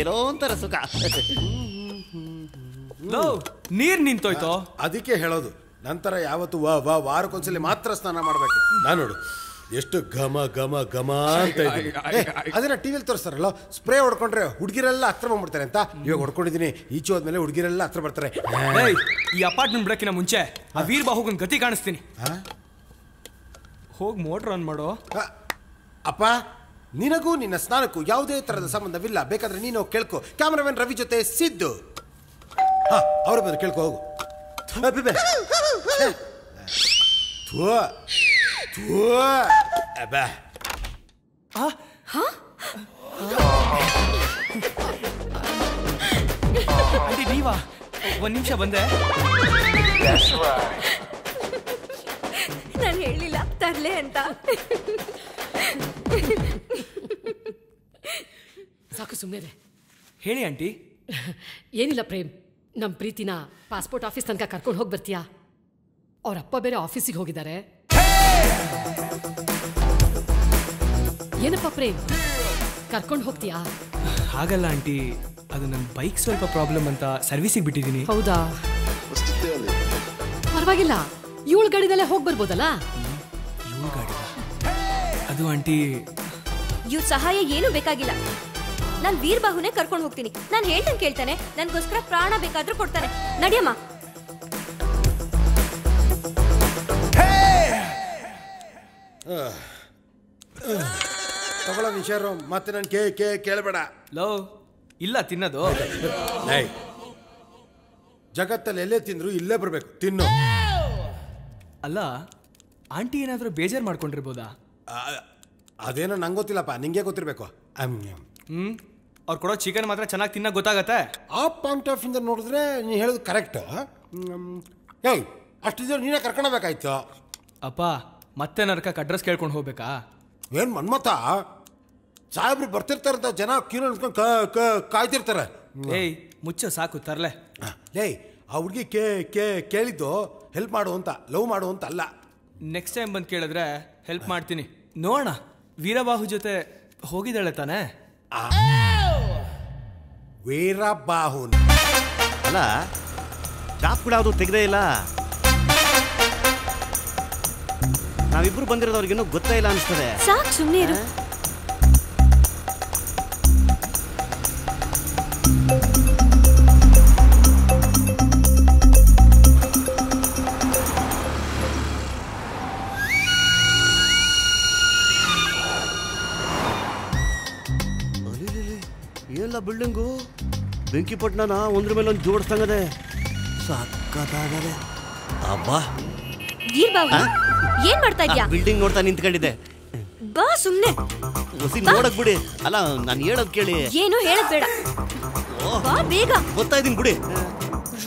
ಏನೋ ಒಂಥರ ಸುಖ. ನೀರ್ ನಿಂತೋಯ್ತು, ಅದಕ್ಕೆ ಹೇಳೋದು. ನಂತರ ಯಾವತ್ತು ವಾರಕ್ಕೊಂದ್ಸಲಿ ಮಾತ್ರ ಸ್ನಾನ ಮಾಡ್ಬೇಕು. ನಾನು ನೋಡು ಎಷ್ಟು ಘಮ ಘಮ ಘಮ ಅಂತ ಇದ್ದೀನಿ. ಅದನ್ನ ಟಿವಿಲಿ ತೋರಿಸ್ತಾರಲ್ಲ, ಸ್ಪ್ರೇ ಹೊಡ್ಕೊಂಡ್ರೆ ಹುಡುಗಿರೆಲ್ಲ ಹತ್ರ ಬಂದ್ಬಿಡ್ತಾರೆ ಅಂತ. ಇವಾಗ ಹೊಡ್ಕೊಂಡಿದ್ದೀನಿ, ಈಚೆ ಹೋದ್ಮೇಲೆ ಹುಡುಗಿರೆಲ್ಲ ಹತ್ರ ಬರ್ತಾರೆ. ಈ ಅಪಾರ್ಟ್ಮೆಂಟ್ ಬಿಡಕ್ಕಿನ ಮುಂಚೆ ಆ ವೀರ್ ಬಾಹುಗನ್ ಗತಿ ಕಾಣಿಸ್ತೀನಿ. ಹೋಗಿ ಮೋಟ್ರ್ ಆನ್ ಮಾಡೋ. ಅಪ್ಪ, ನಿನಗೂ ನಿನ್ನ ಸ್ನಾನಕ್ಕೂ ಯಾವುದೇ ತರಹದ ಸಂಬಂಧವಿಲ್ಲ. ಬೇಕಾದ್ರೆ ನೀನು ಕೇಳ್ಕೊ ಕ್ಯಾಮರಾಮನ್ ರವಿ ಜೊತೆ ಸಿದ್ದು. ಹಾ, ಅವ್ರ ಬಂದ್ರೆ ಕೇಳ್ಕೊ ಹೋಗು. ನೀವಾ? ಒಂದ್ ನಿಮಿಷ ಬಂದೆ. ನಾನು ಹೇಳಿಲ್ಲ ತರಲೆ ಅಂತ. ಸಾಕು, ಸುಮ್ಮನೆ ಹೇಳಿ ಆಂಟಿ. ಏನಿಲ್ಲ ಪ್ರೇಮ್, ನಮ್ಮ ಪ್ರೀತಿನ ಪಾಸ್ಪೋರ್ಟ್ ಆಫೀಸ್ ತನಕ ಕರ್ಕೊಂಡು ಹೋಗಿ ಬರ್ತೀಯಾ? ಅವ್ರ ಅಪ್ಪ ಬೇರೆ ಆಫೀಸಿಗೆ ಹೋಗಿದ್ದಾರೆ. ಏನಪ್ಪ ಪ್ರೇಮ್, ಕರ್ಕೊಂಡು ಹೋಗ್ತೀಯಾ? ಹಾಗಲ್ಲ ಆಂಟಿ, ಅದು ನನ್ನ ಬೈಕ್ ಸ್ವಲ್ಪ ಪ್ರಾಬ್ಲಮ್ ಅಂತ ಸರ್ವಿಸಿಗೆ ಬಿಟ್ಟಿದ್ದೀನಿ. ಹೌದಾ, ಪರವಾಗಿಲ್ಲ, ಇವಳ ಗಾಡಿದಲ್ಲೇ ಹೋಗಿ ಬರ್ಬೋದಲ್ಲ. ಇವಳ ಗಾಡಿ ಅದು ಆಂಟಿ. ಇವ್ರ ಸಹಾಯ ಏನು ಬೇಕಾಗಿಲ್ಲ, ನಾನು ವೀರ್ ಬಾಹುನೇ ಕರ್ಕೊಂಡು ಹೋಗ್ತೀನಿ. ನಾನು ಹೇಳ್ತಂಗೆ ಕೇಳ್ತಾನೆ, ನನಗೋಸ್ಕರ ಪ್ರಾಣ ಬೇಕಾದ್ರೂ ಕೊಡ್ತಾನೆ. ನಡಿಯಮ್ಮ. ತಗೊಳ್ಳೋ ವಿಷಯ ಮತ್ತೆ ನಾನು ಕೇಳಬೇಡ. ಲೋ, ಇಲ್ಲ ತಿನ್ನೋದು. ಜಗತ್ತಲ್ಲಿ ಎಲ್ಲೇ ತಿಂದ್ರು ಇಲ್ಲೇ ಬರಬೇಕು, ತಿನ್ನು. ಅಲ್ಲ ಆಂಟಿ, ಏನಾದರೂ ಬೇಜಾರು ಮಾಡ್ಕೊಂಡಿರ್ಬೋದಾ? ಅದೇನೋ ನಂಗೆ ಗೊತ್ತಿಲ್ಲಪ್ಪ, ನಿಂಗೆ ಗೊತ್ತಿರಬೇಕು. ಹ್ಮ್, ಅವ್ರು ಕೊಡೋ ಚಿಕನ್ ಮಾತ್ರ ಚೆನ್ನಾಗಿ ತಿನ್ನೋಕೆ ಗೊತ್ತಾಗತ್ತೆ. ಆ ಪಾಯಿಂಟ್ ಆಫ್ ಇಂದ ನೋಡಿದ್ರೆ ನೀನು ಹೇಳೋದು ಕರೆಕ್ಟ್. ಹೇಯ್, ಅಷ್ಟಿದ್ರೆ ನೀನೇ ಕರ್ಕೊಳ್ಬೇಕಾಯ್ತು. ಅಪ್ಪ, ಮತ್ತೆ ನರಕಕ್ಕೆ ಅಡ್ರೆಸ್ ಕೇಳ್ಕೊಂಡು ಹೋಗ್ಬೇಕಾ? ಏನು ಮನ್ಮತ, ಸಾಹೇಬ್ರು ಬರ್ತಿರ್ತಾರಂತ, ಜನ ಕ್ಯೂ ನಿಂತ್ಕೊಂಡು ಕಾಯ್ತಿರ್ತಾರೆ. ಏಯ್ ಮುಚ್ಚು, ಸಾಕು ತರಲೆ. ಏಯ್, ಆ ಹುಡುಗಿ ಕೇಳಿದ್ದು ಹೆಲ್ಪ್ ಮಾಡು ಅಂತ, ಲವ್ ಮಾಡು ಅಂತ ಅಲ್ಲ. ನೆಕ್ಸ್ಟ್ ಟೈಮ್ ಬಂದು ಕೇಳಿದ್ರೆ ಹೆಲ್ಪ್ ಮಾಡ್ತೀನಿ. ನೋಡೋಣ, ವೀರಬಾಹು ಜೊತೆ ಹೋಗಿದ್ದಾಳೆ ತಾನೇ? ವೀರಬಾಹು ಅಲ್ಲ, ಟಾಪ್ ಕೂಡ ಅದು ತೆಗ್ದೇ ಇಲ್ಲ. ನಾವಿಬ್ರು ಬಂದಿರೋದವ್ರಿಗೇನು ಗೊತ್ತೇ ಇಲ್ಲ ಅನಿಸ್ತದೆ. ಸಾಕು, ಸುಮ್ಮನೆ ಇರು. ಬಿಲ್ಡಿಂಗು ಬೆಂಕಿಪಟ್ಟಣ ಒಂದ್ರ ಮೇಲೆ ಒಂದು ಜೋಡಿಸ್ತಂಗದೆ, ಸಾಕಾಗದೆ. ಅಬ್ಬಾ ವೀರಬಾಹು, ಏನ್ ಮಾಡ್ತಾ ಇದ್ಯಾ? ಬಿಲ್ಡಿಂಗ್ ನೋಡ್ತಾ ನಿಂತ್ಕೊಂಡಿದ್ದೆ. ಬಾ ಸುಮ್ನೆ, ನೋಡಕ್ ಬಿಡಿ. ಅಲ್ಲ, ನಾನು ಹೇಳೋದ್ ಕೇಳಿ. ಏನು ಹೇಳಕ್ ಬೇಡ, ಬಾ ಬೇಗ. ಗೊತ್ತಾ ಇದೀನಿ ಬಿಡಿ.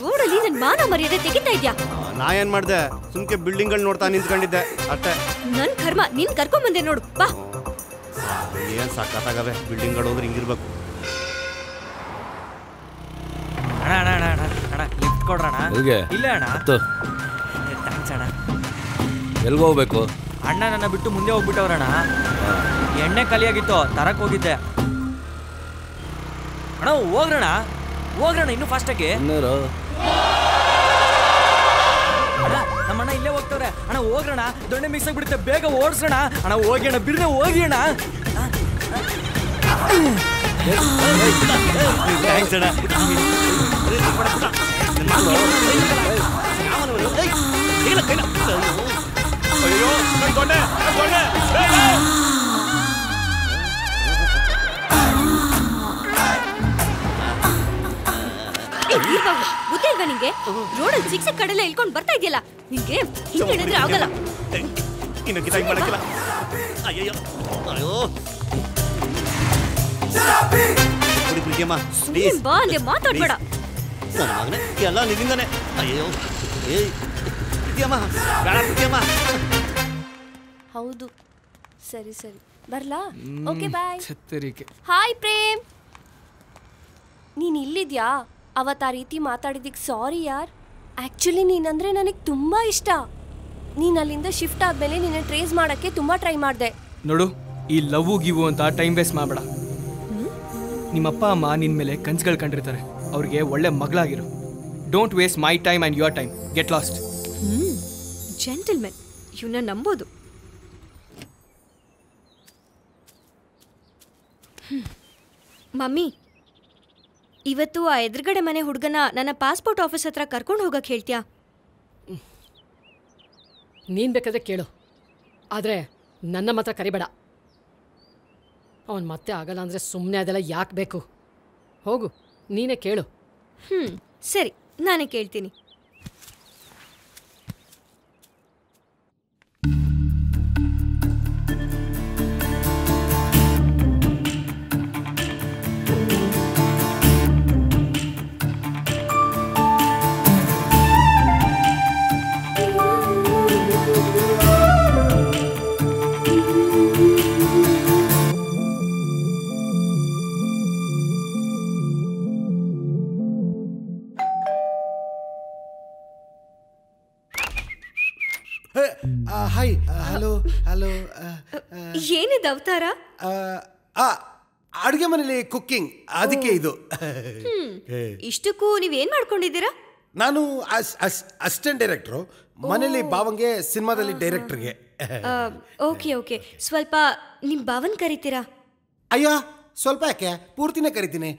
ರೋಡಲ್ಲಿ ನನ್ ಮಾನ ಮರ್ಯಾದೆ ತೆಗಿತಾ ಇದ್ಯಾ? ನಾ ಏನ್ ಮಾಡ್ದೆ, ಸುಮ್ಕೆ ಬಿಲ್ಡಿಂಗ್ ಗಳು ನೋಡ್ತಾ ನಿಂತ್ಕೊಂಡಿದ್ದೆ ಅಷ್ಟೇ. ನನ್ ಕರ್ಮ, ನಿನ್ ಕರ್ಕೊಂಡ್ ಬಂದೆ ನೋಡು. ಬಾ. ಏನ್ ಸಾಕಾಗವೆ ಬಿಲ್ಡಿಂಗ್ ಗಳು, ಹೋದ್ರೆ ಹಿಂಗಿರ್ಬೇಕು. ಎಲ್ಗೋಗ್ಬೇಕು? ಅಣ್ಣ ನನ್ನ ಬಿಟ್ಟು ಮುಂದೆ ಹೋಗ್ಬಿಟ್ಟವ್ರಣ್ಣ. ಎಣ್ಣೆ ಖಾಲಿಯಾಗಿತ್ತು, ತರಕ್ ಹೋಗಿದ್ದೆ. ಅಣ್ಣ ಹೋಗ್ರಣ ಹೋಗ್ರಣ, ಇನ್ನು ಫಾಸ್ಟ್ ಆಗಿ. ಅಣ್ಣ ನಮ್ಮಣ್ಣ ಇಲ್ಲೇ ಹೋಗ್ತವ್ರೆ. ಅಣ್ಣ ಹೋಗ್ರಣ, ದೊಣ್ಣೆ ಮಿಕ್ಸ್ ಆಗ್ಬಿಡುತ್ತೆ, ಬೇಗ ಓಡಿಸೋಣ. ಅಣ್ಣ ಹೋಗಿ ಅಣ್ಣ, ಬಿರ್ನೆ ಹೋಗಿ ಅಣ್ಣ. थैंक्स अड़ा अयो कोंडे बुद्धि इल्वा निंगे रोड ಅಲ್ಲಿ ಸಿಕ್ಸೆ ಕಡಲೆ ಇಳ್ಕೊಂಡು ಬರ್ತಾ ಇದೆಯಲ್ಲ ನಿಮಗೆ ಹಿಂಗೆ ನಡೆದ್ರೆ ಆಗಲ್ಲ ಇನ್ನು ಕಿತಾಯಿ ಮಾಡಕ್ಕಿಲ್ಲ ಅಯ್ಯೋ ಅಯ್ಯೋ ಸರಾಪಿ ಕುಡಿಪ್ರಿಯಮ್ಮ ಪ್ಲೀಸ್ ಬಾ ಅಲ್ಲಿ ಮಾತಾಡಬೇಡ ಸರಾಗನೆ ಎಲ್ಲ ನಿಂಗಿಂದನೇ ಅಯ್ಯೋ ಏ ಪ್ರಿಯಮ್ಮ ಬಾ ಪ್ರಿಯಮ್ಮ ಹೌದು ಸರಿ ಸರಿ ಬರಲಾ ಓಕೆ ಬೈ ಚತ್ತರಿಕೆ ಹಾಯ್ ಪ್ರೇಮ್ ನೀನು ಇಲ್ಲಿದ್ಯಾ ಅವತ್ತು ಆ ರೀತಿ ಮಾತಾಡಿದ್ದಕ್ಕೆ ಸಾರಿ ಯಾರ್. ಆಕ್ಚುಲಿ ನೀನಂದ್ರೆ ನನಗೆ ತುಂಬಾ ಇಷ್ಟ. ನೀನು ಅಲ್ಲಿಂದ ಶಿಫ್ಟ್ ಆದಮೇಲೆ ನಿನ್ನ ಟ್ರೇಸ್ ಮಾಡೋಕ್ಕೆ ತುಂಬಾ ಟ್ರೈ ಮಾಡಿದೆ. ನೋಡು ಈ ಲವ್ ಗಿವ್ ಅಂತ ಟೈಮ್ ವೇಸ್ಟ್ ಮಾಡಬೇಡ. ನಿಮ್ಮ ಅಪ್ಪ ಅಮ್ಮ ನಿನ್ನ ಮೇಲೆ ಕನ್ಸುಗಳು ಕಂಡಿರ್ತಾರೆ. ಅವರಿಗೆ ಒಳ್ಳೆ ಮಗಳಾಗಿರು. Don't waste my time and your time. Get lost. Gentleman ಇವನ್ನ ನಂಬೋದು. ಮಮ್ಮಿ ಇವತ್ತು ಆ ಎದುರುಗಡೆ ಮನೆ ಹುಡುಗನ ನನ್ನ ಪಾಸ್ಪೋರ್ಟ್ ಆಫೀಸ್ ಹತ್ರ ಕರ್ಕೊಂಡು ಹೋಗಕ್ಕೆ ಹೇಳ್ತೀಯಾ? ನೀನು ಬೇಕಾದರೆ ಕೇಳು, ಆದರೆ ನನ್ನ ಮಾತ್ರ ಕರಿಬೇಡ. ಅವನು ಮತ್ತೆ ಆಗಲ್ಲ ಅಂದರೆ ಸುಮ್ಮನೆ ಅದೆಲ್ಲ ಯಾಕೆ ಬೇಕು? ಹೋಗು, ನೀನೇ ಕೇಳು. ಹ್ಞೂ ಸರಿ, ನಾನೇ ಕೇಳ್ತೀನಿ. Hi, hello hello. ಏನಿದೆ ಅವತಾರ? ಅಡುಗೆ ಮನೆಯಲ್ಲಿ ಕುಕ್ಕಿಂಗ್, ಅದಕ್ಕೆ ಇದು. ಇಷ್ಟಕ್ಕೂ ನೀವೇನು ಮಾಡ್ಕೊಂಡಿದ್ದೀರಾ? ನಾನು ಅಸಿಸ್ಟೆಂಟ್ ಡೈರೆಕ್ಟ್ರು, ಮನೇಲಿ ಬಾವಂಗೆ, ಸಿನಿಮಾದಲ್ಲಿ ಡೈರೆಕ್ಟ್ರಿಗೆ. ಓಕೆ ಓಕೆ, ಸ್ವಲ್ಪ ನಿಮ್ಮ ಬಾವನ್ ಕರಿತೀರಾ? ಅಯ್ಯೋ ಸ್ವಲ್ಪ ಯಾಕೆ, ಪೂರ್ತಿನೇ ಕರಿತೀನಿ.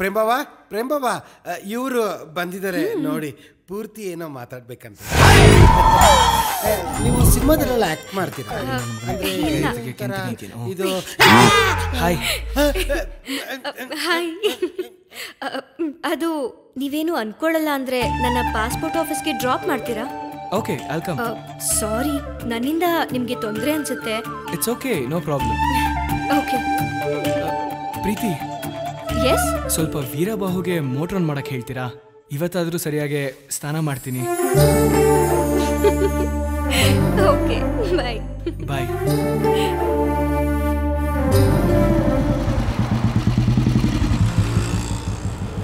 ಪ್ರೇಮ್ ಬಾವ, ಪ್ರೇಮ್ ಬಾವ ಇವರು ಬಂದಿದ್ದಾರೆ ನೋಡಿ. ಪೂರ್ತಿ ಏನೋ ಮಾತಾಡ್ಬೇಕಂತ. ನೀವು ಸಿನಿಮಾದಲ್ಲೆಲ್ಲ ಆಕ್ಟ್ ಮಾಡ್ತೀರಾ? ಇದು ಹಾಯ್ ಹಾಯ್. ಅದು ನೀವೇನು ಅನ್ಕೊಳ್ಳಲ್ಲ ಅಂದ್ರೆ ನನ್ನ ಪಾಸ್ಪೋರ್ಟ್ ಆಫೀಸ್ಗೆ ಡ್ರಾಪ್ ಮಾಡ್ತೀರಾ? Okay, I will come. Sorry, ನನ್ನಿಂದ ನಿಮಗೆ ತೊಂದರೆ ಅನ್ಸುತ್ತೆ. It's okay, no problem. Okay Preethi. Yes, ಸ್ವಲ್ಪ ವೀರಬಾಹುಗೆ ಮೋಟರ್ ಆನ್ ಮಾಡಕ್ಕೆ ಹೇಳ್ತೀರಾ? ಇವತ್ತಾದರೂ ಸರಿಯಾಗಿ ಸ್ನಾನ ಮಾಡ್ತೀನಿ. Okay, bye bye.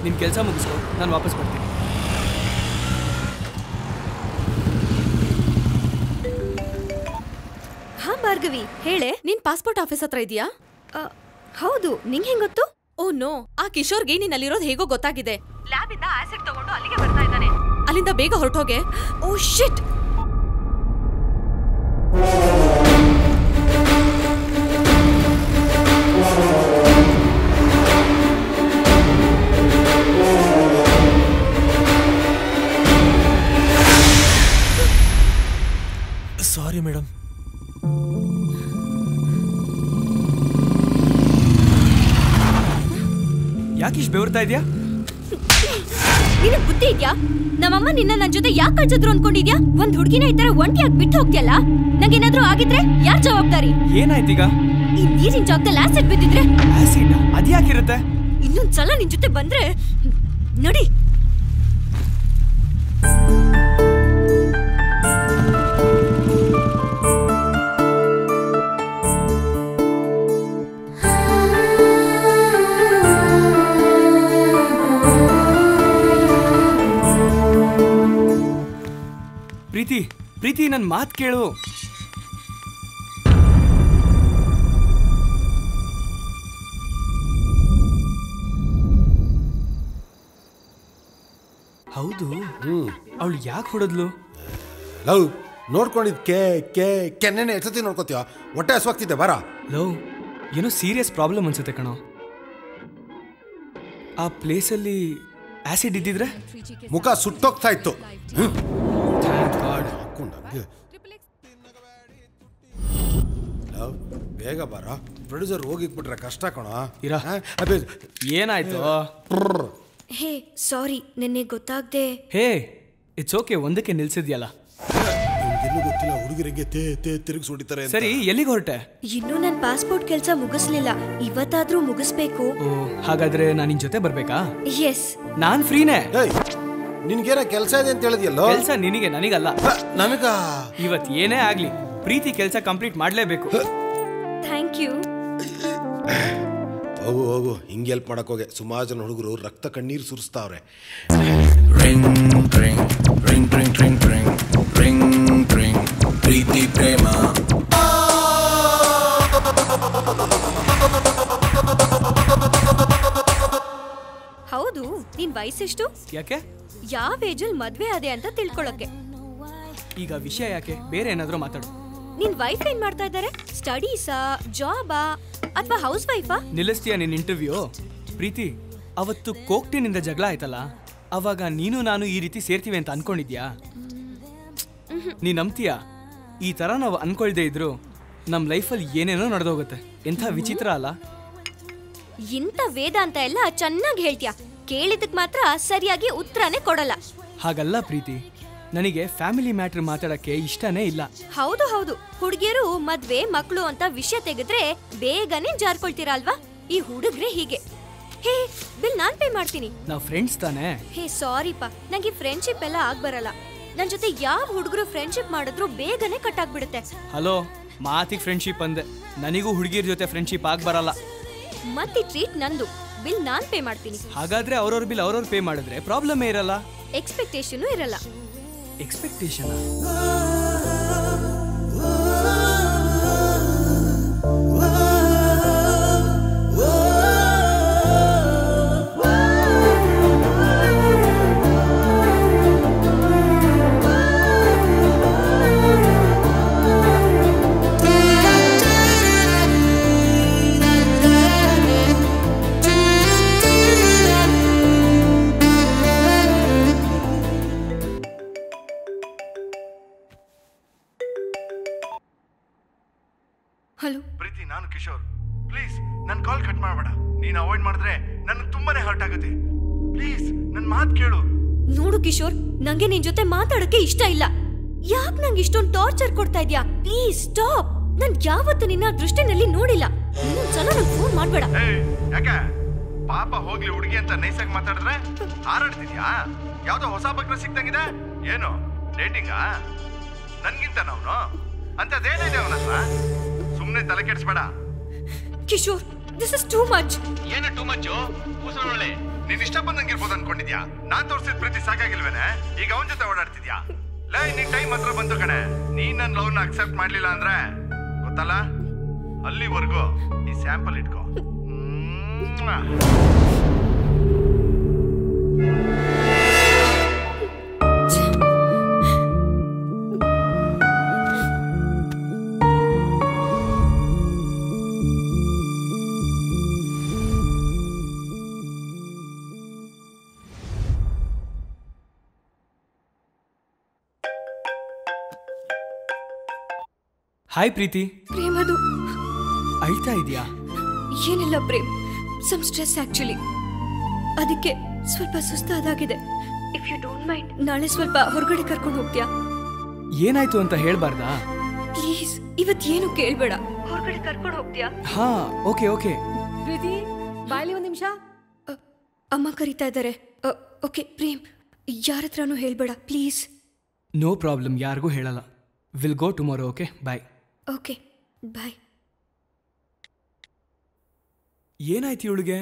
ನಿನ್ನ ಕೆಲಸ ಮುಗಿಸ್ಕೊ, ನಾನು ವಾಪಸ್ ಬರ್ತೀನಿ. ಹಾ ಭಾರ್ಗವಿ, ಹೇಳೆ, ನಿನ್ನ ಪಾಸ್ಪೋರ್ಟ್ ಆಫೀಸ್ ಹತ್ರ ಇದೆಯಾ? ಹೌದು, ನಿಂಗೆ ಹೆಂಗೆ ಗೊತ್ತು? ಓ ನೋ, ಆ ಕಿಶೋರ್ಗೆ ನೀನು ಅಲ್ಲಿರೋದು ಹೇಗೋ ಗೊತ್ತಾಗಿದೆ. ಲ್ಯಾಬ್ ಇಂದ ಆಸಿಡ್ ತಗೊಂಡು ಅಲ್ಲಿಗೆ ಬರ್ತಾ ಇದ್ದಾನೆ. ಅಲ್ಲಿಂದ ಬೇಗ ಹೊರಟೋಗೆ. ಓ ಶಿಟ್. Sorry madam. ಯಾಕಿಷ್ಟು ಬೆವರ್ತಾ ಇದೆಯಾ? ನಿನಗೆ ಬುದ್ಧಿ ಇದೆಯಾ? ನಮ್ಮಮ್ಮ ನಿನ್ನ ನನ್ನ ಜೊತೆ ಯಾಕೆ ಕಳ್ಸಿದ್ರು ಅನ್ಕೊಂಡಿದ್ಯಾ? ಒಂದ್ ಹುಡುಗಿನ ಈ ತರ ಒಂಟಿಯಾಗಿ ಬಿಟ್ಟು ಹೋಗ್ತಿಯಲ್ಲ, ನಂಗೇನಾದ್ರೂ ಆಗಿದ್ರೆ ಯಾರ್ ಜವಾಬ್ದಾರಿ? ಏನಾಯ್ತೀಗ? ಈ ನೀರಿನ ಜಾಗದಲ್ಲಿ ಆಸಿಡ್ ಬಿದ್ದಿದ್ರೆ. ಆಸಿಡ್ ಅದ್ಯಾಕಿರುತ್ತೆ? ಇನ್ನೊಂದ್ಸಲ ನಿನ್ ಜೊತೆ ಬಂದ್ರೆ ನೋಡಿ. ಪ್ರೀತಿ, ಪ್ರೀತಿ, ನನ್ನ ಮಾತು ಕೇಳು. ಹೌದು, ಅವಳು ಯಾಕೆ ಹೊಡೆದ್ಲು? ಲವ್ ನೋಡ್ಕೊಂಡಿದ್ ಕೆನ್ನೆನೆ ಎಷ್ಟೊತ್ತಿ ನೋಡ್ಕೋತೀವ, ಹೊಟ್ಟೆ ಹಸುವಾಗ್ತಿದ್ದೆ. ಬಾರ ಲವ್, ಏನೋ ಸೀರಿಯಸ್ ಪ್ರಾಬ್ಲಮ್ ಅನ್ಸುತ್ತೆ ಕಣೋ. ಆ ಪ್ಲೇಸ್ ಅಲ್ಲಿ ಆಸಿಡ್ ಇದ್ದಿದ್ರೆ ಮುಖ ಸುಟ್ಟೋಗ್ತಾ ಇತ್ತು. Thank god ಹಾಕೊಂಡಂಗೆ. ಲವ್ ಬೇಗ ಬಾರಾ, ಪ್ರೊಡ್ಯೂಸರ್ ಹೋಗಿಬಿಟ್ರೆ ಕಷ್ಟ ಕಣೋ. ಇರಾ ಅಬೆ ಏನಾಯ್ತು? ಹೇ ಸಾರಿ, ನಿನ್ನೆ ಗೊತ್ತಾಗ್ದೆ. ಹೇ ಇಟ್ಸ್ ಓಕೆ, ಒಂದಕ್ಕೆ ನಿಲ್ಸಿದ್ಯಲ್ಲ. ನಿನ್ಗೆ ಗೊತ್ತಿಲ್ಲ ಹುಡುಗರಿಗೆ ತೇ ತೇ ತಿರುಗಿಸಿ ಹೊಡಿತಾರೆ ಅಂತ. ಸರಿ ಎಲ್ಲಿಗೆ ಹೊರಟೆ? ಇನ್ನು ನನ್ನ ಪಾಸ್ಪೋರ್ಟ್ ಕೆಲಸ ಮುಗಿಸಲಿಲ್ಲ, ಇವತ್ತಾದರೂ ಮುಗಿಸಬೇಕು. ಹಾಗಾದ್ರೆ ನಾನು ನಿನ್ನ ಜೊತೆ ಬರಬೇಕಾ? ಎಸ್, ನಾನು ಫ್ರೀನೇ. ನಿನಗೇನ ಕೆಲಸ ಇದೆ ಅಂತ ಹೇಳಿದ್ಯಲ್ಲ? ಕೆಲಸ ನಿನಗೆ, ನನಗಲ್ಲ. ನನಗ ಇವತ್ತು ಏನೇ ಆಗ್ಲಿ ಪ್ರೀತಿ ಕೆಲಸ ಕಂಪ್ಲೀಟ್ ಮಾಡಲೇಬೇಕು. Thank you. ಹೋಗು ಹೋಗು, ಹಿಂಗೆ ಹೆಲ್ಪ್ ಮಾಡಕ್ಕೆ ಹೋಗಿ ಸುಮಾರು ಜನ ಹುಡುಗರು ರಕ್ತ ಕಣ್ಣೀರು ಸುರಿಸ್ತಾವ್ರೆ. ಪ್ರೀತಿ ಪ್ರೇಮ ಹೌದು. ನಿನ್ ವಯಸ್ಸೆಷ್ಟು? ಯಾಕೆ ಯಾವ ಏಜಲ್ಲಿ ಮದ್ವೆ ಅದೇ ಅಂತ ತಿಳ್ಕೊಳಕ್ಕೆ? ಈಗ ವಿಷಯ ಯಾಕೆ, ಬೇರೆ ಏನಾದ್ರೂ ಮಾತಾಡು. ನಿನ್ ವೈಫ್ ಏನ್ ಮಾಡ್ತಾ ಇದ್ದಾರೆ? ಸ್ಟಡೀಸಾ, ಜಾಬಾ ಅಥವಾ ಹೌಸ್ ವೈಫಾ? ನಿಲ್ಲಿಸ್ತೀಯಾ ನಿನ್ನ ಇಂಟರ್ವ್ಯೂ? ಪ್ರೀತಿ, ಅವತ್ತು ಕೋಕ್ಟಿನಿಂದ ಜಗಳ ಆಯ್ತಲ್ಲ, ಅವಾಗ ನೀನು ನಾನು ಈ ರೀತಿ ಸೇರ್ತೀವಿ ಅಂತ ಅನ್ಕೊಂಡಿದ್ಯಾ? ನೀನ್ ನಂಬ್ತೀಯಾ? ಈ ಥರ ನಾವು ಅನ್ಕೊಳ್ದೇ ಇದ್ರು ನಮ್ಮ ಲೈಫಲ್ಲಿ ಏನೇನೋ ನಡೆದೋಗುತ್ತೆ. ಎಂಥ ವಿಚಿತ್ರ ಅಲ್ಲ? ಇಂಥ ವೇದಾಂತ ಎಲ್ಲ ಚೆನ್ನಾಗಿ ಹೇಳ್ತೀಯಾ, ಕೇಳಿದಕ್ಕೆ ಮಾತ್ರ ಸರಿಯಾಗಿ ಉತ್ತರನೇ ಕೊಡಲ್ಲ. ಹಾಗಲ್ಲ ಪ್ರೀತಿ, ನನಗೆ ಫ್ಯಾಮಿಲಿ ಮ್ಯಾಟರ್ ಮಾತಾಡಕ್ಕೆ ಇಷ್ಟನೇ ಇಲ್ಲ. ಹೌದು ಹೌದು, ಹುಡುಗಿಯರು ಮದ್ವೆ ಮಕ್ಕಳು ಅಂತ ವಿಷಯ ತೆಗೆದ್ರೆ ಬೇಗನೆ ಜಾರ್ಕೊಳ್ತೀರಾ ಅಲ್ವಾ? ಈ ಹುಡುಗ್ರೆ ಹೀಗೆ. ಹೇ ಬಿಲ್ ನಾನ್ ಪೇ ಮಾಡ್ತೀನಿ. ನಾವು ಫ್ರೆಂಡ್ಸ್ ತಾನೆ. ಹೇ ಸಾರಿಪ್ಪ, ನಂಗೆ ಫ್ರೆಂಡ್ಶಿಪ್ ಎಲ್ಲ ಆಗ್ಬರಲ್ಲ. ನನ್ ಜೊತೆ ಯಾವ ಹುಡುಗರು ಫ್ರೆಂಡ್ಶಿಪ್ ಮಾಡಿದ್ರು ಬೇಗನೆ ಕಟ್ ಆಗ್ಬಿಡುತ್ತೆ. ಹಲೋ, ಮಾತಿಗೆ ಫ್ರೆಂಡ್ಶಿಪ್ ಅಂದೆ, ನನಗೂ ಹುಡುಗಿಯರ ಜೊತೆ ಫ್ರೆಂಡ್ಶಿಪ್ ಆಗ್ಬರಲ್ಲ. ಮತ್ತೆ ಟ್ರೀಟ್ ನಂದು, ಬಿಲ್ ನಾನ್ ಪೇ ಮಾಡ್ತೀನಿ. ಹಾಗಾದ್ರೆ ಅವ್ರವ್ರ ಬಿಲ್ ಅವ್ರವ್ರು ಪೇ ಮಾಡಿದ್ರೆ ಪ್ರಾಬ್ಲಮ್ ಇರಲ್ಲ, ಎಕ್ಸ್ಪೆಕ್ಟೇಷನ್ ಇರಲ್ಲ. ಎಕ್ಸ್ಪೆಕ್ಟೇಷನ್ ನಂಗೆ ನಿನ್ ಜೊತೆ ಮಾತಾಡಕ್ಕೆ ಇಷ್ಟ ಇಲ್ಲ. ಯಾಕೆ ನಂಗೆ ಇಷ್ಟೊಂದು ಟಾರ್ಚರ್ ಕೊಡ್ತಾ ಇದೀಯಾ? Please stop. ನಾನು ಯಾವತ್ತೂ ನಿನ್ನ ದೃಷ್ಟಿನಲ್ಲಿ ನೋಡಿಲ್ಲ. ಇನ್ನೊಂದ್ಸಲ ನನಗೆ ಫೋನ್ ಮಾಡಬೇಡ. ಯಾಕೆ ಪಾಪ ಹೋಗ್ಲಿ ಹುಡುಗಿ ಅಂತ ನೈಸಾಗಿ ಮಾತಾಡಿದ್ರೆ ಹಾರಾಡ್ತಿದ್ಯಾ? ಯಾವ್ದೋ ಹೊಸ ಬಕ್ರ ಸಿಕ್ತಂಗಿದೆ. ಏನು ಡೇಟಿಂಗಾ? ನನ್ಗಿಂತ ನಾವು ಅಂತದೇನಿದೆ ಅವನತ್ರ? ಸುಮ್ಮನೆ ತಲೆ ಕೆಡಿಸ್ಬೇಡ Kishore, this is too much. ಏನು ಟೂ ಮಚ್ಚು? ಕೂಸರೊಳ್ಳೆ, ನೀನ್ ಇಷ್ಟ ಬಂದಂಗೆ ಇರ್ಬೋದು ಅನ್ಕೊಂಡಿದ್ಯಾ? ನಾನ್ ತೋರಿಸಿದ ಪ್ರೀತಿ ಸಾಕಾಗಿಲ್ವೇನೆ? ಈಗ ಅವನ ಜೊತೆ ಓಡಾಡ್ತಿದ್ಯಾ? ಲೈ, ನಿನ್ ಟೈಮ್ ಹತ್ರ ಬಂತು ಕಣೆ. ನೀನ್ ನನ್ನ ಲವ್ನ ಅಕ್ಸೆಪ್ಟ್ ಮಾಡ್ಲಿಲ್ಲ ಅಂದ್ರೆ ಗೊತ್ತಲ್ಲ, ಅಲ್ಲಿವರೆಗೂ ಈ ಸ್ಯಾಂಪಲ್ ಇಟ್ಕೋ. ಹಾಯ್ ಪ್ರೀತಿ. ಪ್ರೇಮದು ಅಳ್ತಾ ಇದೆಯಾ? ಏನಿಲ್ಲ ಪ್ರೇಮ್, ಸಮ್ ಸ್ಟ್ರೆಸ್ ಆಕ್ಚುಲಿ, ಅದಕ್ಕೆ ಸ್ವಲ್ಪ ಸುಸ್ತಾದಾಗಿದೆ. ಇಫ್ ಯು ಡೋಂಟ್ ಮೈಂಡ್ ನಾಳೆ ಸ್ವಲ್ಪ ಹೊರಗಡೆ ಕರ್ಕೊಂಡು ಹೋಗ್ತೀಯಾ? ಏನಾಯ್ತು ಅಂತ ಹೇಳ್ಬಾರ್ದಾ? ಪ್ಲೀಸ್ ಇವತ್ತೇನು ಕೇಳಬೇಡ, ಹೊರಗಡೆ ಕರ್ಕೊಂಡು ಹೋಗ್ತೀಯಾ? ಹಾ ಓಕೆ ಓಕೆ. ಪ್ರೀತಿ ಬಾಯ್ಲಿ ಒಂದು ನಿಮಿಷ, ಅಮ್ಮ ಕರೀತಾ ಇದ್ದಾರೆ. ಓಕೆ ಪ್ರೇಮ್, ಯಾರ ಹತ್ರನೂ ಹೇಳ್ಬೇಡ ಪ್ಲೀಸ್. ನೋ ಪ್ರಾಬ್ಲಮ್, ಯಾರಿಗೂ ಹೇಳಲ್ಲ. Will go tomorrow. Okay bye. Okay bye. ಏನಾಯ್ತು ಇವಳಿಗೆ?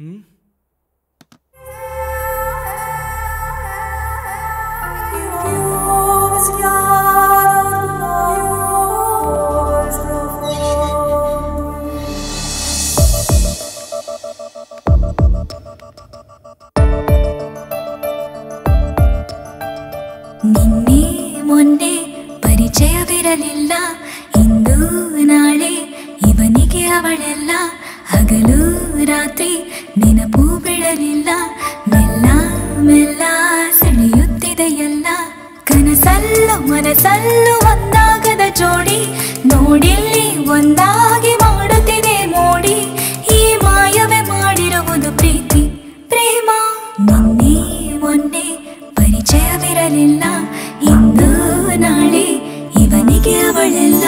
ನಿನ್ನೆ ಮೊನ್ನೆ ಪರಿಚಯವಿರಲಿಲ್ಲ, ಇಂದು ನಾಳೆ ಇವನಿಗೆ ಅವಳೆಲ್ಲ ಹಗಲು ರಾತ್ರಿ ನೆನಪು ಬಿಡಲಿಲ್ಲ ಮೆಲ್ಲ ಮೆಲ್ಲ ಸೆಳೆಯುತ್ತಿದೆಯಲ್ಲ ಕನಸಲ್ಲೂ ಮನಸಲ್ಲೂ ಒಂದಾಗದ ಜೋಡಿ ನೋಡಿಲ್ಲಿ ಒಂದಾಗಿ ಮಾಡುತ್ತಿದೆ ಮೋಡಿ ಈ ಮಾಯವೇ ಮಾಡಿರುವುದು ಪ್ರೀತಿ ಪ್ರೇಮ ನಿನ್ನೆ ಮೊನ್ನೆ ಪರಿಚಯವಿರಲಿಲ್ಲ ಇಂದು ನಾಳೆ ಇವನಿಗೆ ಅವಳೆಲ್ಲ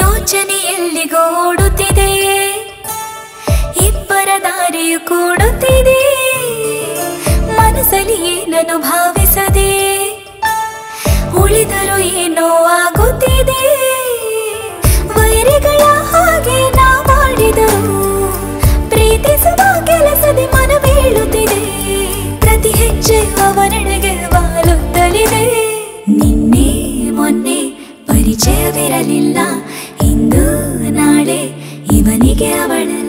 ಯೋಚನೆಯಲ್ಲಿಗೂ ಓಡುತ್ತಿದೆ ಇಬ್ಬರ ದಾರಿಯು ಕೂಡುತ್ತಿದೆ ಮನಸ್ಸಲ್ಲಿ ಏನನ್ನು ಭಾವಿಸದೆ ಉಳಿದರೂ ಏನೋ ಆಗುತ್ತಿದೆ ವೈರಿಗಳ ಹಾಗೆ ನಾ ಮಾಡಿದರೂ ಪ್ರೀತಿಸುವ ಕೆಲಸದಿ ಮನ ಬೀಳುತ್ತಿದೆ ಪ್ರತಿ ಹೆಜ್ಜೆಯ ಅವರಣೆಗೆ ವಾಲುತ್ತಲಿದೆ ನಿನ್ನೆ ಮೊನ್ನೆ ಪರಿಚಯವಿರಲಿಲ್ಲ ಇಂದು ನಾಳೆ ಇವನಿಗೆ ಅವಳೆಲ್ಲ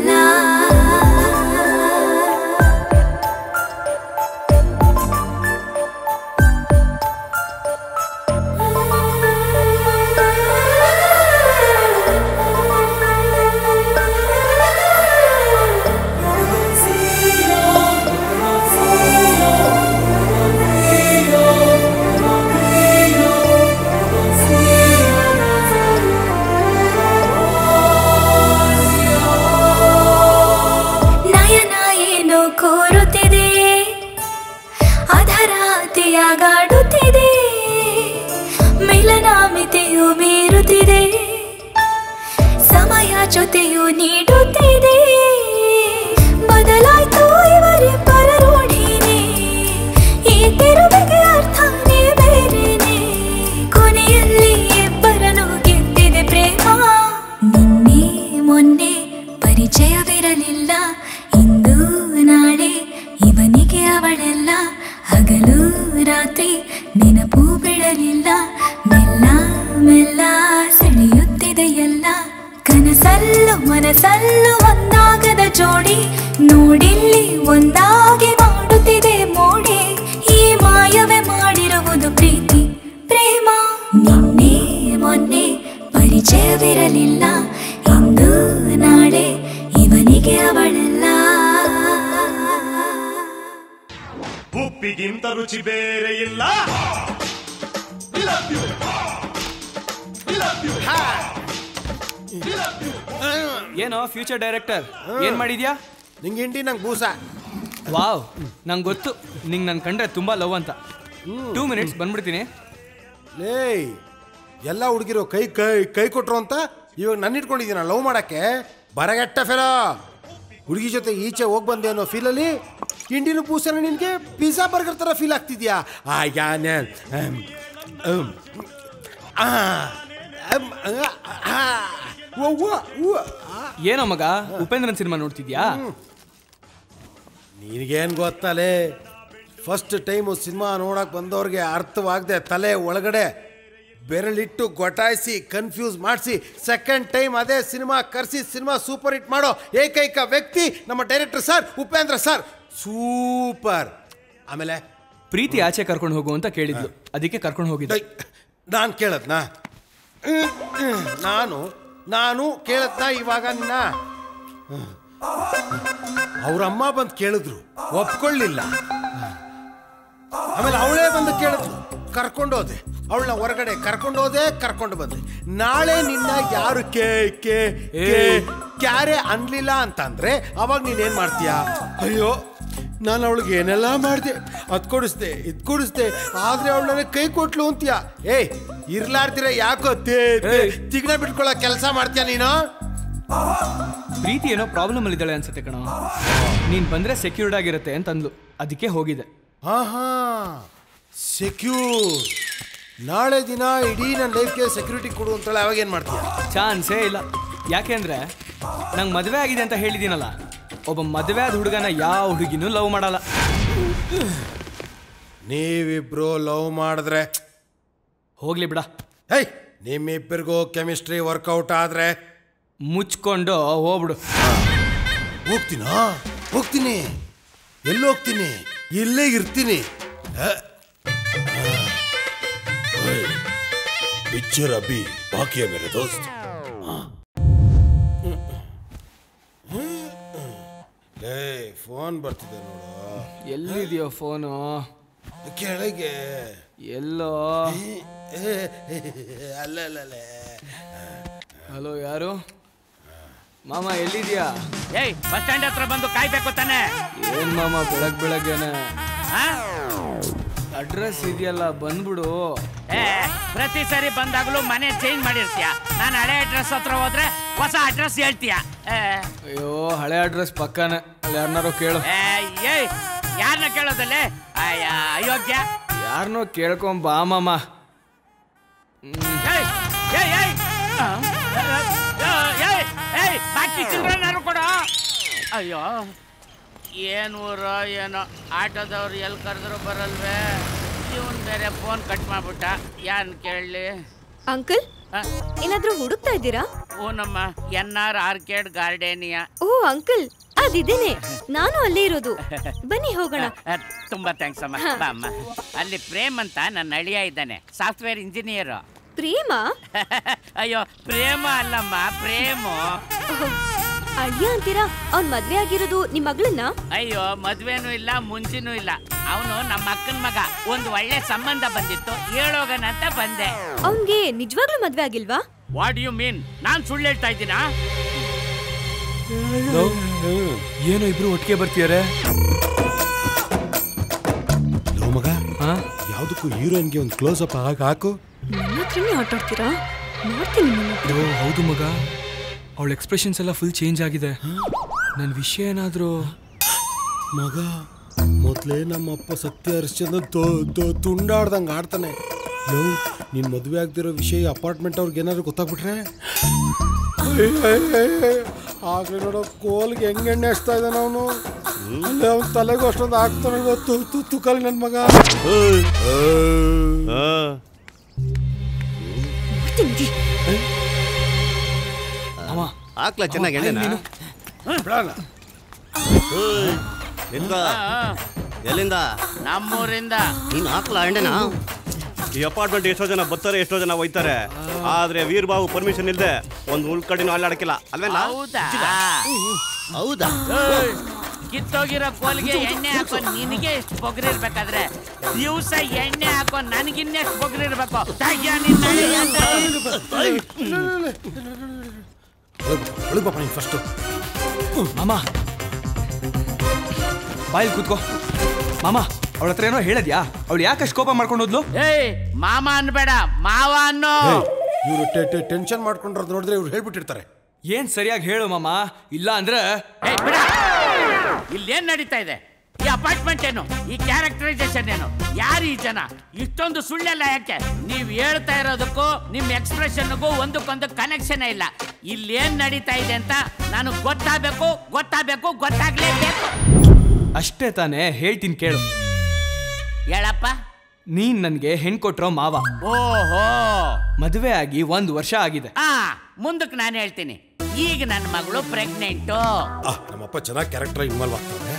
ಗಾಡುತ್ತಿದೆ ಮಿಲನ ಮಿತಿಯು ಮೀರುತ್ತಿದೆ ಸಮಯ ಜೊತೆಯು ನೀಡುತ್ತಿದೆ ಬದಲಾಯ್ತು ಇವರಿಬ್ಬರ ರೂಢಿನೇ ಈ ತಿರುವಿಗೆ ಅರ್ಥನೇ ಬೇರೆನೆ ಕೊನೆಯಲ್ಲಿ ಇಬ್ಬರನ್ನು ಗೆದ್ದಿದೆ ಪ್ರೇಮ ನಿನ್ನೆ ಮೊನ್ನೆ ಪರಿಚಯವಿರಲಿಲ್ಲ ಇಂದು ನಾಳೆ ಇವನಿಗೆ ಅವಳೆಲ್ಲ ಹಗಲು ರಾತ್ರಿ ನೆನಪು ಬಿಡಲಿಲ್ಲ ಮೆಲ್ಲ ಮೆಲ್ಲ ಸೆಳೆಯುತ್ತಿದೆಯಲ್ಲ ಕನಸಲ್ಲೂ ಮನಸಲ್ಲೂ ಒಂದಾಗದ ಜೋಡಿ ನೋಡಿಲ್ಲಿ ಒಂದಾಗಿ ಮಾಡುತ್ತಿದೆ ಮೋಡಿ ಈ ಮಾಯವೇ ಮಾಡಿರುವುದು ಪ್ರೀತಿ ಪ್ರೇಮ ನಿನ್ನೆ ಮೊನ್ನೆ ಪರಿಚಯವಿರಲಿಲ್ಲ ಇಂದು ನಾಳೆ ಇವನಿಗೆ ಅವಳೆಲ್ಲ ಉಪ್ಪಿಗಿಂತ ರುಚಿ ಬೇರೆ ಇಲ್ಲ ಏನೋ ಫ್ಯೂಚರ್ ಡೈರೆಕ್ಟರ್ ಏನ್ ಮಾಡಿದ್ಯಾ ನಿಂಗೆ ಇಂಡಿ ನಂಗೆ ಬೂಸ ವಾವ್ ನಂಗೆ ಗೊತ್ತು ನಿಂಗೆ ನನ್ನ ಕಂಡ್ರೆ ತುಂಬಾ ಲವ್ ಅಂತ 2 minutes ಬಂದ್ಬಿಡ್ತೀನಿ ಲೇ ಎಲ್ಲ ಹುಡುಗಿರು ಕೈ ಕೈ ಕೈ ಕೊಟ್ರು ಅಂತ ಇವಾಗ ನನ್ನ ಇಟ್ಕೊಂಡಿದ್ದೀನ ಲವ್ ಮಾಡಕ್ಕೆ ಬರಗೆಟ್ಟ ಫೆಲೋ ಹುಡುಗಿ ಜೊತೆ ಈಚೆ ಹೋಗಿ ಬಂದೆ ಅನ್ನೋ ಫೀಲಲ್ಲಿ ಇಂಡಿಯನ್ ಪೂಸನ ನಿನಗೆ ಪಿಜ್ಜಾ ಬರ್ಗರ್ ಥರ ಫೀಲ್ ಆಗ್ತಿದ್ಯಾ ಏನೋ ಮಗ ಉಪೇಂದ್ರನ್ ಸಿನಿಮಾ ನೋಡ್ತಿದ್ಯಾ ನಿನಗೇನು ಗೊತ್ತಲೇ ಫಸ್ಟ್ ಟೈಮು ಸಿನಿಮಾ ನೋಡಕ್ಕೆ ಬಂದವ್ರಿಗೆ ಅರ್ಥವಾಗದೆ ತಲೆ ಒಳಗಡೆ ಬೆರಳಿಟ್ಟು ಗೊಟಾಯಿಸಿ ಕನ್ಫ್ಯೂಸ್ ಮಾಡಿಸಿ ಸೆಕೆಂಡ್ ಟೈಮ್ ಅದೇ ಸಿನಿಮಾ ಕರೆಸಿ ಸಿನಿಮಾ ಸೂಪರ್ ಹಿಟ್ ಮಾಡೋ ಏಕೈಕ ವ್ಯಕ್ತಿ ನಮ್ಮ director sir Upendra sir super ಆಮೇಲೆ ಪ್ರೀತಿ ಆಚೆ ಕರ್ಕೊಂಡು ಹೋಗು ಅಂತ ಕೇಳಿದ್ಲು ಅದಕ್ಕೆ ಕರ್ಕೊಂಡು ಹೋಗಿದ್ದೆ ನಾನು ಕೇಳದ್ನಾ ನಾನು ನಾನು ಕೇಳದ್ನಾ ಇವಾಗ ಅವರಮ್ಮ ಬಂದು ಕೇಳಿದ್ರು ಒಪ್ಕೊಳ್ಳಿಲ್ಲ ಆಮೇಲೆ ಅವಳೇ ಬಂದು ಕೇಳಿದ್ರು ಕರ್ಕೊಂಡೋದೆ ಅವಳನ್ನ ಹೊರಗಡೆ ಕರ್ಕೊಂಡೋದೆ ಕರ್ಕೊಂಡು ಬಂದೆ ನಾಳೆ ನಿನ್ನ ಯಾರು ಕ್ಯಾರೆ ಅನ್ಲಿಲ್ಲ ಅಂತಂದ್ರೆ ಅವಾಗ ನೀನೇನು ಮಾಡ್ತೀಯಾ ಅಯ್ಯೋ ನಾನು ಅವಳಿಗೆ ಏನೆಲ್ಲ ಮಾಡಿದೆ ಅದು ಕೊಡಿಸ್ದೆ ಇದು ಕೊಡಿಸ್ದೆ ಆದರೆ ಅವಳು ನನಗೆ ಕೈ ಕೊಟ್ಲು ಅಂತೀಯ ಏಯ್ ಇರ್ಲಾರ್ದಿರ ಯಾಕೋ ತಿಗ್ನ ಬಿಟ್ಕೊಳ್ಳೋ ಕೆಲಸ ಮಾಡ್ತೀಯ ನೀನು ಪ್ರೀತಿ ಏನೋ ಪ್ರಾಬ್ಲಮ್ ಅಲ್ಲಿದ್ದಾಳೆ ಅನ್ಸುತ್ತೆ ಕಣೋ ನೀನು ಬಂದರೆ ಸೆಕ್ಯೂರ್ಡ್ ಆಗಿರುತ್ತೆ ಅಂತಂದ್ಲು ಅದಕ್ಕೆ ಹೋಗಿದೆ ಹಾಂ ಹಾಂ ಸೆಕ್ಯೂರ್ ನಾಳೆ ದಿನ ಇಡೀ ನನ್ನ ಲೈಫ್ಗೆ ಸೆಕ್ಯೂರಿಟಿ ಕೊಡು ಅಂತೇಳಿ ಅವಾಗೇನು ಮಾಡ್ತೀಯ ಚಾನ್ಸೇ ಇಲ್ಲ ಯಾಕೆ ಅಂದರೆ ನಂಗೆ ಮದುವೆ ಆಗಿದೆ ಅಂತ ಹೇಳಿದ್ದೀನಲ್ಲ ಒಬ್ಬ ಮದುವೆ ಆದ ಹುಡುಗನ ಯಾವ ಹುಡುಗಿನೂ ಲವ್ ಮಾಡಲ್ಲ ನೀವಿಬ್ರು ಲವ್ ಮಾಡಿದ್ರೆ ಹೋಗ್ಲಿ ಬಿಡ. ಹೇ ನಿಮ್ಮಿಬ್ಬರಿಗೂ ಕೆಮಿಸ್ಟ್ರಿ ವರ್ಕೌಟ್ ಆದ್ರೆ ಮುಚ್ಕೊಂಡು ಹೋಗ್ಬಿಡು. ಹೋಗ್ತೀನಿ ಎಲ್ಲಿ ಹೋಗ್ತೀನಿ ಇಲ್ಲೇ ಇರ್ತೀನಿ. पिक्चर अभी बाकी है मेरे दोस्त. ले फोन बर्तिदे नोडो. एल्ली इदियो फोन केळगे एल्लो. ಅಲ್ಲಲ್ಲೇ हेलो यारो मामा एल्लिदिया. ಏಯ್ ಬಸ್ ಸ್ಟ್ಯಾಂಡ್ ಹತ್ರ ಬಂದು ಕಾಯಬೇಕು ತಾನೆ. ಏನು मामा ಬೆಳಗ್ಗೆ ಬೆಳಗ್ಗೆನೇ ಅಡ್ರೆಸ್ ಇದೆಯಲ್ಲ ಬಂದ್ಬಿಡು. ಪ್ರತಿ ಸಾರಿ ಬಂದಾಗಲೂ ಮನೆ ಚೇಂಜ್ ಮಾಡಿರ್ತೀಯ. ನಾನು ಹಳೆ ಅಡ್ರೆಸ್ ಹತ್ರ ಹೋದ್ರೆ ಹೊಸ ಅಡ್ರೆಸ್ ಹೇಳ್ತೀಯ. ಅಯ್ಯೋ ಹಳೆ ಅಡ್ರೆಸ್ ಪಕ್ಕನೇ. ಅಲ್ಲಿ ಯಾರನ್ನಾರು ಕೇಳು. ಏಯ್ ಯಾರನ್ನ ಕೇಳೋದಲ್ಲೇ ಅಯೋಗ್ಯ. ಯಾರನ್ನೋ ಕೇಳ್ಕೊಂಬ ಮಾಮ. ಬಾಕಿ ಚಿಲ್ಡ್ರನ್ನಾರು ಕೊಡು. ಅಯ್ಯೋ ಏನು ಊರೋ ಏನೋ. ಆಟೋದವ್ರು ಎಲ್ಲಿ ಕರೆದ್ರು ಬರಲ್ವೇ. ಇವನ್ ಬೇರೆ ಫೋನ್ ಕಟ್ ಮಾಡ್ಬಿಟ್ಟ. ಯಾರನ್ನ ಕೇಳಲಿ. ಅಂಕಲ್ ಏನಾದ್ರೂ ಹುಡುಕ್ತಾ ಇದ್ದೀರಾ? ಓ ನಮ್ಮ ಎನ್ಆರ್ ಆರ್ಕೇಡ್ ಗಾರ್ಡೇನಿಯಾ. ಓ ಅಂಕಲ್ ಅದಿದ್ದೇನೆ. ನಾನು ಅಲ್ಲೇ ಇರೋದು. ಬನ್ನಿ ಹೋಗೋಣ. ತುಂಬಾ ಥ್ಯಾಂಕ್ಸ್ ಅಮ್ಮ. ಅಮ್ಮ ಅಲ್ಲಿ ಪ್ರೇಮ್ ಅಂತ ನನ್ನ ಅಳಿಯ ಇದ್ದಾನೆ. Software engineer. ಪ್ರೇಮ? ಅಯ್ಯೋ ಪ್ರೇಮ ಅಲ್ಲಮ್ಮ ಪ್ರೇಮು. ಅಳಿಯ ಅಂತೀರಾ? ಅವ್ನ ಮದ್ವೆ ಆಗಿರೋದು ನಿಮ್ ಮಗಳನ್ನ? ಅಯ್ಯೋ ಮದ್ವೆನೂ ಇಲ್ಲ ಮುಂಚಿನೂ ಇಲ್ಲ. ಅವನು ನಮ್ಮ ಅಕ್ಕನ ಮಗ. ಒಂದ್ ಒಳ್ಳೆ ಸಂಬಂಧ ಬಂದಿತ್ತು ಹೇಳೋಗಣ ಅಂತ ಬಂದೆ. ಅವನ್ಗೆ ನಿಜವಾಗ್ಲೂ ಮದ್ವೆ ಆಗಿಲ್ವಾ? ವಾಟ್ ಯು ಮೀನ್? ನಾನ್ ಸುಳ್ಳು ಹೇಳ್ತಾ ಇದ್ದೀನಾ? ಏನೋ ಇಬ್ರು ಒಟ್ಟಿಗೆ ಬರ್ತೀಯಾರೆ. ಮಗ ಯಾವ್ದಕ್ಕೂ ಹೀರೋಯಿನ್ಗೆ ಒಂದು ಕ್ಲೋಸ್ ಅಪ್ ಆಗ ಹಾಕು. ಆಟಾಡ್ತೀರಾ? ನೋಡ್ತೀನಿ. ಹೌದು ಮಗ ಅವಳ ಎಕ್ಸ್ಪ್ರೆಷನ್ಸ್ ಎಲ್ಲ ಫುಲ್ ಚೇಂಜ್ ಆಗಿದೆ. ನನ್ನ ವಿಷಯ ಏನಾದರೂ ಮಗ ಮೊದಲೇ ನಮ್ಮಪ್ಪ ಸತ್ಯ ಹರಿಶ್ಚಂದ್ರ ತುಂಡಾಡ್ದಂಗೆ ಆಡ್ತಾನೆ. ಲವ್ ನೀನು ಮದುವೆ ಆಗದಿರೋ ವಿಷಯ ಅಪಾರ್ಟ್ಮೆಂಟ್ ಅವ್ರಿಗೆ ಏನಾದ್ರು ಗೊತ್ತಾಗ್ಬಿಟ್ರೆ ಆಗಲಿ ನೋಡೋ ಕೋಲ್ಗೆ ಹೆಂಗೆ ಎಣ್ಣೆ ಹಚ್ತಾ ಇದ್ದಾನೆ ಅವನು. ಅವ್ನ ತಲೆಗೂ ಅಷ್ಟೊಂದು ಆಗ್ತಾನೆ ಗೊತ್ತು. ತುಕ್ಕಲಿ ನನ್ನ ಮಗ. ಹಾಕ್ಲಾ ಚೆನ್ನಾಗಿ ಎಣ್ಣೆನ? ಎಲ್ಲಿಂದ? ನಮ್ಮೂರಿಂದ. ನೀನು ಹಾಕ್ಲಾ ಎಣ್ಣೆನ? ಈ ಅಪಾರ್ಟ್ಮೆಂಟ್ ಎಷ್ಟೋ ಜನ ಬರ್ತಾರೆ ಎಷ್ಟೋ ಜನ ಹೋಯ್ತಾರೆ. ಆದ್ರೆ ವೀರ್ಬಾಬು ಪರ್ಮಿಷನ್ ಇಲ್ಲದೆ ಒಂದು ಉಳ್ಕಡಿನೂ ಅಲ್ಲಾಡಕ್ಕಿಲ್ಲ ಅಲ್ವೇನಾ? ಹೌದಾ? ಕಿತ್ತೋಗಿರೋ ಕೋಲ್ಗೆ ಎಣ್ಣೆ ಹಾಕೋ ನಿನಗೆ ಎಷ್ಟು ಬೊಗರಿರ್ಬೇಕಾದ್ರೆ ದಿವಸ ಎಣ್ಣೆ ಹಾಕೋ ನನಗಿನ್ನೆಷ್ಟು ಬೊಗರಿರ್ಬೇಕು. ಫಸ್ಟ್ ಮಾಮ ಬಾಯಿಲ್ ಕೂತ್ಕೋ. ಮಾಮ ಅವಳ ಹತ್ರ ಏನೋ ಹೇಳಿದ್ಯಾ? ಅವಳು ಯಾಕಷ್ಟು ಕೋಪ ಮಾಡ್ಕೊಂಡು ಹೋದ್ಲು? ಮಾಮ ಅನ್ಬೇಡ ಮಾವ ಅನ್ನೋ. ಇವ್ರು ಟೆನ್ಷನ್ ಮಾಡ್ಕೊಂಡ್ರದ್ ನೋಡಿದ್ರೆ ಇವ್ರು ಹೇಳ್ಬಿಟ್ಟಿರ್ತಾರೆ. ಏನ್ ಸರಿಯಾಗಿ ಹೇಳು ಮಾಮ ಇಲ್ಲ ಅಂದ್ರೆ. ಇಲ್ಲೇನ್ ನಡೀತಾ ಇದೆ? ಈ ಅಪಾರ್ಟ್ಮೆಂಟ್ ಏನು? ಈ ಕ್ಯಾರೆಕ್ಟರೈಸೇಷನ್ ಏನು? ಯಾರು ಈ ಜನ? ಇಷ್ಟೊಂದು ಸುಳ್ಳೆಲ್ಲ ಯಾಕೆ? ನೀವ್ ಹೇಳ್ತಾ ಇರೋದಕ್ಕೂ ನಿಮ್ ಎಕ್ಸ್ಪ್ರೆಷನ್ಗೂ ಒಂದಕ್ಕೊಂದು ಕನೆಕ್ಷನ್ ಇಲ್ಲ. ಇಲ್ಲೇನ್ ನಡೀತಾ ಇದೆ ಅಂತ ನಾನು ಗೊತ್ತಾಗಬೇಕು ಗೊತ್ತಾಗಬೇಕು ಗೊತ್ತಾಗ್ಲೇಬೇಕು ಅಷ್ಟೇ ತಾನೇ. ಹೇಳ್ತೀನಿ ಕೇಳು. ಹೇಳಪ್ಪ. ನೀನ್ ನನ್ಗೆ ಹೆಣ್ ಕೊಟ್ರೋ ಮಾವ. ಓಹೋ. ಮದುವೆ ಆಗಿ 1 ವರ್ಷ ಆಗಿದೆ. ಮುಂದಕ್ಕೆ ನಾನು ಹೇಳ್ತೀನಿ. ಈಗ ನನ್ನ ಮಗಳು ಪ್ರೆಗ್ನೆಂಟು. ನಮ್ಮಪ್ಪ ಚೆನ್ನಾಗಿ ಕ್ಯಾರೆಕ್ಟರ್ ಇನ್ವಾಲ್ವ್ ಆಗ್ತಾರೆ.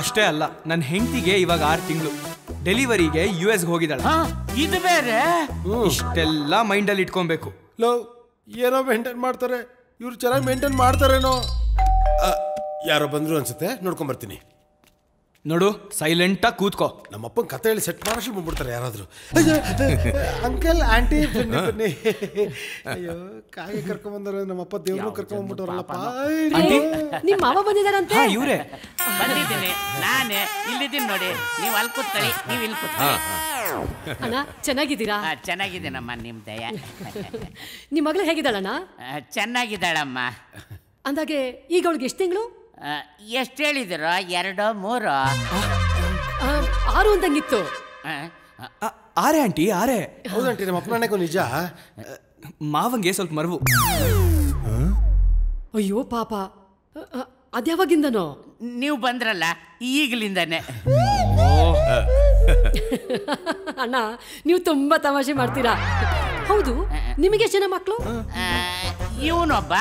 ಅಷ್ಟೇ ಅಲ್ಲ ನನ್ನ ಹೆಂಡತಿಗೆ ಇವಾಗ 6 ತಿಂಗಳು. ಡೆಲಿವರಿಗೆ US ಹೋಗಿದ್ದಾಳೆ. ಇದು ಬೇರೆ. ಇಷ್ಟೆಲ್ಲ ಮೈಂಡ್ ಅಲ್ಲಿ ಇಟ್ಕೊಬೇಕು. ಲವ್ ಏನೋ ಮೇಂಟೈನ್ ಮಾಡ್ತಾರೆ ಇವ್ರು. ಚೆನ್ನಾಗಿ ಮೇಂಟೈನ್ ಮಾಡ್ತಾರೇನೋ. ಯಾರೋ ಬಂದ್ರು ಅನ್ಸುತ್ತೆ ನೋಡ್ಕೊಂಡ್ ಬರ್ತೀನಿ. ನೋಡು ಸೈಲೆಂಟ್ ಆಗಿ ಕೂತ್ಕೋ. ನಮ್ಮಪ್ಪನ ಕತೆ ಹೇಳಿ ಸೆಟ್ ಮಾಡಷ್ಟು ಬಂದ್ಬಿಡ್ತಾರೆ ಯಾರಾದ್ರೂ. ಅಂಕಲ್ ಆಂಟಿ ಬನ್ನಿ. ಅಯ್ಯೋ ಕಾಗೆ ಕರ್ಕೊಂಡ್ಬಂದ್ರೆ ನಮ್ಮಪ್ಪ ದೇವ್ರು ಕರ್ಕೊಂಡ್ಬಿಟ್ಟವ್ರಲ್ಲಪ್ಪ. ನಿಮ್ಮ ಮಾವ ಬಂದಿದ್ದಾರಂತೆ. ಇವರೇ ಬಂದಿದ್ದೀನಿ ನಾನೇ. ಇಲ್ಲಿದ್ದೀನಿ ನೋಡಿ. ನೀವು ಅಲ್ಲಿ ಕೂತ್ಕೊಳ್ಳಿ ನೀವು ಇಲ್ಲಿ ಕೂತ್ಕೊಳ್ಳಿ. ಅಣ್ಣ ಚೆನ್ನಾಗಿದ್ದೀರಾ? ಚೆನ್ನಾಗಿದ್ದೀನಮ್ಮ ನಿಮ್ಮ ದಯ. ನಿಮ್ಮ ಮಗಳು ಹೇಗಿದ್ದಾಳಣ್ಣ? ಚೆನ್ನಾಗಿದ್ದಾಳಮ್ಮ. ಅಂದಾಗೆ ಈಗ ಅವಳಿಗೆ ಎಷ್ಟು ತಿಂಗಳು? ಎಷ್ಟು ಹೇಳಿದಿರೋ 2 3 6 ಅಂದಂಗಿತ್ತು. ಆರೆ ಆಂಟಿ ಆರೆ. ಹೌದಂಟಿ ನಮ್ಮ ಅಪ್ಪನಕ್ಕೂ ನಿಜ. ಮಾವಂಗೆ ಸ್ವಲ್ಪ ಮರವು. ಅಯ್ಯೋ ಪಾಪ ಅದ್ಯಾವಾಗಿಂದನೋ. ನೀವು ಬಂದ್ರಲ್ಲ ಈಗಲಿಂದಾನೆ. ಅಣ್ಣ ನೀವು ತುಂಬಾ ತಮಾಷೆ ಮಾಡ್ತೀರಾ ಹೌದು ನಿಮಗೆ ಎಷ್ಟು ಜನ ಮಕ್ಕಳು ಇವನೊಬ್ಬ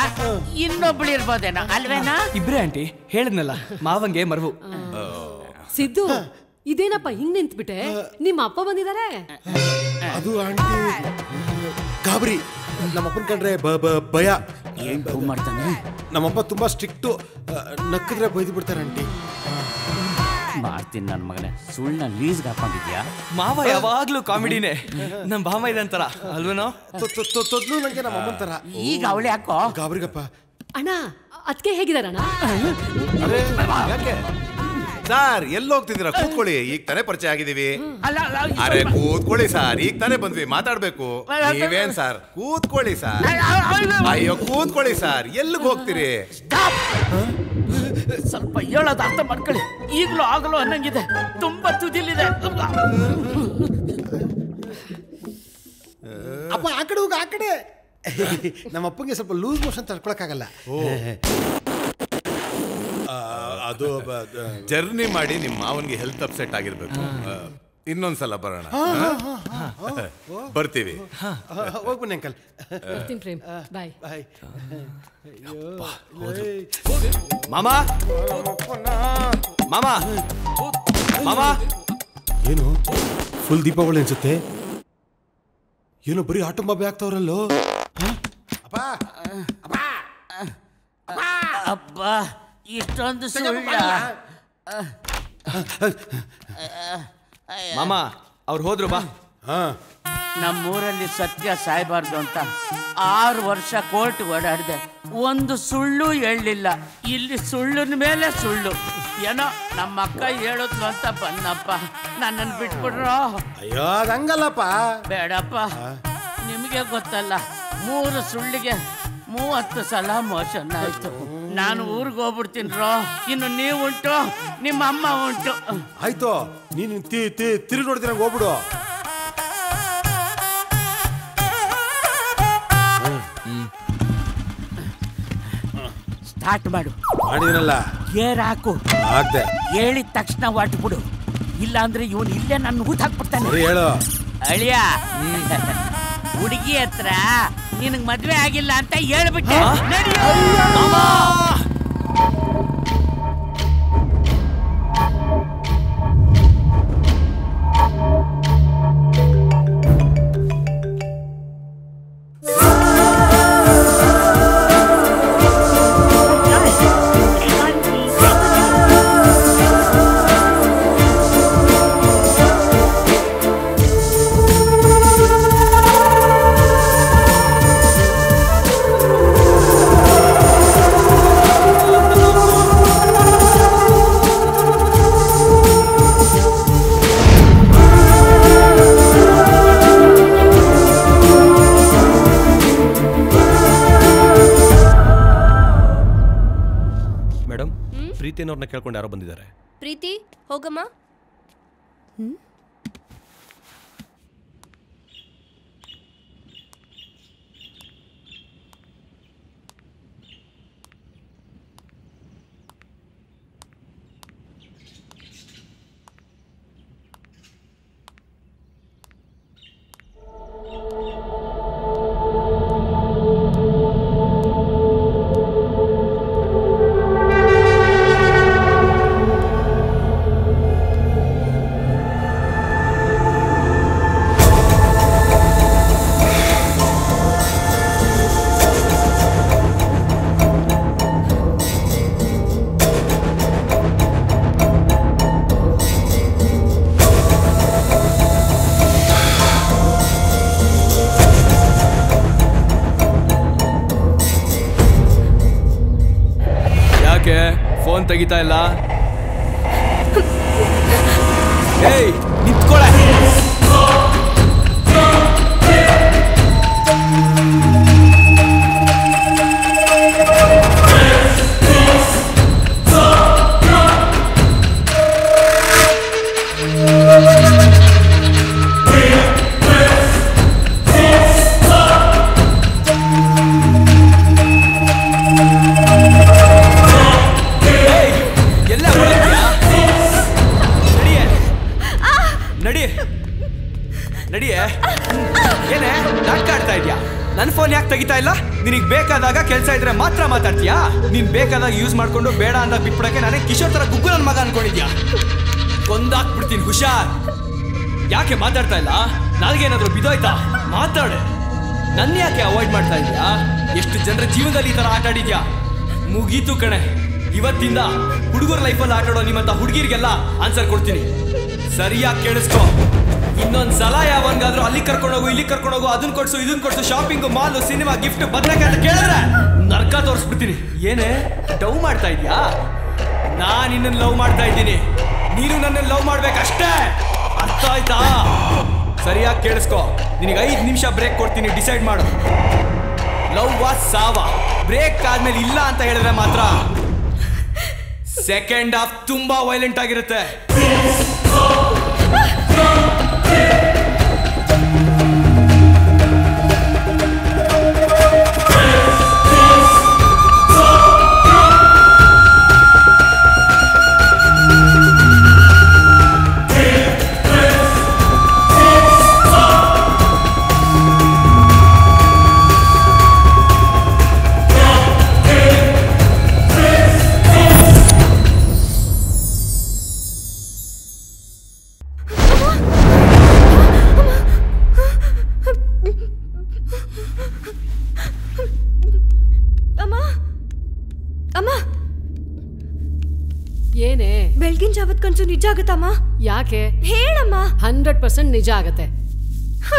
ಇನ್ನೊಬ್ಬಳು ಇರಬಹುದೇನೋ ಅಲ್ವೇನಾ ಇಬ್ರೇ ಆಂಟಿ ಹೇಳಿದ್ನಲ್ಲ ಮಾವಂಗೆ ಮರವು ಸಿದ್ದು ಇದೇನಪ್ಪ ಹಿಂಗ್ ನಿಂತುಬಿಟೆ ನಿಮ್ಮ ಅಪ್ಪ ಬಂದಿದ್ದಾರೆ ಅದು ಆಂಟಿ ಗಾಬರಿ ನಮ್ಮಪ್ಪನ ಕಂಡ್ರೆ ಭಯ ಏನು ಭೂ ಮಾಡ್ತಾನೆ ನಮ್ಮಪ್ಪ ತುಂಬಾ ಸ್ಟ್ರಿಕ್ಟ್ ನಕ್ಕಿದ್ರೆ ಬೈದು ಬಿಡ್ತಾರೆ ಆಂಟಿ मार्तिन मगने सुळ्ळना लीज गापंडिद्या माव यावागलू कॉमेडीने नम भाव इदंतर अल्वेनो तोदलू नंगे नम अम्मंतर ಈಗ ಅವಳೆ ಯಾಕೋ ಗಾಬರಿಗಪ್ಪ ಅಣ್ಣ ಅದಕ್ಕೆ ಹೇಗಿದಾರ ಅಣ್ಣ ಅರೆ ಯಾಕೆ ಸರ್ ಎಲ್ಲಿ ಹೋಗ್ತಿದ್ದೀರಾ ಕೂತ್ಕೊಳ್ಳಿ ಈಗ ತಾನೇ ಪರಿಚಯ ಆಗಿದೀವಿ ಅರೆ ಕೂತ್ಕೊಳ್ಳಿ ಸರ್ ಈಗ ತಾನೇ ಬಂದ್ವಿ ಮಾತಾಡಬೇಕು ನೀವೇನ್ ಸರ್ ಕೂತ್ಕೊಳ್ಳಿ ಸರ್ ಅಯ್ಯೋ ಕೂತ್ಕೊಳ್ಳಿ ಸರ್ ಎಲ್ಲಿಗೆ ಹೋಗ್ತೀರಿ ಸ್ಟಾಪ್ ಸ್ವಲ್ಪ ಹೇಳೋದು ಅರ್ಥ ಮಾಡ್ಕೊಳ್ಳಿ ಈಗಲೂ ಆಗಲೂ ಅನ್ನಂಗಿದೆ ತುಂಬಾ ತುದಿಲಿದೆ ಅಪ್ಪ ಆ ಕಡೆ ಹೋಗ ಆ ಕಡೆ ನಮ್ಮ ಅಪ್ಪಂಗೆ ಸ್ವಲ್ಪ ಲೂಸ್ ಮೋಷನ್ ತಡ್ಕೊಳ್ಳೋಕ್ಕಾಗಲ್ಲ ಅದು ಜರ್ನಿ ಮಾಡಿ ನಿಮ್ಮ ಮಾವನಿಗೆ ಹೆಲ್ತ್ ಅಪ್ಸೆಟ್ ಆಗಿರಬೇಕು ಇನ್ನೊಂದು ಸಲ ಬರೋಣ ಬರ್ತೀವಿ ಹೋಗಿ ಬನ್ನಿ ಅಂಕಲ್ ಬರ್ತೀನಿ ಪ್ರೇಮ್ ಬೈ ಬೈ ಮಾಮಾ ಮಾಮಾ ಮಾಮಾ ಏನು ಫುಲ್ ದೀಪಾವಳಿ ಅನ್ಸುತ್ತೆ ಏನೋ ಬರೀ ಆಟೋಮೊಬೈಲ್ ಆಗ್ತಾವ್ರಲ್ಲೋ ಅಪ್ಪ ಅಪ್ಪ ಅಪ್ಪ ಇಷ್ಟೊಂದು ಸುಳ್ಳ ಮಾಮಾ ಅವ್ರು ಹೋದ್ರು ಬಾ ನಮ್ಮೂರಲ್ಲಿ ಸತ್ಯ ಸಾಯಬಾರ್ದು ಅಂತ 6 ವರ್ಷ ಕೋರ್ಟ್ ಓಡಾಡಿದೆ ಒಂದು ಸುಳ್ಳು ಹೇಳಲಿಲ್ಲ ಇಲ್ಲಿ ಸುಳ್ಳಿನ ಮೇಲೆ ಸುಳ್ಳು ಏನೋ ನಮ್ಮ ಅಕ್ಕ ಹೇಳುದ್ಲು ಅಂತ ಬನ್ನಪ್ಪ ನನ್ನನ್ನು ಬಿಟ್ಬಿಡ್ರೋ ಅಯ್ಯೋ ಹಂಗಲ್ಲಪ್ಪ ಬೇಡಪ್ಪ ನಿಮಗೆ ಗೊತ್ತಲ್ಲ 3 ಸುಳ್ಳಿಗೆ 30 ಸಲ ಮೋಷನ್ ಆಯ್ತು ನಾನು ಊರಿಗೆ ಹೋಗ್ಬಿಡ್ತೀನ್ರೋ ಇನ್ನು ನೀವು ಉಂಟು ನಿಮ್ಮ ಅಮ್ಮ ಉಂಟು ಆಯ್ತು ನೀನು ತಿರು ನೋಡ್ತೀರ ಹೋಗ್ಬಿಡು ಸ್ಟಾರ್ಟ್ ಮಾಡು ಮಾಡಿದ್ರಲ್ಲ ಏರ್ ಹಾಕು ಆಗ್ದೆ ಹೇಳಿದ ತಕ್ಷಣ ವಾಟ್ ಬಿಡು ಇಲ್ಲ ಅಂದ್ರೆ ಇವನು ಇಲ್ಲೇ ನನ್ನ ಊಟ ಹಾಕ್ಬಿಡ್ತಾನೆ ಹೇಳು ಅಳಿಯ ಹುಡುಗಿ ಹತ್ರ ನಿನಗೆ ಮದುವೆ ಆಗಿಲ್ಲ ಅಂತ ಹೇಳ್ಬಿಟ್ಟೆ ಯಾರು ಬಂದಿದ್ದಾರೆ ಪ್ರೀತಿ ಹೋಗಮ್ಮ ತೆಗಿತಾ ಇಲ್ಲ ಏಯ್ ನಿಂತ್ಕೊಳ ಇಲ್ಲ ನಿನಗೆ ಬೇಕಾದಾಗ ಕೆಲಸ ಇದ್ರೆ ಮಾತ್ರ ಮಾತಾಡ್ತೀಯಾ ನೀನು ಬೇಕಾದಾಗ ಯೂಸ್ ಮಾಡ್ಕೊಂಡು ಬೇಡ ಅಂತ ಬಿಟ್ಬಿಡಕ್ಕೆ ನಾನೇ ಕಿಶೋರ್ ತರ ಗುಗ್ಗು ನನ್ನ ಮಗ ಅನ್ಕೊಂಡಿದ್ಯಾ ಕೊಂದಾಕ್ ಬಿಡ್ತೀನಿ ಹುಷಾರ್ ಯಾಕೆ ಮಾತಾಡ್ತಾ ಇಲ್ಲ ನನಗೆ ಏನಾದರೂ ಬಿದೋಯ್ತಾ ಮಾತಾಡು ನನ್ನ ಯಾಕೆ ಅವಾಯ್ಡ್ ಮಾಡ್ತಾ ಇದ್ದೀಯಾ ಎಷ್ಟು ಜನರ ಜೀವನದಲ್ಲಿ ಈ ತರ ಆಟ ಆಡಿದ್ಯಾ ಮುಗೀತು ಕಣೆ ಇವತ್ತಿಂದ ಹುಡುಗರ ಲೈಫಲ್ಲಿ ಆಟ ಆಡೋ ನಿಮ್ಮಂತ ಹುಡುಗಿರಿಗೆಲ್ಲ ಆನ್ಸರ್ ಕೊಡ್ತೀನಿ ಸರಿಯಾಗಿ ಕೇಳಿಸ್ಕೋ ಇನ್ನೊಂದು ಸಲ ಯಾವನ್ಗಾದ್ರೂ ಅಲ್ಲಿ ಕರ್ಕೊಂಡೋಗು ಇಲ್ಲಿ ಕರ್ಕೊಂಡೋಗು ಅದನ್ನ ಕೊಡ್ಸು ಇದನ್ನ ಕೊಡ್ಸು ಶಾಪಿಂಗು ಮಾಲು ಸಿನಿಮಾ ಗಿಫ್ಟ್ ಬದಲಾಗಿ ಅಂತ ಕೇಳಿದ್ರೆ ನರ್ಕ ತೋರಿಸ್ಬಿಡ್ತೀನಿ ಏನೇ ಡವ್ ಮಾಡ್ತಾ ಇದೀಯಾ ನಾನು ನಿನ್ನನ್ನು ಲವ್ ಮಾಡ್ತಾ ಇದ್ದೀನಿ ನೀನು ನನ್ನನ್ನು ಲವ್ ಮಾಡ್ಬೇಕಷ್ಟೇ ಅರ್ಥ ಆಯ್ತಾ ಸರಿಯಾಗಿ ಕೇಳಿಸ್ಕೋ ನಿನಗೆ 5 ನಿಮಿಷ ಬ್ರೇಕ್ ಕೊಡ್ತೀನಿ ಡಿಸೈಡ್ ಮಾಡು ಲವ್ ವಾಸ್ ಸಾವ ಬ್ರೇಕ್ ಆದ್ಮೇಲೆ ಇಲ್ಲ ಅಂತ ಹೇಳಿದ್ರೆ ಮಾತ್ರ ಸೆಕೆಂಡ್ ಹಾಫ್ ತುಂಬಾ ವೈಲೆಂಟ್ ಆಗಿರುತ್ತೆ ನಿಜ ಆಗತ್ತಮ್ಮ ಯಾಕೆ ಹೇಳಮ್ಮ 100% ನಿಜ ಆಗತ್ತೆ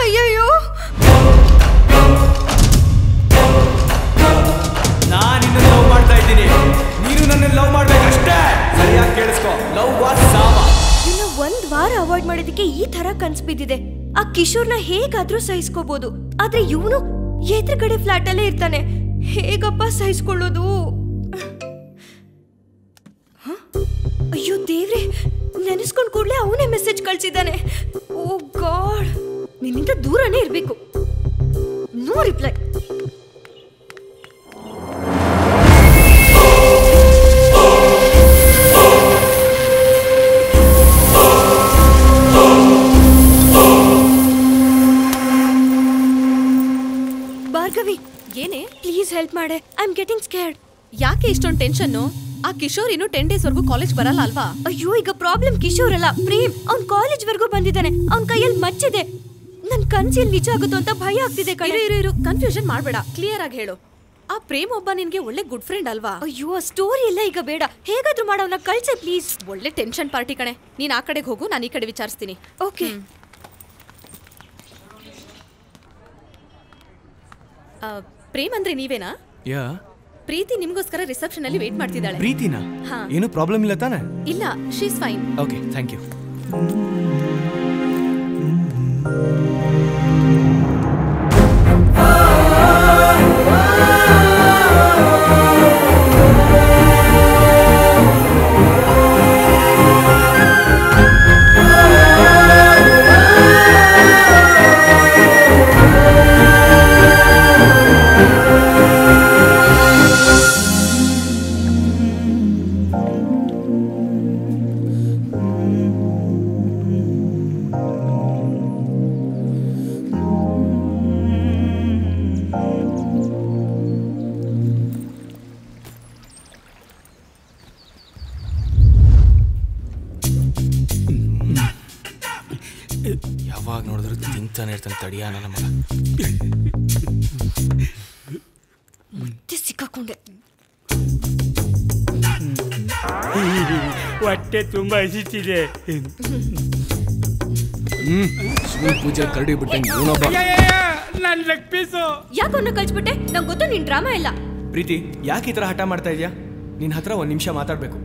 ಅಯ್ಯಯ್ಯೋ ನಾನು ನಿನ್ನ ಲವ್ ಮಾಡ್ತಾ ಇದ್ದೀನಿ ನೀನು ನನ್ನ ಲವ್ ಮಾಡಬೇಕಷ್ಟೇ ಸರಿಯಾಗಿ ಕೇಳಿಸ್ಕೋ ಲವ್ ವಾಸ್ ಸಾವ ಇನ್ನು ಒಂದು ವಾರ ಅವಾಯ್ಡ್ ಮಾಡಿದಕ್ಕೆ ಈ ತರ ಕನ್ಸ್ ಬಿದ್ದಿದೆ ಆ ಕಿಶೋರ್ನ ಹೇಗಾದರೂ ಸಹಿಸಿಕೊಳ್ಳಬಹುದು ಆದ್ರೆ ಇವನು ಎದುರುಗಡೆ ಫ್ಲಾಟ್ ಅಲ್ಲೇ ಇರ್ತಾನೆ ಹೇಗಪ್ಪ ಸಹಿಸಿಕೊಳ್ಳೋದು ಅಯ್ಯೋ ದೇವ್ರೆ ನೆನೆಸ್ಕೊಂಡು ಕೂಡಲೇ ಅವನೇ ಮೆಸೇಜ್ ಕಳಿಸಿದ್ದಾನೆ ಓ ಗಾಡ್ ನಿನ್ನಿಂದ ದೂರನೇ ಇರಬೇಕು ನೋ ರಿಪ್ಲೈ ಭಾರ್ಗವಿ ಏನೇ ಪ್ಲೀಸ್ ಹೆಲ್ಪ್ ಮಾಡೆ ಐ ಆಮ್ ಗೆಟಿಂಗ್ ಸ್ಕ್ಯಾರ್ಡ್ ಯಾಕೆ ಇಷ್ಟೊಂದು ಟೆನ್ಷನ್ನು ಆ ಕಿಶೋರ್ ಇನ್ನು 10 days ವರೆಗೂ ಕಾಲೇಜ್ ಬರಲ್ಲ ಅಲ್ವಾ ಅಯ್ಯೋ ಈಗ ಪ್ರಾಬ್ಲಮ್ ಕಿಶೋರ್ ಅಲ್ಲ ಪ್ರೇಮ್ ಅವ್ನ್ ಕಾಲೇಜ್ ವರೆಗೂ ಬಂದಿದ್ದಾನೆ ಅವ್ನ ಕೈಯಲ್ಲಿ ಮಚ್ಚಿದೆ ನನ್ ಕನ್ಸಿಲ್ ನಿಜ ಆಗುತ್ತೋ ಅಂತ ಭಯ ಆಗ್ತಿದೆ ಕಣೆ ಇರು ಇರು ಕನ್ಫ್ಯೂಷನ್ ಮಾಡಬೇಡ ಕ್ಲಿಯರ್ ಆಗಿ ಹೇಳು ಆ ಪ್ರೇಮ್ ಒಬ್ಬ ನಿನ್ಗೆ ಒಳ್ಳೆ ಗುಡ್ ಫ್ರೆಂಡ್ ಅಲ್ವಾ ಅಯ್ಯೋ ಆ ಸ್ಟೋರಿ ಎಲ್ಲ ಈಗ ಬೇಡ ಹೇಗಾದ್ರೂ ಮಾಡೋವನ್ನ ಕಳ್ಸೆ ಪ್ಲೀಸ್ ಒಳ್ಳೆ ಟೆನ್ಷನ್ ಪಾರ್ಟಿ ಕಣೆ ನೀನ್ ಆ ಕಡೆಗೆ ಹೋಗು ನಾನು ಈ ಕಡೆ ವಿಚಾರಿಸ್ತೀನಿ ಓಕೆ ಪ್ರೇಮ್ ಅಂದ್ರೆ ನೀವೇನಾ ಯಾ ಪ್ರೀತಿ ನಿಮಗೋಸ್ಕರ ರಿಸೆಪ್ಷನ್ ಅಲ್ಲಿ ವೇಟ್ ಮಾಡ್ತಿದ್ದಾಳೆ ಪ್ರೀತಿನಾ ಏನು ಪ್ರಾಬ್ಲಮ್ ಇಲ್ಲ ತಾನೆ ಇಲ್ಲ she is fine okay thank you ಹೊಟ್ಟೆ ತುಂಬಾ ಹಸಿತಿದೆ ಪೂಜೆ ಕರಡಿ ಬಿಟ್ಟಂಗೆ ನನ್ನ ಲೆಗ್ ಪೀಸು ಯಾಕನ್ನ ಕಳ್ಸಿಬಿಟ್ಟೆ ನಂಗೆ ಗೊತ್ತು ನಿನ್ ಡ್ರಾಮಾ ಇಲ್ಲ ಪ್ರೀತಿ ಯಾಕೆ ಈ ತರ ಹಠ ಮಾಡ್ತಾ ಇದೀಯಾ ನಿನ್ ಹತ್ರ 1 ನಿಮಿಷ ಮಾತಾಡ್ಬೇಕು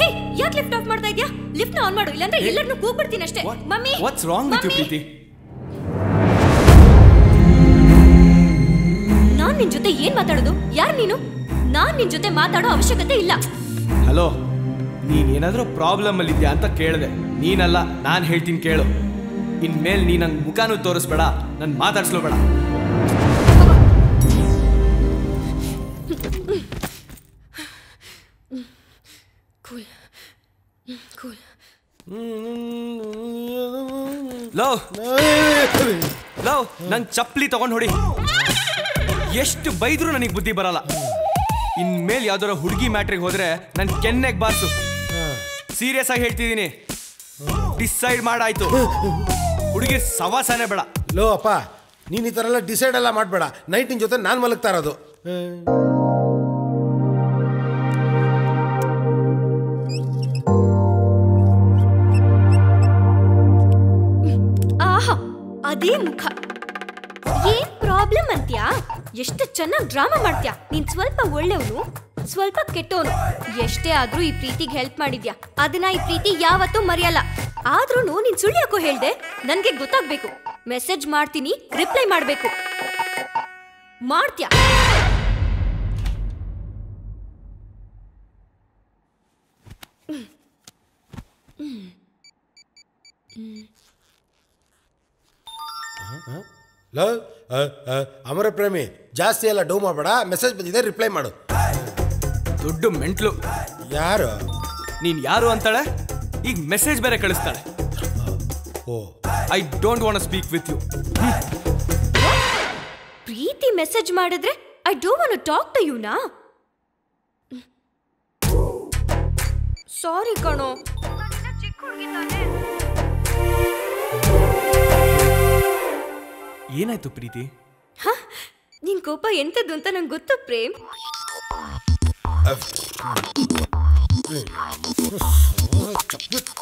ಹೇ ಯಾಕೆ ಲಿಫ್ಟ್ ಆಫ್ ಮಾಡ್ತಾ ಇದೀಯಾ ಲಿಫ್ಟ್ ನ ಆನ್ ಮಾಡು ಇಲ್ಲಾಂದ್ರೆ ಎಲ್ಲರನ್ನೂ ಕೂಗ್ಬಿಡ್ತೀನಿ ಅಷ್ಟೇ mummy what's wrong with you Preethi ನಾನು ನಿನ್ ಜೊತೆ ಏನು ಮಾತಾಡೋದು ಯಾರು ನೀನು ನಾನು ನಿನ್ ಜೊತೆ ಮಾತಾಡೋ ಅವಶ್ಯಕತೆ ಇಲ್ಲ ಹಲೋ ನೀನೇನಾದರೂ ಪ್ರಾಬ್ಲಮ್ ಅಲ್ಲಿ ಇದೆಯಾ ಅಂತ ಕೇಳಿದೆ ನೀನಲ್ಲ ನಾನು ಹೇಳ್ತೀನಿ ಕೇಳು ಇನ್ಮೇಲೆ ನೀನು ನಂಗೆ ಮುಖಾನೂ ತೋರಿಸ್ಬೇಡ ನನ್ನ ಮಾತಾಡ್ಸ್ಲೋಬೇಡ ಲವ್ ಲವ್ ನಂಗೆ ಚಪ್ಪಲಿ ತಗೊಂಡು ಹೊಡಿ ಎಷ್ಟು ಬೈದ್ರು ನನಗೆ ಬುದ್ಧಿ ಬರಲ್ಲ. ಇನ್ ಮೇಲೆ ಯಾದರ ಹುಡುಗಿ ಮ್ಯಾಟ್ರಿಗೆ ಹೋದ್ರೆ ನನ್ನ ಕೆನ್ನೆಗೆ ಬಾರ್ಸು. ಸೀರಿಯಸ್ ಆಗಿ ಹೇಳ್ತಿದೀನಿ, ಡಿಸೈಡ್ ಮಾಡಾಯ್ತು. ಹುಡುಗಿ ಸವಾಸನೆ ಬೇಡ. ಲೋ ಅಪ್ಪ, ನೀನು ಈ ಥರ ಎಲ್ಲ ಡಿಸೈಡ್ ಎಲ್ಲ ಮಾಡಬೇಡ. ನೈಟ್ ನಿನ್ನ ಜೊತೆ ನಾನು ಮಲಗ್ತಾ ಇರೋದು. ಆಹಾ, ಅದೇ ಮುಖ. ಏನ್ ಪ್ರಾಬ್ಲಮ್ ಅಂತ್ಯಾ? ಎಷ್ಟು ಚೆನ್ನಾಗಿ ಡ್ರಾಮಾ ಮಾಡ್ತೀಯಾ ನೀನ್. ಸ್ವಲ್ಪ ಒಳ್ಳೆಯವನು, ಸ್ವಲ್ಪ ಕೆಟ್ಟವನು. ಎಷ್ಟೇ ಆದ್ರೂ ಈ ಪ್ರೀತಿಗೆ ಹೆಲ್ಪ್ ಮಾಡಿದ್ಯಾ, ಅದನ್ನ ಈ ಪ್ರೀತಿ ಯಾವತ್ತೂ ಮರೆಯಲ್ಲ. ಆದ್ರೂ ನೀನ್ ಸುಳ್ಳು ಯಾಕೋ ಹೇಳ್ದೆ? ನನ್ಗೆ ಗೊತ್ತಾಗ್ಬೇಕು. ಮೆಸೇಜ್ ಮಾಡ್ತೀನಿ, ರಿಪ್ಲೈ ಮಾಡ್ಬೇಕು. ಮಾಡ್ತೀಯಾ? ಲೋ ಅಮರ ಪ್ರೇಮಿ, ಜಾಸ್ತಿ ಎಲ್ಲ ಡೌ ಮಾಡಬೇಡ. ಮೆಸೇಜ್ ಬಂದಿದೆ, ರಿಪ್ಲೈ ಮಾಡು. ದೊಡ್ಡ ಮೆಂಟ್ಲು. ಯಾರು ನೀನು? ಯಾರು ಅಂತಾಳೆ, ಈಗ ಮೆಸೇಜ್ ಬೇರೆ ಕಳಿಸ್ತಾಳೆ. Oh, I don't want to speak with you. Preethi message ಮಾಡಿದ್ರೆ I don't want to talk to you ನಾ? ಸಾರಿ ಕಣೋ. ಏನಾಯ್ತು ಪ್ರೀತಿ? ನಿನ್ ಕೋಪ ಎಂಥದ್ದು ಅಂತ ನಂಗೆ ಗೊತ್ತು ಪ್ರೇಮ್.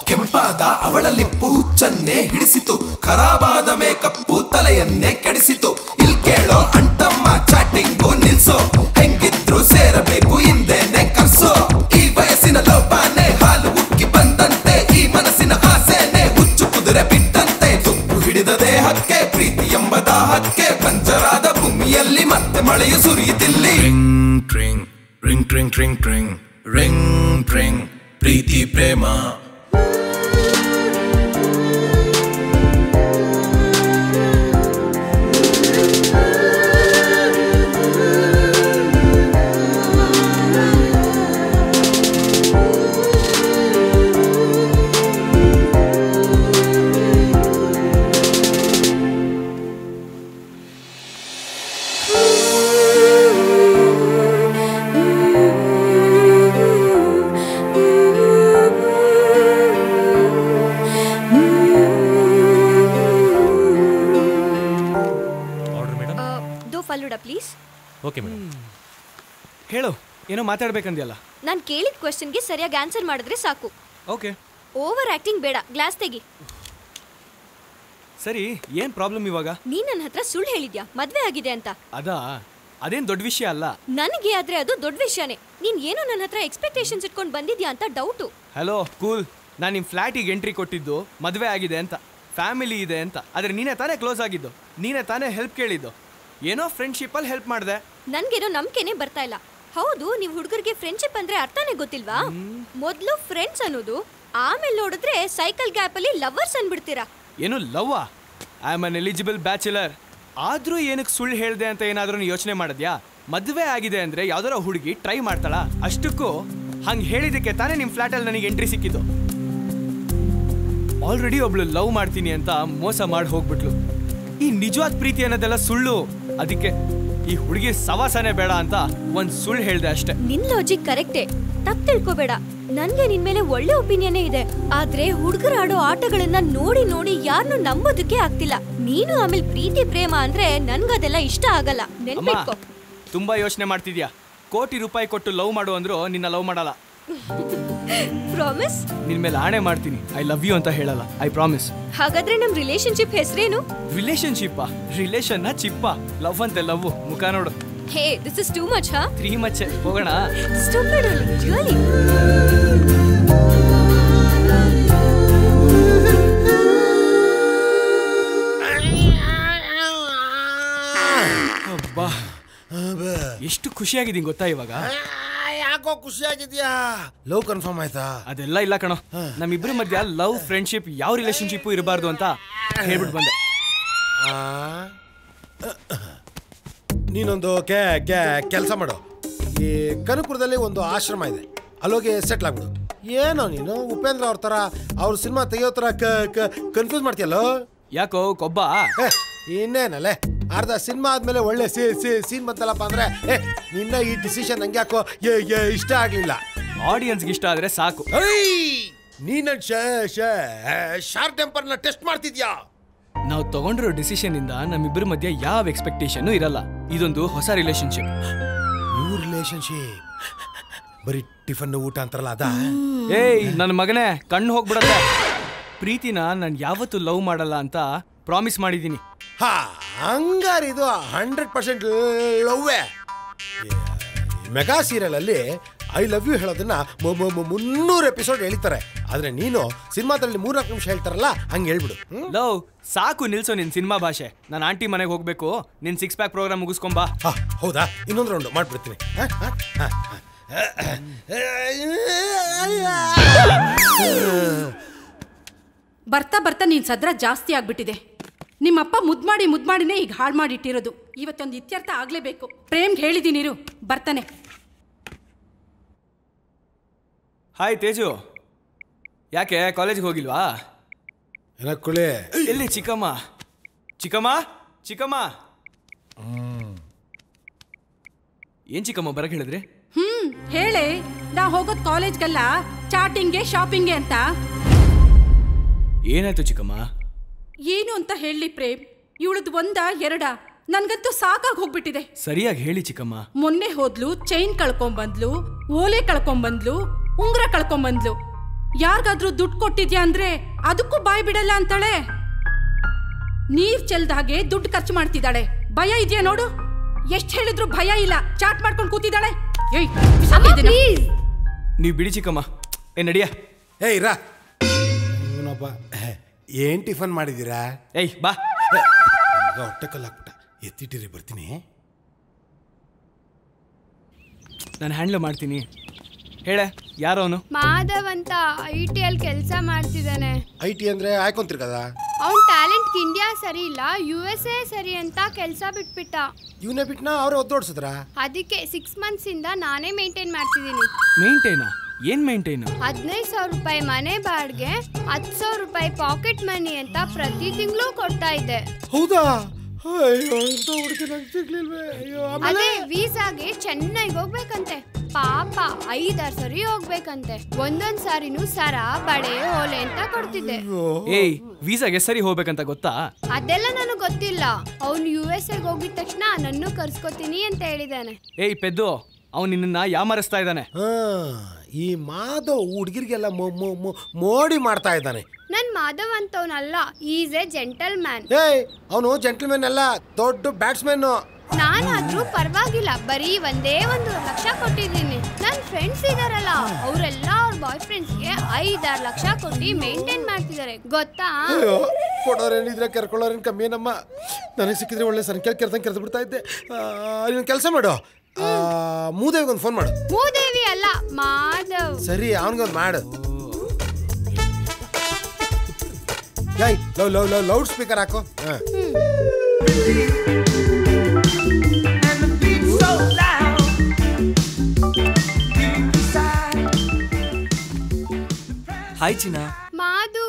ಕೆಂಪಾದ ಅವಳಲ್ಲಿ ಪೂಚನ್ನೇ ಹಿಡಿಸಿತು, ಖರಾಬಾದ ಮೇಕಪ್ಪು ತಲೆಯನ್ನೇ ಕೆಡಿಸಿತು. ಇಲ್ ಕೇಳೋ ಅಂಟಮ್ಮ, ಚಾಟಿಂಗು ನಿಲ್ಸೋ, ಹೆಂಗಿದ್ರು ಸೇರಬೇಕು ಹಿಂದೆನೆ ಕರ್ಸೋ. ಈ ವಯಸ್ಸಿನ ಲೋಪಾನೆ ಹಾಲು ಉಕ್ಕಿ ಬಂದಂತೆ, ಈ ಮನಸ್ಸಿನ ಆಸೆನೆ ಹುಚ್ಚು ಕುದುರೆ ಬಿಟ್ಟಂತೆ. ತುಪ್ಪು ಹಿಡಿದ ದೇಹಕ್ಕೆ ಪ್ರೀತಿ ಎಂಬ ದಾಹಕ್ಕೆ, ಪಂಜರಾದ ಭೂಮಿಯಲ್ಲಿ ಮತ್ತೆ ಮಳೆಯು ಸುರಿಯುತ್ತಿಲ್ಲಿ. Ring ring ring ring ring ring Preethi Prema. Okay madam, ಹೇಳು. ಏನೋ ಮಾತಾಡ್ಬೇಕಂದ್ಯಲ್ಲ. ನಾನು ಕೇಳಿದ ಕ್ವೆಶ್ಚನ್ಗೆ ಸರಿಯಾಗಿ ಆನ್ಸರ್ ಮಾಡಿದ್ರೆ ಸಾಕು. ಓಕೆ, ಓವರ್ ಆಕ್ಟಿಂಗ್ ಬೇಡ. ಗ್ಲಾಸ್ ತೆಗಿ. ಸರಿ, ಏನು ಪ್ರಾಬ್ಲಮ್ ಇವಾಗ? ನೀನು ನನ್ನ ಹತ್ರ ಸುಳ್ಳು ಹೇಳಿದ್ಯಾ ಮದುವೆ ಆಗಿದೆ ಅಂತ. ಅದೇನು ದೊಡ್ಡ ವಿಷಯ ಅಲ್ಲ ನನಗೆ, ಆದರೆ ಅದು ದೊಡ್ಡ ವಿಷಯನೇ. ನೀನು ಏನೋ ನನ್ನ ಹತ್ರ ಎಕ್ಸ್ಪೆಕ್ಟೇಷನ್ಸ್ ಇಟ್ಕೊಂಡು ಬಂದಿದ್ಯಾ ಅಂತ ಡೌಟು. ಹಲೋ ಕೂಲ್, ನಾನು ನಿಮ್ಮ ಫ್ಲ್ಯಾಟಿಗೆ ಎಂಟ್ರಿ ಕೊಟ್ಟಿದ್ದು ಮದುವೆ ಆಗಿದೆ ಅಂತ, ಫ್ಯಾಮಿಲಿ ಇದೆ ಅಂತ. ಆದರೆ ನೀನೇ ತಾನೇ ಕ್ಲೋಸ್ ಆಗಿದ್ದು, ನೀನೇ ತಾನೇ ಹೆಲ್ಪ್ ಕೇಳಿದ್ದು. ಏನೋ ಫ್ರೆಂಡ್ಶಿಪ್ ಅಲ್ಲಿ ಹೆಲ್ಪ್ ಮಾಡಿದೆ. ನನ್ಗೇನೋ ನಂಬಿಕೆನೇ ಬರ್ತಾ ಇಲ್ಲ. ಹೌದು, ನೀವು ಹುಡುಗರಿಗೆ ಫ್ರೆಂಡ್ಶಿಪ್ ಅಂದ್ರೆ ಅರ್ಥನೇ ಗೊತ್ತಿಲ್ವಾ? ಮೊದಲು ಫ್ರೆಂಡ್ಸ್ ಅನ್ನೋದು, ಆಮೇಲೆ ನೋಡಿದ್ರೆ ಸೈಕಲ್ ಗ್ಯಾಪ್ ಅಲ್ಲಿ ಲವರ್ಸ್ ಅನ್ಬಿಡ್ತೀರಾ. ಏನು love? I am an eligible bachelor. ಆದ್ರೂ ಏನಕ್ಕೆ ಸುಳ್ಳು ಹೇಳಿದೆ ಅಂತ ಏನಾದ್ರೂ ಯೋಚನೆ ಮಾಡಿದ್ಯಾ? ಮದುವೆ ಆಗಿದೆ ಅಂದ್ರೆ ಯಾವ್ದಾರ ಹುಡುಗಿ ಟ್ರೈ ಮಾಡ್ತಾಳ, ಅಷ್ಟಕ್ಕೂ ಹಂಗೆ ಹೇಳಿದಕ್ಕೆ ತಾನೇ ನಿಮ್ಮ ಫ್ಲಾಟ್ ಅಲ್ಲಿ ನನಗೆ ಎಂಟ್ರಿ ಸಿಕ್ಕಿದ್ದು. ಆಲ್ರೆಡಿ ಒಬ್ಳು ಲವ್ ಮಾಡ್ತೀನಿ ಅಂತ ಮೋಸ ಮಾಡಿ ಹೋಗ್ಬಿಟ್ಲು. ಈ ನಿಜವಾದ ಪ್ರೀತಿ ಅನ್ನೋದೆಲ್ಲ ಸುಳ್ಳು. ಅದಕ್ಕೆ ಈ ಹುಡುಗಿ ಸವಾಸನೆ ಬೇಡ ಅಂತ ಒಂದ್ ಸುಳ್ಳು ಹೇಳ್ದೆ ಅಷ್ಟೇ. ನಿನ್ ಲಾಜಿಕ್ ಕರೆಕ್ಟೇ, ತಪ್ಪು ತಿಳ್ಕೋಬೇಡ. ನನ್ಗೆ ನಿನ್ ಮೇಲೆ ಒಳ್ಳೆ ಒಪಿನಿಯನ್ ಇದೆ, ಆದ್ರೆ ಹುಡುಗರ ಆಡೋ ಆಟಗಳನ್ನ ನೋಡಿ ನೋಡಿ ಯಾರನ್ನು ನಂಬೋದಕ್ಕೆ ಆಗ್ತಿಲ್ಲ. ನೀನು ಆಮೇಲೆ ಪ್ರೀತಿ ಪ್ರೇಮ ಅಂದ್ರೆ ನನ್ಗದೆಲ್ಲ ಇಷ್ಟ ಆಗಲ್ಲ. ನೆನ್ಪಿಟ್ಕೋ. ತುಂಬಾ ಯೋಚನೆ ಮಾಡ್ತಿದ್ಯಾ. ಕೋಟಿ ರೂಪಾಯಿ ಕೊಟ್ಟು ಲವ್ ಮಾಡು ಅಂದ್ರು ನಿನ್ನ ಲವ್ ಮಾಡಲ್ಲ. ಪ್ರಾಮಿಸ್? ನಿನ್ ಮೇಲೆ ಆಣೆ ಮಾಡ್ತೀನಿ, ಐ ಲವ್ ಯು ಅಂತ ಹೇಳಲ್ಲ. I promise. ಹಾಗಾದ್ರೆ ನಮ್ ರಿಲೇಶನ್ಶಿಪ್ ಹೆಸರೇನು? ರಿಲೇಶನ್ಶಿಪ್? ರಿಲೇಶನ್ ನ ಚಿಪ್ಪ. ಲವ್ ಅಂತೆ ಲವ್. ಮುಖ ನೋಡು. Hey, this is too much. ಹಾ, ತ್ರೀ ಮಚ್. ಹೋಗೋಣ. Stupid really. ಅಬ್ಬಾ, ಎಷ್ಟು ಖುಷಿಯಾಗಿದ್ದೀನಿ ಗೊತ್ತಾ ಇವಾಗ. ಯಾಕೋ ಖುಷಿಯಾಗಿದ್ಯಾ? ಲವ್ ಕನ್ಫರ್ಮ್ ಆಯ್ತಾ? ಅದೆಲ್ಲ ಇಲ್ಲ ಕಣೋ. ನಮ್ಮಿಬ್ರ ಮಧ್ಯ ಲವ್, ಫ್ರೆಂಡ್ಶಿಪ್, ಯಾವ ರಿಲೇಶನ್ಶಿಪ್ ಇರಬಾರ್ದು ಅಂತ ಹೇಳ್ಬಿಟ್ಟು ಬಂದೆ. ನೀನೊಂದು ಕೆಲಸ ಮಾಡು. ಈ ಕನಕಪುರದಲ್ಲಿ ಒಂದು ಆಶ್ರಮ ಇದೆ, ಅಲ್ಲೋಗಿ ಸೆಟ್ಲ್ ಆಗ್ಬಿಡು. ಏನೋ ನೀನು ಉಪೇಂದ್ರ ಅವ್ರ ಥರ ಅವ್ರ ಸಿನಿಮಾ ತೆಗಿಯೋ ಥರ ಕನ್ಫ್ಯೂಸ್ ಮಾಡ್ತೀಯಲ್ಲೋ. ಯಾಕೋ ಕೊಬ್ಬ? ಇನ್ನೇನಲ್ಲೇ अर्ध सिनिमा आदमे वे सीन बंतलप अरे डिसीशन हंग्याको इष्ट आगलिल्ल ऑडियंस गे इष्ट आदरे साकु शार्प टेंपर टेस्ट माड्तिद्या ನಾವು ತಗೊಂಡಿರೋ ಡಿಸಿಷನ್ ಇಂದ ನಮ್ಮಿಬ್ಬರ ಮಧ್ಯೆ ಯಾವ ಎಕ್ಸ್‌ಪೆಕ್ಟೇಷನ್ ಇರಲ್ಲ. ಇದೊಂದು ಹೊಸ ರಿಲೇಶನ್ಶಿಪ್. ನ್ಯೂ ರಿಲೇಶನ್ಶಿಪ್ ಬರಿ ಟಿಫನ್ ಊಟ ಅಂತರಲ್ಲ ಅದಾ. ಏಯ್ ನನ್ನ ಮಗನೇ ಕಣ್ಣು ಹೋಗ್ಬಿಡುತ್ತೆ. ಪ್ರೀತಿನ ನಾನು ಯಾವತ್ತೂ ಲವ್ ಮಾಡಲ್ಲ ಅಂತ ಪ್ರಾಮಿಸ್ ಮಾಡಿದೀನಿ. ಹಾ ಹಂಗಾರೆ ಇದು 100% ಲವ್ ಏ. ಮೆಗಾ ಸೀರಿಯಲ್ ಅಲ್ಲಿ ಐ ಲವ್ ಯು ಹೇಳೋದನ್ನ 300 ಎಪಿಸೋಡ್ ಹೇಳ್ತಾರೆ. ಆದ್ರೆ ನೀನು ಸಿನಿಮಾದಲ್ಲಿ 3-4 ನಿಮಿಷ ಹೇಳ್ತಾರಲ್ಲ ಹಂಗೆ ಹೇಳ್ಬಿಡು. ಲವ್ ಸಾಕು ನಿಲ್ಸೋ ನಿನ್ನ ಸಿನಿಮಾ ಭಾಷೆ. ನಾನು ಆಂಟಿ ಮನೆಗೆ ಹೋಗಬೇಕು. ನಿನ್ನ 6-pack ಪ್ರೋಗ್ರಾಮ್ ಮುಗಿಸ್ಕೊಂಡ್ ಬಾ. ಹೌದಾ ಇನ್ನೊಂದು ರೌಂಡ್ ಮಾಡ್ಬಿಡ್ತೀನಿ. ಬರ್ತಾ ಬರ್ತಾ ನಿನ್ನ ಸದ್ರ ಜಾಸ್ತಿ ಆಗ್ಬಿಟ್ಟಿದೆ. ನಿಮ್ಮಪ್ಪ ಮುದ್ಮಾಡಿನೇ ಈಗ ಹಾಳು ಮಾಡಿ ಇಟ್ಟಿರೋದು. ಇವತ್ತೊಂದು ಇತ್ಯರ್ಥ ಆಗ್ಲೇಬೇಕು. ಪ್ರೇಮ್ಗೆ ಹೇಳಿದೀನಿ ಇರು ಬರ್ತಾನೆ. हाय तेजु याके कॉलेज होगिल्वा चिकम्मा चिकम्मा चिकम्मा ऐन चिकम्मा बरक हेळिद्रे हेळे ना होगोद कॉलेज गल्ल चाटिंग गे शॉपिंग गे अंत एनायतु चिकम्मा येनु अंत हेळली प्रेम इवळद ಒಂದ ಎರಡ ನನಗಂತೂ ಸಾಕಾಗಿ ಹೋಗ್ಬಿಟ್ಟಿದೆ. ಸರಿಯಾಗಿ ಹೇಳಿ ಚಿಕಮ್ಮ. ಮೊನ್ನೆ ಹೋದ್ಲು ಚೈನ್ ಕಳ್ಕೊಂಡು ಬಂದ್ಲು ಓಲೆ ಕಳ್ಕೊಂಡು ಬಂದ್ಲು ಉಂಗ್ರ ಕಳ್ಕೊಂಡು ಬಂದ್ಲು. ಯಾರಿಗಾದ್ರೂ ದುಡ್ಡು ಕೊಟ್ಟಿದ್ಯಾ ಅಂದ್ರೆ ಅದಕ್ಕೂ ಬಾಯಿ ಬಿಡಲ್ಲ ಅಂತಾಳೆ. ನೀರ್ ಚೆಲ್ದ ಹಾಗೆ ದುಡ್ಡು ಖರ್ಚು ಮಾಡ್ತಿದ್ದಾಳೆ. ಭಯ ಇದೆಯಾ ನೋಡು. ಎಷ್ಟು ಹೇಳಿದ್ರು ಭಯ ಇಲ್ಲ. ಚಾಟ್ ಮಾಡ್ಕೊಂಡು ಕೂತಿದ್ದಾಳೆ. ಏಯ್ ಪ್ಲೀಸ್ ನೀ ಬಿಡಿ ಚಿಕಮ್ಮ. ಏ ನಡಿಯಾ. ಏಯ್ ರಾ ಏನಪ್ಪ ಏನ್ ಟಿಫನ್ ಮಾಡಿದೀರಾ. ಏಯ್ ಬಾ ಹೊಟ್ಟೆಕಲ್ಲಾಕ್ಬಿಟ್ಟ ಎತ್ತಿಟ್ಟಿರಿ ಬರ್ತೀನಿ. ನಾನು ಹ್ಯಾಂಡಲ್ ಮಾಡ್ತೀನಿ. ಹೇಳ ಯಾರು ಅವನು. ಮಾಧವ್ ಅಂತ ಐಟಿ ಅಲ್ಲಿ ಕೆಲಸ ಮಾಡ್ತಿದ್ದಾನೆ. ಐಟಿ ಅಂದ್ರೆ ಆಯ್ಕೊಂತಿರ್ಕದ. ಅವನ ಟ್ಯಾಲೆಂಟ್ ಇಂಡಿಯಾ ಸರಿ ಇಲ್ಲ USA ಸರಿ ಅಂತ ಕೆಲಸ ಬಿಟ್ಬಿಟ್ಟ. ಇವನೇ ಬಿಟ್ನಾ ಅವರೇ ಒದ್ದೋಡ್ಸಿದ್ರಾ. ಅದಕ್ಕೆ 6 months ಇಂದ ನಾನೇ ಮೇಂಟೈನ್ ಮಾಡ್ತಿದ್ದೀನಿ. ಮೇಂಟೈನಾ ಏನ್ ಮೇಂಟೈನ್. 15,000 ರೂಪಾಯಿ ಮನೆ ಬಾಡಿಗೆ, 10,000 ರೂಪಾಯಿ ಪಾಕೆಟ್ ಮನಿ ಅಂತ ಪ್ರತಿ ತಿಂಗಳು ಕೊಡ್ತಾ ಇದ್ದೆ. ಹೌದಾ. ಅದೇ ವೀಸಾಗೆ ಚೆನ್ನಾಗಿ ಹೋಗ್ಬೇಕಂತೆ. ಪಾಪ 5-6 ಸರಿ ಹೋಗ್ಬೇಕಂತೆ. ಒಂದೊಂದ್ ಸಾರಿನೂ ಸರ ಬಡೆ ಓಲೆ ಅಂತ ಕೊಡ್ತಿದ್ದೆ. ಏಯ್ ವೀಸಾಗೆ ಸರಿ ಹೋಗ್ಬೇಕಂತ ಗೊತ್ತಾ. ಅದೆಲ್ಲ ನನಗೆ ಗೊತ್ತಿಲ್ಲ. ಅವ್ನು USA ಹೋಗಿದ ತಕ್ಷಣ ನನ್ನೂ ಕರ್ಸ್ಕೊತೀನಿ ಅಂತ ಹೇಳಿದಾನೆ. ಏಯ್ ಪೆದ್ದು ಅವ್ನು ನಿನ್ನ ಯಾಮರಿಸ್ತಾ ಇದ್ದಾನೆ. ಈ ಮಾಧವ್ ಹುಡುಗಿರಿಗೆಲ್ಲ ಮೋಡಿ ಮಾಡ್ತಾ ಇದ್ದಾನೆ. ನನ್ ಮಾಧವ್ ಅಂತವನಲ್ಲ. Is a gentleman. ಏಯ್ ಅವನು ಜೆಂಟಲ್ ಮ್ಯಾನ್ ಅಲ್ಲ, ದೊಡ್ಡ ಬ್ಯಾಟ್ಸ್ಮನ್. ನಾನಾದ್ರೂ ಪರವಾಗಿಲ್ಲ, ಬರೀ 1,00,000 ಕೊಟ್ಟಿದ್ದೀನಿ. ನನ್ ಫ್ರೆಂಡ್ಸ್ ಇದಾರಲ್ಲ ಅವರೆಲ್ಲ ಅವ್ರ ಬಾಯ್ ಫ್ರೆಂಡ್ಸ್ಗೆ 5-6 ಲಕ್ಷ ಕೊಟ್ಟು ಮೇಂಟೈನ್ ಮಾಡ್ತಿದ್ದಾರೆ ಗೊತ್ತಾ. ಕೊಡೋರೇನಿದ್ರೆ ಕರ್ಕೊಳ್ಳೋರೇನು ಕಮ್ಮಿ. ನಮ್ಮ ನನಗೆ ಸಿಕ್ಕಿದ್ರೆ ಒಳ್ಳೆ ಸಂಖ್ಯೆ ಕೆರೆದು ಬಿಡ್ತಾ ಇದ್ದೆ. ನೀನು ಕೆಲಸ ಮಾಡು, ಮೂದೇವಿಗೆ ಒಂದು ಫೋನ್ ಮಾಡು. ಮೂದೇವಿ ಅಲ್ಲ ಮಾಧವ್. ಸರಿ ಅವನಿಗೊಂದು ಮಾಡು. ಲೌಡ್ ಸ್ಪೀಕರ್ ಹಾಕೋ. ಹಾಯ್ ಚಿನ್ನ. ಮಾಧು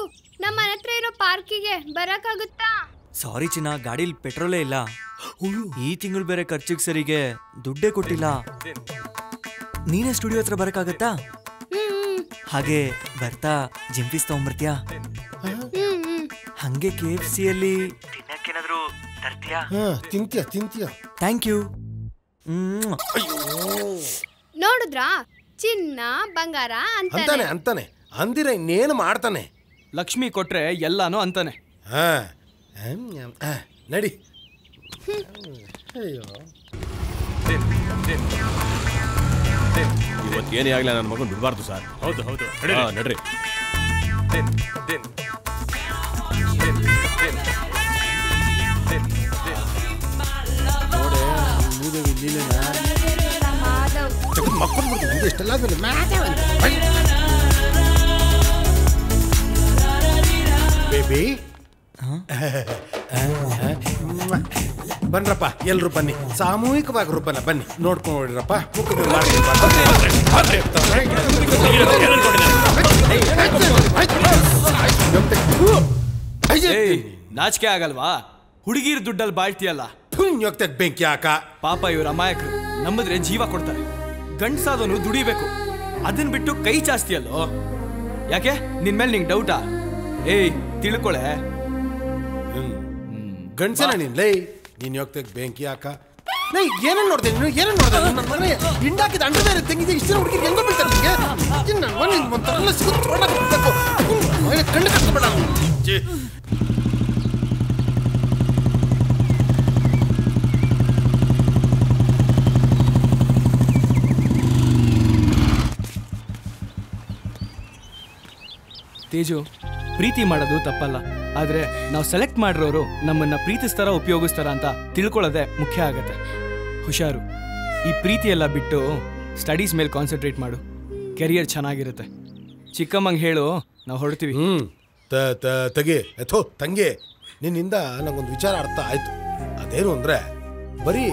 ನಮ್ಮ ಹತ್ರ ಇರೋ ಪಾರ್ಕಿಗೆ ಬರಕಾಗುತ್ತಾ. ಸಾರಿ ಚಿನ್ನ, ಗಾಡಿಲಿ ಪೆಟ್ರೋಲೇ ಇಲ್ಲ. ಈ ತಿಂಗಳು ಬೇರೆ ಖರ್ಚಿಗೆ ಸರಿಗೆ ದುಡ್ಡೇ ಕೊಟ್ಟಿಲ್ಲ. ನೀನೇ ಸ್ಟುಡಿಯೋ ಹತ್ರ ಬರಕಾಗತ್ತಾ. ಹಾಗೆ ಬರ್ತಾ ಜಿಂಪಿಸ್ ತಗೊಂಡ್ಬರ್ತೀಯಾ. ಹಂಗೆ KFC ಅಲ್ಲಿ ತಿನ್ನಕ್ಕೇನಾದ್ರೂ ತರ್ತೀಯಾ. ತಿಂತೀಯಾ. Thank you. ನೋಡಿದ್ರಾ ಚಿನ್ನ ಬಂಗಾರ ಅಂತಾನೆ ಅಂದಿರ ಇನ್ನೇನು ಮಾಡ್ತಾನೆ. ಲಕ್ಷ್ಮಿ ಕೊಟ್ರೆ ಎಲ್ಲಾನು ಅಂತಾನೆ. ನಡಿ. ಇವತ್ತೇನೇ ಆಗಲಿ ನನ್ನ ಮಗನ ಬಿಡಬಾರ್ದು ಸರ್. ಹೌದು ಹೌದು ನಡ್ರಿ. ಮಕ್ಕಳು ಇಷ್ಟೆಲ್ಲ ಬೇಬಿ ಬನ್ರಪ್ಪ. ಎಲ್ಲರೂ ಬನ್ನಿ, ಸಾಮೂಹಿಕವಾಗಿ ರೂಪನ ಬನ್ನಿ ನೋಡ್ಕೊಂಡಿರಪ್ಪ. ನಾಚಿಕೆ ಆಗಲ್ವಾ ಹುಡುಗಿರ್ ದುಡ್ಡಲ್ಲಿ ಬಾಳ್ತಿಯಲ್ಲ. ಯಾಕೆ ಬೆಂಕಿ ಹಾಕ? ಪಾಪ ಇವರು ಅಮಾಯಕರು, ನಂಬಿದ್ರೆ ಜೀವ ಕೊಡ್ತಾರೆ. ಗಂಡಸಾದವನು ದುಡಿಬೇಕು, ಅದನ್ನ ಬಿಟ್ಟು ಕೈ ಜಾಸ್ತಿ ಅಲ್ಲೋ. ಯಾಕೆ ನಿನ್ ಮೇಲೆ ನಿಂಗೆ ಡೌಟಾ? ಏಯ್ ತಿಳ್ಕೊಳೆ, ಗಂಡಸನ ನೀನ್ ಲೈ. ನೀನ್ ಯಾಕೆ ಬೆಂಕಿ ಹಾಕ? ಲೈ ಏನನ್ನ ನೋಡ್ತೀನಿ, ನೀನು ಏನನ್ನ ನೋಡ್ತೀನಿ? ನನ್ನ ಮಗನೇ ಹಿಂಡಾಕಿದ ಅಂಡರ್ವೇರ್ ತೆಗೆದು ಇಷ್ಟರ ಹುಡುಗಿಗೆ ಹೆಂಗೋ ಬಿಡ್ತಾರೆ ನಿಮಗೆ. ಇನ್ನ ನಾನು ಒಂದು ತರಲ್ಲ ಸಿಗುತ್ತೆ ನೋಡಕ್ಕೆ ಬಿಡಬೇಕು. ಮಗನೇ ಕಣ್ಣು ಕಟ್ಟಬೇಡ ಜಿ. तेजु प्रीति ಮಾಡೋದು ತಪ್ಪಲ್ಲ, ಆದರೆ ನಾವು ಸೆಲೆಕ್ಟ್ ಮಾಡಿರೋರು ನಮ್ಮನ್ನ ಪ್ರೀತಿಸ್ತಾರ ಉಪಯೋಗಿಸ್ತಾರ ಅಂತ ತಿಳ್ಕೊಳ್ಳೋದೇ ಮುಖ್ಯ ಆಗುತ್ತೆ. ಹುಷಾರು, ಈ ಪ್ರೀತಿ ಎಲ್ಲ ಬಿಟ್ಟು ಸ್ಟಡೀಸ್ ಮೇಲೆ ಕಾನ್ಸಂಟ್ರೇಟ್ ಮಾಡು, ಕೆರಿಯರ್ ಚೆನ್ನಾಗಿರುತ್ತೆ. ಚಿಕ್ಕಮ್ಮಂಗೆ ಹೇಳು, ನಾವು ಹೊರಡ್ತೀವಿ. ತಗೆ ಅಥೋ ತಂಗೆ, ನಿನ್ನಿಂದ ನನಗೊಂದು ವಿಚಾರ ಅರ್ಥ ಆಯ್ತು. ಅದೇನು ಅಂದ್ರೆ, ಬರೀ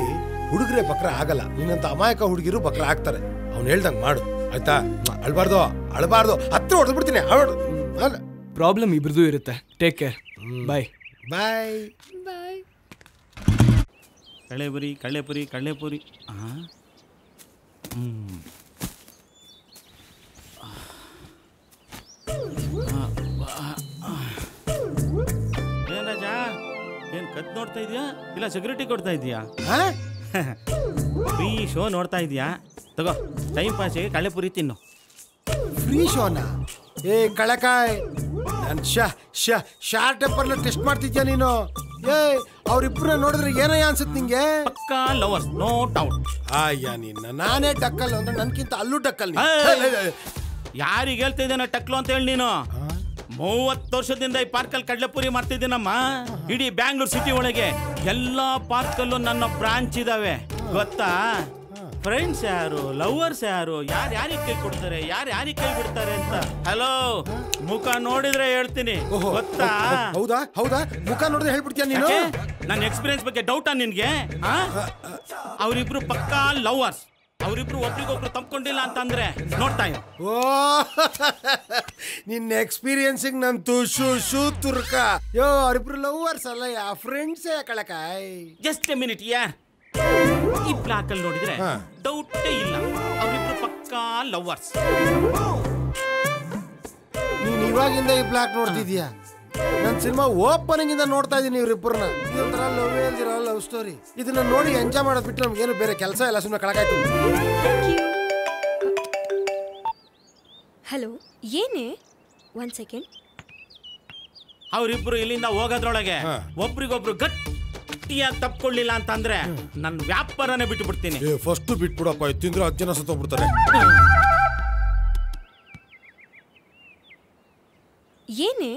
ಹುಡುಗರೇ ಬಕ್ರ ಆಗಲ್ಲ, ನಿನ್ನಂತ ಅಮಾಯಕ ಹುಡುಗಿರು ಬಕ್ರ ಆಗ್ತಾರೆ. ಅವ್ನು ಹೇಳ್ದಂಗೆ ಮಾಡು ಆಯ್ತಾ. ಅಳ್ಬಾರ್ದು ಅಳ್ಬಾರ್ದು, ಹತ್ರ ಹೊಡೆದು ಬಿಡ್ತೀನಿ. ಪ್ರಾಬ್ಲಮ್ ಇಬ್ರದ್ದು ಇರುತ್ತೆ. Take care, bye bye bye. ಕಳ್ಳೆಪುರಿ ಕಳ್ಳೆಪುರಿ ಕಳ್ಳೆಪುರಿ. ಏನ್ ರಾಜಾ, ಏನ್ ಕತ್ ನೋಡ್ತಾ ಇದೀಯಾ ಇಲ್ಲ ಸೆಕ್ಯೂರಿಟಿ ಕೊಡ್ತಾ ಇದೀಯಾ? ಫ್ರೀ ಶೋ ನೋಡ್ತಾ ಇದೀಯಾ? ತಗೋ, ಟೈಮ್ ಪಾಸಿಗೆ ಕಳ್ಳೆಪುರಿ ತಿನ್ನು. ಫ್ರೀ ಶೋನಾ? ಏ ಕಳಕಾಯ್, ನಾನು ಶಾರ್ಟ್ ಟೆಂಪರ್ನ ಟೆಸ್ಟ್ ಮಾಡ್ತಿದ್ಯಾ ನೀನು? ಏ ಅವರಿಬ್ಬರು ನೋಡಿದ್ರೆ ಏನೋ ಅನ್ಸುತ್ತೆ ನಿಂಗೆ? ಪಕ್ಕಾ ಲವರ್ಸ್, ನೋ ಡೌಟ್. ಅಯ್ಯ ನಿನ್ನ ನಾನೇ ಟಕ್ಕಲ್ ಅಂದ್ರೆ ನನ್ಗಿಂತ ಅಲ್ಲೂ ಟಕ್ಕಲ್. ಯಾರಿಗೆ ಹೇಳ್ತಾ ಇದ್ದಾನ ಟಕ್ಲು ಅಂತ ಹೇಳಿ? ನೀನು 30 ವರ್ಷದಿಂದ ಈ ಪಾರ್ಕಲ್ಲಿ ಕಡಲೆಪುರಿ ಮಾಡ್ತಿದ್ದೀನಮ್ಮ. ಇಡೀ ಬ್ಯಾಂಗ್ಳೂರ್ ಸಿಟಿ ಒಳಗೆ ಎಲ್ಲ ಪಾರ್ಕಲ್ಲೂ ನನ್ನ ಬ್ರಾಂಚ್ ಇದಾವೆ ಗೊತ್ತಾ. ಫ್ರೆಂಡ್ಸ್ ಯಾರು, ಲವರ್ಸ್ ಯಾರು, ಯಾರು ಯಾರಿಗೆ ಕೈ ಕೊಡ್ತಾರೆ, ಯಾರು ಯಾರಿಗೆ ಕೈ ಬಿಡ್ತಾರೆ ಅಂತ ಹಲೋ ಮುಖ ನೋಡಿದ್ರೆ ಹೇಳ್ತೀನಿ ಗೊತ್ತಾ. ಹೌದಾ ಹೌದಾ, ಮುಖ ನೋಡಿದ್ರೆ ಹೇಳ್ಬಿಡ್ತೀಯ ನೀನು? ನನ್ನ ಎಕ್ಸ್ಪೀರಿಯನ್ಸ್ ಬಗ್ಗೆ ಡೌಟಾ ನಿನ್ಗೆ? ಅವರಿಬ್ರು ಪಕ್ಕಾ ಲವರ್ಸ್, ಅವರಿಬ್ರು ಒಬ್ರಿಗೊಬ್ರು ತಂಬ್ಕೊಂಡಿಲ್ಲ ಅಂತಂದ್ರೆ ನೋಡ್ತಾ ಇರು. ಓ ನಿನ್ನ ಎಕ್ಸ್ಪೀರಿಯನ್ಸಿಗೆ ನನ್ ತುಶು ತುರ್ಕ. ಯೋ ಅವರಿಬ್ರು ಲವರ್ಸ್ ಅಲ್ಲ, ಯಾ ಫ್ರೆಂಡ್ಸ್ ಕಳಕಾಯ್. ಜಸ್ಟ್ ಎ ಮಿನಿಟ್ ಯಾ, ಈ ಬ್ಲಾಕ್ ಅಲ್ಲಿ ನೋಡಿದ್ರೆ ಡೌಟೇ ಇಲ್ಲ, ಅವರಿಬ್ರು ಪಕ್ಕಾ ಲವರ್ಸ್. ನೀನ್ ಇವಾಗಿಂದ ಈ ಬ್ಲಾಕ್ ನೋಡ್ತಿದ್ಯಾ? ನನ್ನ ಸಿನಿಮಾ ಓಪನಿಂಗ್ ಇಂದ ನೋಡ್ತಾ ಇದೀನಿ ಇವ್ರಿಬ್ಬರನ್ನ. ಇದೊಂಥರ ಲವ್ ಇಲ್ದಿರೋ ಲವ್ ಸ್ಟೋರಿ. ಇದನ್ನ ನೋಡಿ ಎಂಜಾಯ್ ಮಾಡೋದು ಬಿಟ್ಟು ನಮ್ಗೆ ಏನು ಬೇರೆ ಕೆಲಸ ಇಲ್ಲ, ಸುಮ್ಮನೆ ಕಳಕಾಯ್ತು. ಹಲೋ ಏನೇ, ಒನ್ ಸೆಕೆಂಡ್. ಅವರಿಬ್ರು ಇಲ್ಲಿಂದ ಹೋಗೋದ್ರೊಳಗೆ ಒಬ್ರಿಗೊಬ್ರು ತಪ್ಕೊಳ್ಳಿಲ್ಲ ಅಂತಂದ್ರೆ ನನ್ನ ವ್ಯಾಪಾರನೇ ಬಿಟ್ಟು ಬಿಡ್ತೀನಿ. ಫಸ್ಟ್ ಬಿಟ್ಬಿಡಪ್ಪ, ತಿಂದ್ರೆ 10 ಜನ ಸತ್ತೋಗ್ಬಿಡ್ತಾರೆ. ಏನೇ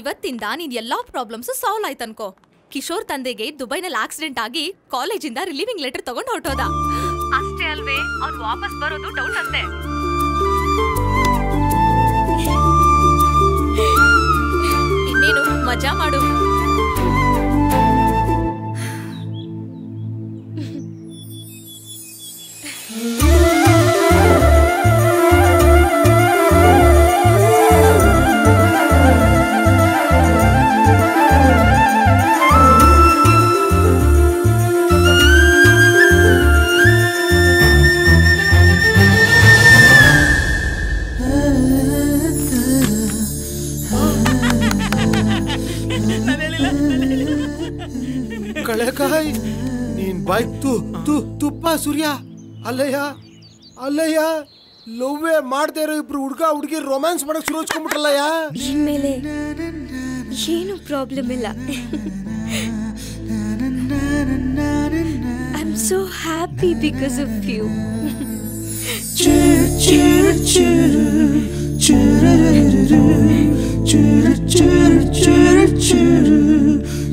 ಇವತ್ತಿಂದ ನೀನ್ ಎಲ್ಲಾ ಪ್ರಾಬ್ಲಮ್ಸ್ ಸಾಲ್ವ್ ಆಯ್ತು ಅನ್ಕೋ. ಕಿಶೋರ್ ತಂದೆಗೆ ದುಬೈನಲ್ಲಿ ಆಕ್ಸಿಡೆಂಟ್ ಆಗಿ ಕಾಲೇಜಿಂದ ರಿಲೀವಿಂಗ್ ಲೆಟರ್ ತಗೊಂಡು ಹೊರಟೋದ ಅಷ್ಟೇ ಅಲ್ವೇ, ಅವ್ನು ವಾಪಸ್ ಬರೋದು ಡೌಟ್ ಅಂತೆ. ಇನ್ನೇನು ಮಜಾ ಮಾಡು. ಕಳೆಕಾಯ್ ನೀನ್ ಬೈಕ್ ತುಪ್ಪ ಸೂರ್ಯ. ಅಲ್ಲಯ್ಯ ಅಲ್ಲಯ್ಯ, ಲವ್ವೇ ಮಾಡದೇ ಇರೋ ಇಬ್ರು ಹುಡುಗ ಹುಡುಗಿ ರೊಮ್ಯಾನ್ಸ್ ಮಾಡಕ್ ಶುರು ಹಚ್ಕೊಂಡ್ಬಿಟ್ರಲ್ಲಯ್ಯ. ಇನ್ಮೇಲೆ ಏನು ಪ್ರಾಬ್ಲಮ್ ಇಲ್ಲ. I am so happy because of you.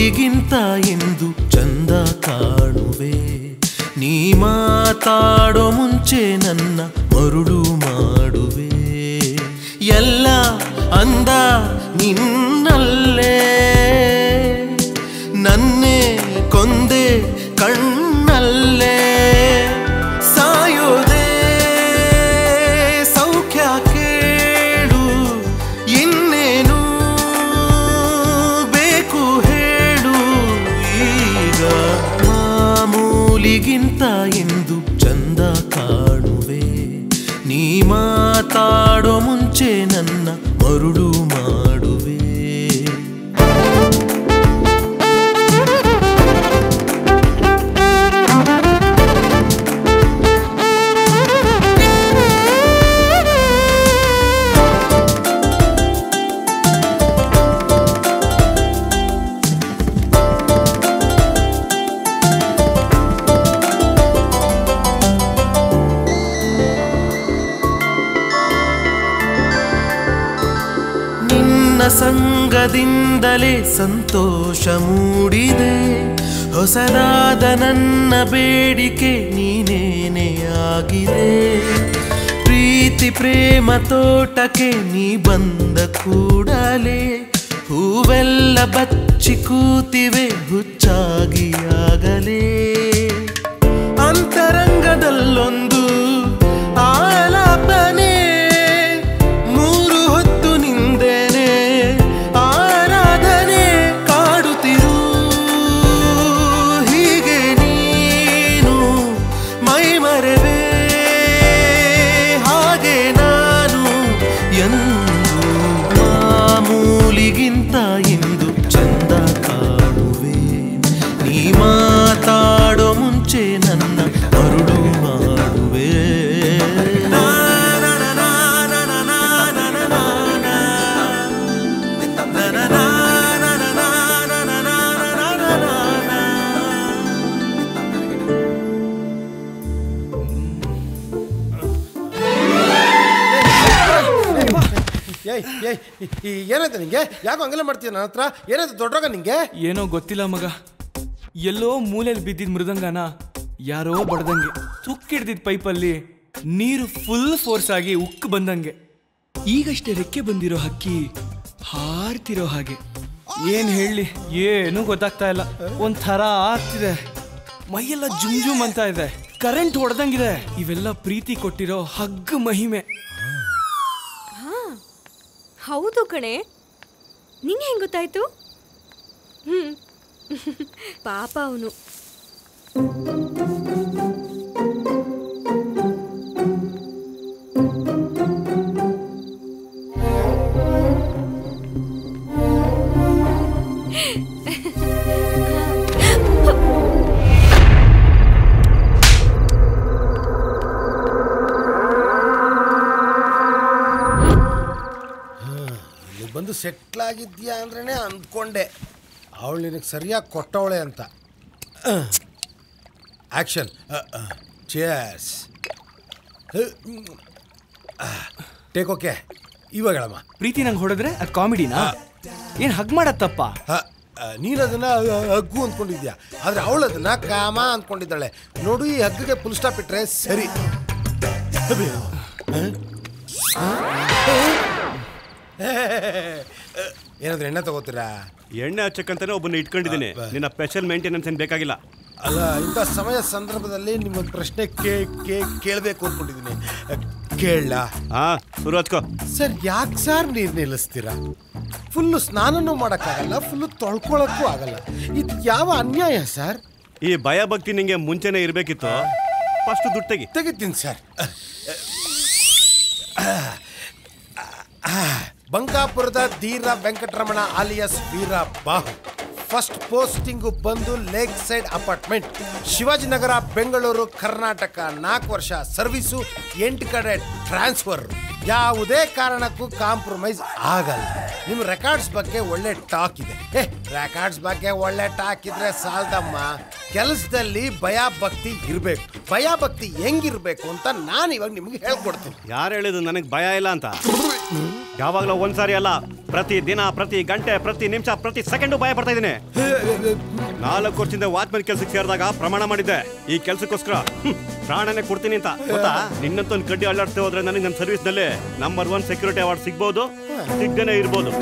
ನುಡಿಗಿಂತ ಎಂದು ಚಂದ ಕಾಣುವೆ. ನೀ ಮಾತಾಡೋ ಮುಂಚೆ ನನ್ನ ಮರುಳು ಮಾಡುವೆ. ಎಲ್ಲ ಅಂದ ನಿನ್ನಲ್ಲೇ ನನ್ನೇ ಕೊಂದೆ ಕಣ್ಣಲ್ಲೇ. ಸಾಯೋದೆ ಸೌಖ್ಯ ಕೇಳು, ಇನ್ನೇನು ಬೇಕು ಹೇಳು. ಈಗ ಮಾಮೂಲಿಗಿಂತ ಎಂದು ಚಂದ ಕಾಣುವೆ. ನೀ ಮಾತಾಡೋ ಮುಂಚೆ ನನ್ನ ಮರುಳು ಮಾಡುವೆ. ಸಂಗದಿಂದಲೇ ಸಂತೋಷ ಮೂಡಿದೆ. ಹೊಸದಾದ ನನ್ನ ಬೇಡಿಕೆ ನೀನೇನೆಯಾಗಿದೆ. ಪ್ರೀತಿ ಪ್ರೇಮ ತೋಟಕ್ಕೆ ನೀ ಬಂದ ಕೂಡಲೇ ಹೂವೆಲ್ಲ ಬಚ್ಚಿ ಕೂತಿವೆ ಹುಚ್ಚಾಗಿಯಾಗಲೇ. ಅಂತರಂಗದಲ್ಲೊಂದು ಆಲಾಪನೆ, ಏನಾಯ್ತು ನಿಂಗೆ? ಯಾಕೋ ಹಂಗೆಲ್ಲ ಮಾಡ್ತೀಯ ನನ್ನ ಹತ್ರ? ಏನಾಯ್ತು ದೊಡ್ಡರಾಗ ನಿಂಗೆ? ಏನೋ ಗೊತ್ತಿಲ್ಲ ಮಗ, ಎಲ್ಲೋ ಮೂಲೆಯಲ್ಲಿ ಬಿದ್ದಿದ್ ಮೃದಂಗನ ಯಾರೋ ಬಡ್ದಂಗೆ ತುಕ್ಕಿಡ್ದಿದ್ ಪೈಪಲ್ಲಿ ನೀರು ಫುಲ್ ಫೋರ್ಸ್ ಆಗಿ ಉಕ್ಕು ಬಂದಂಗೆ. ಈಗಷ್ಟೇ ರೆಕ್ಕೆ ಬಂದಿರೋ ಹಕ್ಕಿ ಹಾರ್ತಿರೋ ಹಾಗೆ. ಏನ್ ಹೇಳಿ ಏನೂ ಗೊತ್ತಾಗ್ತಾ ಇಲ್ಲ. ಒಂಥರ ಆರ್ತಿದೆ, ಮೈಯೆಲ್ಲ ಜುಮ್ ಜುಮ್ ಅಂತ ಇದೆ, ಕರೆಂಟ್ ಹೊಡೆದಂಗಿದೆ. ಇವೆಲ್ಲ ಪ್ರೀತಿ ಕೊಟ್ಟಿರೋ ಹಗ್ಗ ಮಹಿಮೆ. ಹೌದು ಕಣೆ, ನಿಂಗೆ ಹೆಂಗೆ ಗೊತ್ತಾಯ್ತು? ಪಾಪ ಅವನು. ಬಂದು ಸೆಟ್ಲ್ ಆಗಿದ್ಯಾ ಅಂದ್ರೆ ಅಂದ್ಕೊಂಡೆ ಅವಳು ನಿನಗೆ ಸರಿಯಾಗಿ ಕೊಟ್ಟವಳೆ ಅಂತ. ಆ್ಯಕ್ಷನ್. ಚೇರ್ಸ್. ಟೇಕ್. ಓಕೆ, ಇವಾಗ ಹೇಳಮ್ಮ. ಪ್ರೀತಿ ನಂಗೆ ಹೊಡೆದ್ರೆ ಅದು ಕಾಮಿಡಿನಾ ಏನು? ಹಗ್ ಮಾಡತ್ತಪ್ಪ. ನೀನು ಅದನ್ನ ಹಗ್ಗು ಅಂದ್ಕೊಂಡಿದ್ಯಾ, ಆದರೆ ಅವಳು ಅದನ್ನ ಕಾಮ ಅಂದ್ಕೊಂಡಿದ್ದಾಳೆ ನೋಡು. ಈ ಹಗ್ಗಕ್ಕೆ ಫುಲ್ ಸ್ಟಾಪ್ ಇಟ್ಟರೆ ಸರಿ. ಏನಾದ್ರೂ ಎಣ್ಣೆ ತಗೋತೀರಾ? ಎಣ್ಣೆ ಹಚ್ಚಕ್ಕಂತಾನೆ ಒಬ್ಬನ ಇಟ್ಕೊಂಡಿದ್ದೀನಿ, ನಿನ್ನ ಸ್ಪೆಷಲ್ ಮೇಂಟೆನೆನ್ಸ್ ಏನು ಬೇಕಾಗಿಲ್ಲ. ಅಲ್ಲ, ಇಂಥ ಸಮಯ ಸಂದರ್ಭದಲ್ಲಿ ನಿಮ್ಮೊಂದು ಪ್ರಶ್ನೆ ಕೇಳಬೇಕು ಅಂದ್ಕೊಂಡಿದ್ದೀನಿ, ಕೇಳಲ್ಲ? ಹಾಂ, ಶುರು ಹಚ್ಕೋ. ಸರ್, ಯಾಕೆ ಸರ್ ನೀರು ನಿಲ್ಲಿಸ್ತೀರಾ? ಫುಲ್ಲು ಸ್ನಾನನೂ ಮಾಡೋಕ್ಕಾಗಲ್ಲ, ಫುಲ್ಲು ತೊಳ್ಕೊಳ್ಳೋಕ್ಕೂ ಆಗಲ್ಲ. ಇದು ಯಾವ ಅನ್ಯಾಯ ಸರ್? ಈ ಭಯ ಭಕ್ತಿ ನಿಮಗೆ ಮುಂಚೆನೇ ಇರಬೇಕಿತ್ತು. ಫಸ್ಟ್ ದುಡ್ಡು ತೆಗಿತೀನಿ ಸರ್. ಬಂಕಾಪುರದ ಧೀರ ವೆಂಕಟರಮಣ ಆಲಿಯಾಸ್ ವೀರ ಬಾಹು. ಫಸ್ಟ್ ಪೋಸ್ಟಿಂಗು ಬಂದು lake side apartment, Shivajinagar, Bengaluru, Karnataka. 4 ವರ್ಷ ಸರ್ವಿಸು, 8 ಕಡೆ ಟ್ರಾನ್ಸ್ಫರ್. ಯಾವುದೇ ಕಾರಣಕ್ಕೂ ಕಾಂಪ್ರಮೈಸ್ ಆಗಲ್ಲ. ನಿಮ್ಮ ರೆಕಾರ್ಡ್ಸ್ ಬಗ್ಗೆ ಒಳ್ಳೆ ಟಾಕ್ ಇದೆ. ರೆಕಾರ್ಡ್ಸ್ ಬಗ್ಗೆ ಒಳ್ಳೆ ಟಾಕ್ ಇದ್ರೆ ಸಾಲದಮ್ಮ, ಕೆಲಸದಲ್ಲಿ ಭಯ ಭಕ್ತಿ ಇರಬೇಕು. ಭಯ ಭಕ್ತಿ ಹೆಂಗಿರಬೇಕು ಅಂತ ನಾನು ಇವಾಗ ನಿಮ್ಗೆ ಹೇಳ್ಕೊಡ್ತೀನಿ. ಯಾರು ಹೇಳಿದ್ರು ನನಗೆ ಭಯ ಇಲ್ಲ ಅಂತ? ಯಾವಾಗಲೂ ಒಂದು ಸಾರಿ ಅಲ್ಲ, ಪ್ರತಿ ದಿನ, ಪ್ರತಿ ಗಂಟೆ, ಪ್ರತಿ ನಿಮಿಷ, ಪ್ರತಿ ಸೆಕೆಂಡ್ ಭಯ ಪಡ್ತಾ ಇದ್ದೀನಿ. 4 ವರ್ಷದಿಂದ ವಾಚ್ಮನ್ ಕೆಲಸಕ್ಕೆ ಸೇರಿದಾಗ ಪ್ರಮಾಣ ಮಾಡಿದ್ದೆ ಈ ಕೆಲಸಕ್ಕೋಸ್ಕರ ಪ್ರಾಣನೇ ಕೊಡ್ತೀನಿ ಅಂತ. ಗೊತ್ತಾ, ನಿನ್ನಂತೊಂದು ಕಡ್ಡಿ ಅಳ್ಳಾಡ್ತಾ ಹೋದ್ರೆ ನನಗೆ ನಮ್ಮ ಸರ್ವಿಸ್ನಲ್ಲಿ ನಂಬರ್ 1 ಸೆಕ್ಯೂರಿಟಿ ಅವಾರ್ಡ್ ಸಿಗ್ಬೋದು, ಸಿಗ್ದೇನೆ ಇರ್ಬೋದು.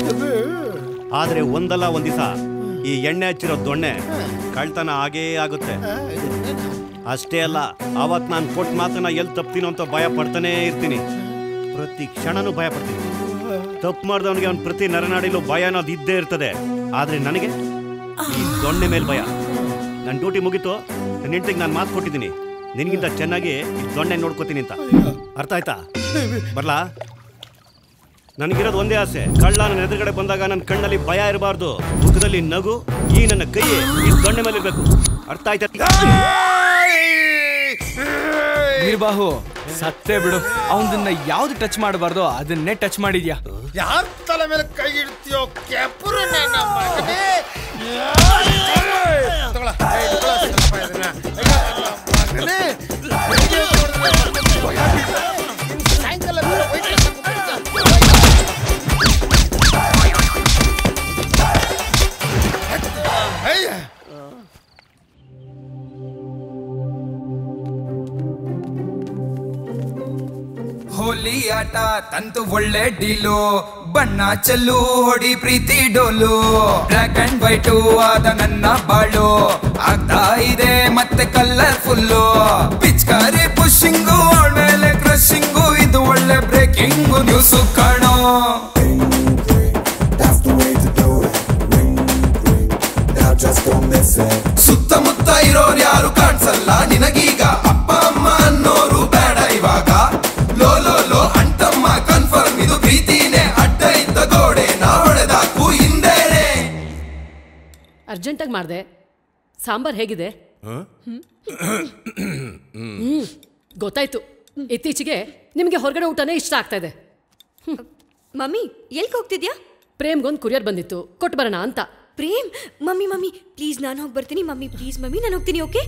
ಆದರೆ ಒಂದಲ್ಲ ಒಂದು ದಿವಸ ಈ ಎಣ್ಣೆ ಹಚ್ಚಿರೋ ದೊಣ್ಣೆ ಕಳ್ತನ ಆಗೇ ಆಗುತ್ತೆ. ಅಷ್ಟೇ ಅಲ್ಲ, ಅವತ್ತು ನಾನು ಕೊಟ್ಟು ಮಾತನ್ನ ಎಲ್ಲಿ ತಪ್ತೀನೋ ಅಂತ ಭಯ ಪಡ್ತಾನೇ ಇರ್ತೀನಿ. ಪ್ರತಿ ಕ್ಷಣನೂ ಭಯ ಪಡ್ತೀನಿ. ತಪ್ಪು ಮಾಡಿದವನಿಗೆ ಅವ್ನು ಪ್ರತಿ ನರನಾಡಿಲೂ ಭಯ ಅನ್ನೋದು ಇದ್ದೇ ಇರ್ತದೆ. ಆದರೆ ನನಗೆ ಈ ದೊಣ್ಣೆ ಮೇಲೆ ಭಯ. ನನ್ನ ಡ್ಯೂಟಿ ಮುಗೀತು, ನನ್ನ ಹೆಂಡತಿಗೆ ನಾನು ಮಾತು ಕೊಟ್ಟಿದ್ದೀನಿ, ನಿನಗಿಂತ ಚೆನ್ನಾಗಿ ಈ ದೊಣ್ಣೆ ನೋಡ್ಕೋತೀನಿ ಅಂತ. ಅರ್ಥ ಆಯ್ತಾ? ಬರಲಾ? ನನಗಿರೋದು ಒಂದೇ ಆಸೆ, ಕಳ್ಳ ನನ್ನ ಎದುರುಗಡೆ ಬಂದಾಗ ನನ್ನ ಕಣ್ಣಲ್ಲಿ ಭಯ ಇರಬಾರ್ದು, ಮುಖದಲ್ಲಿ ನಗು. ಈ ನನ್ನ ಕೈ ಈ ದೊಣ್ಣೆ ಮೇಲೆ ಇರಬೇಕು. ಅರ್ಥ ಆಯ್ತಾ? ನಿರ್ಬಾಹು ಸತ್ತೇ ಬಿಡು, ಅವನನ್ನ ಯಾವ್ದು ಟಚ್ ಮಾಡಬಾರ್ದು ಅದನ್ನೇ ಟಚ್ ಮಾಡಿದ್ಯಾ. ಯಾರ ತಲೆ ಮೇಲೆ ಕೈ ಇಡ್ತೀಯೋ ಕೆಪುರನೇ ನಮ್ಮ ಮಗನೇ. ತಗೊಳ್ಳ ತಗೊಳ್ಳ ಸ್ವಲ್ಪ ಇದನ್ನ ಮಗನೇ. ಸಾಯಂಕಾಲ ಮೇಲೆ ಹೋಯ್ತು. होली आटा तंतु वोल्ले डीलो बन्ना चलू होडी प्रीति डोलो ब्लैक एंड व्हाइट आद नन्ना बालो आगता इदे मत्ते कलरफुल्लो पिचकारी पुशिंगु और मेले क्रशिंगु इदु वोल्ले ब्रेकिंगु न्यूज़ काणो. ಸುತ್ತಮುತ್ತ ಇರೋರು ಯಾರು ಕಾಣಿಸಲ್ಲ ನಿನಗೀಗ. ಅಪ್ಪ ಅಮ್ಮ ಅನ್ನೋರು ಬೇಡ ಇವಾಗ. ಲೋ ಲೋ ಲೋ ಅಂಟಮ್ಮ ಕನ್ಫರ್ಮ್ ಇದು ಪ್ರೀತಿನೇ. ಅಡ್ಡ ಇದ್ದ ಗೋಡೆ ನಾ ಹೊಡೆದಾಕು ಹಿಂದೇನೆ. ಅರ್ಜೆಂಟಾಗಿ ಮಾಡಿದೆ. ಸಾಂಬಾರ್ ಹೇಗಿದೆ ಗೊತ್ತಾಯ್ತು. ಇತ್ತೀಚೆಗೆ ನಿಮಗೆ ಹೊರಗಡೆ ಊಟನೇ ಇಷ್ಟ ಆಗ್ತಾ ಇದೆ. ಮಮ್ಮಿ ಎಲ್ಲಿಗೆ ಹೋಗ್ತಿದ್ಯಾ? ಪ್ರೇಮ್ಗೊಂದು ಕುರಿಯರ್ ಬಂದಿತ್ತು, ಕೊಟ್ಟು ಬರೋಣ ಅಂತ. ಪ್ರೇಮ್ ಮಮ್ಮಿ ಮಮ್ಮಿ ಪ್ಲೀಸ್ ನಾನು ಹೋಗಿ ಬರ್ತೀನಿ ಮಮ್ಮಿ, ಪ್ಲೀಸ್ ಮಮ್ಮಿ ನಾನು ಹೋಗ್ತೀನಿ. ಓಕೆ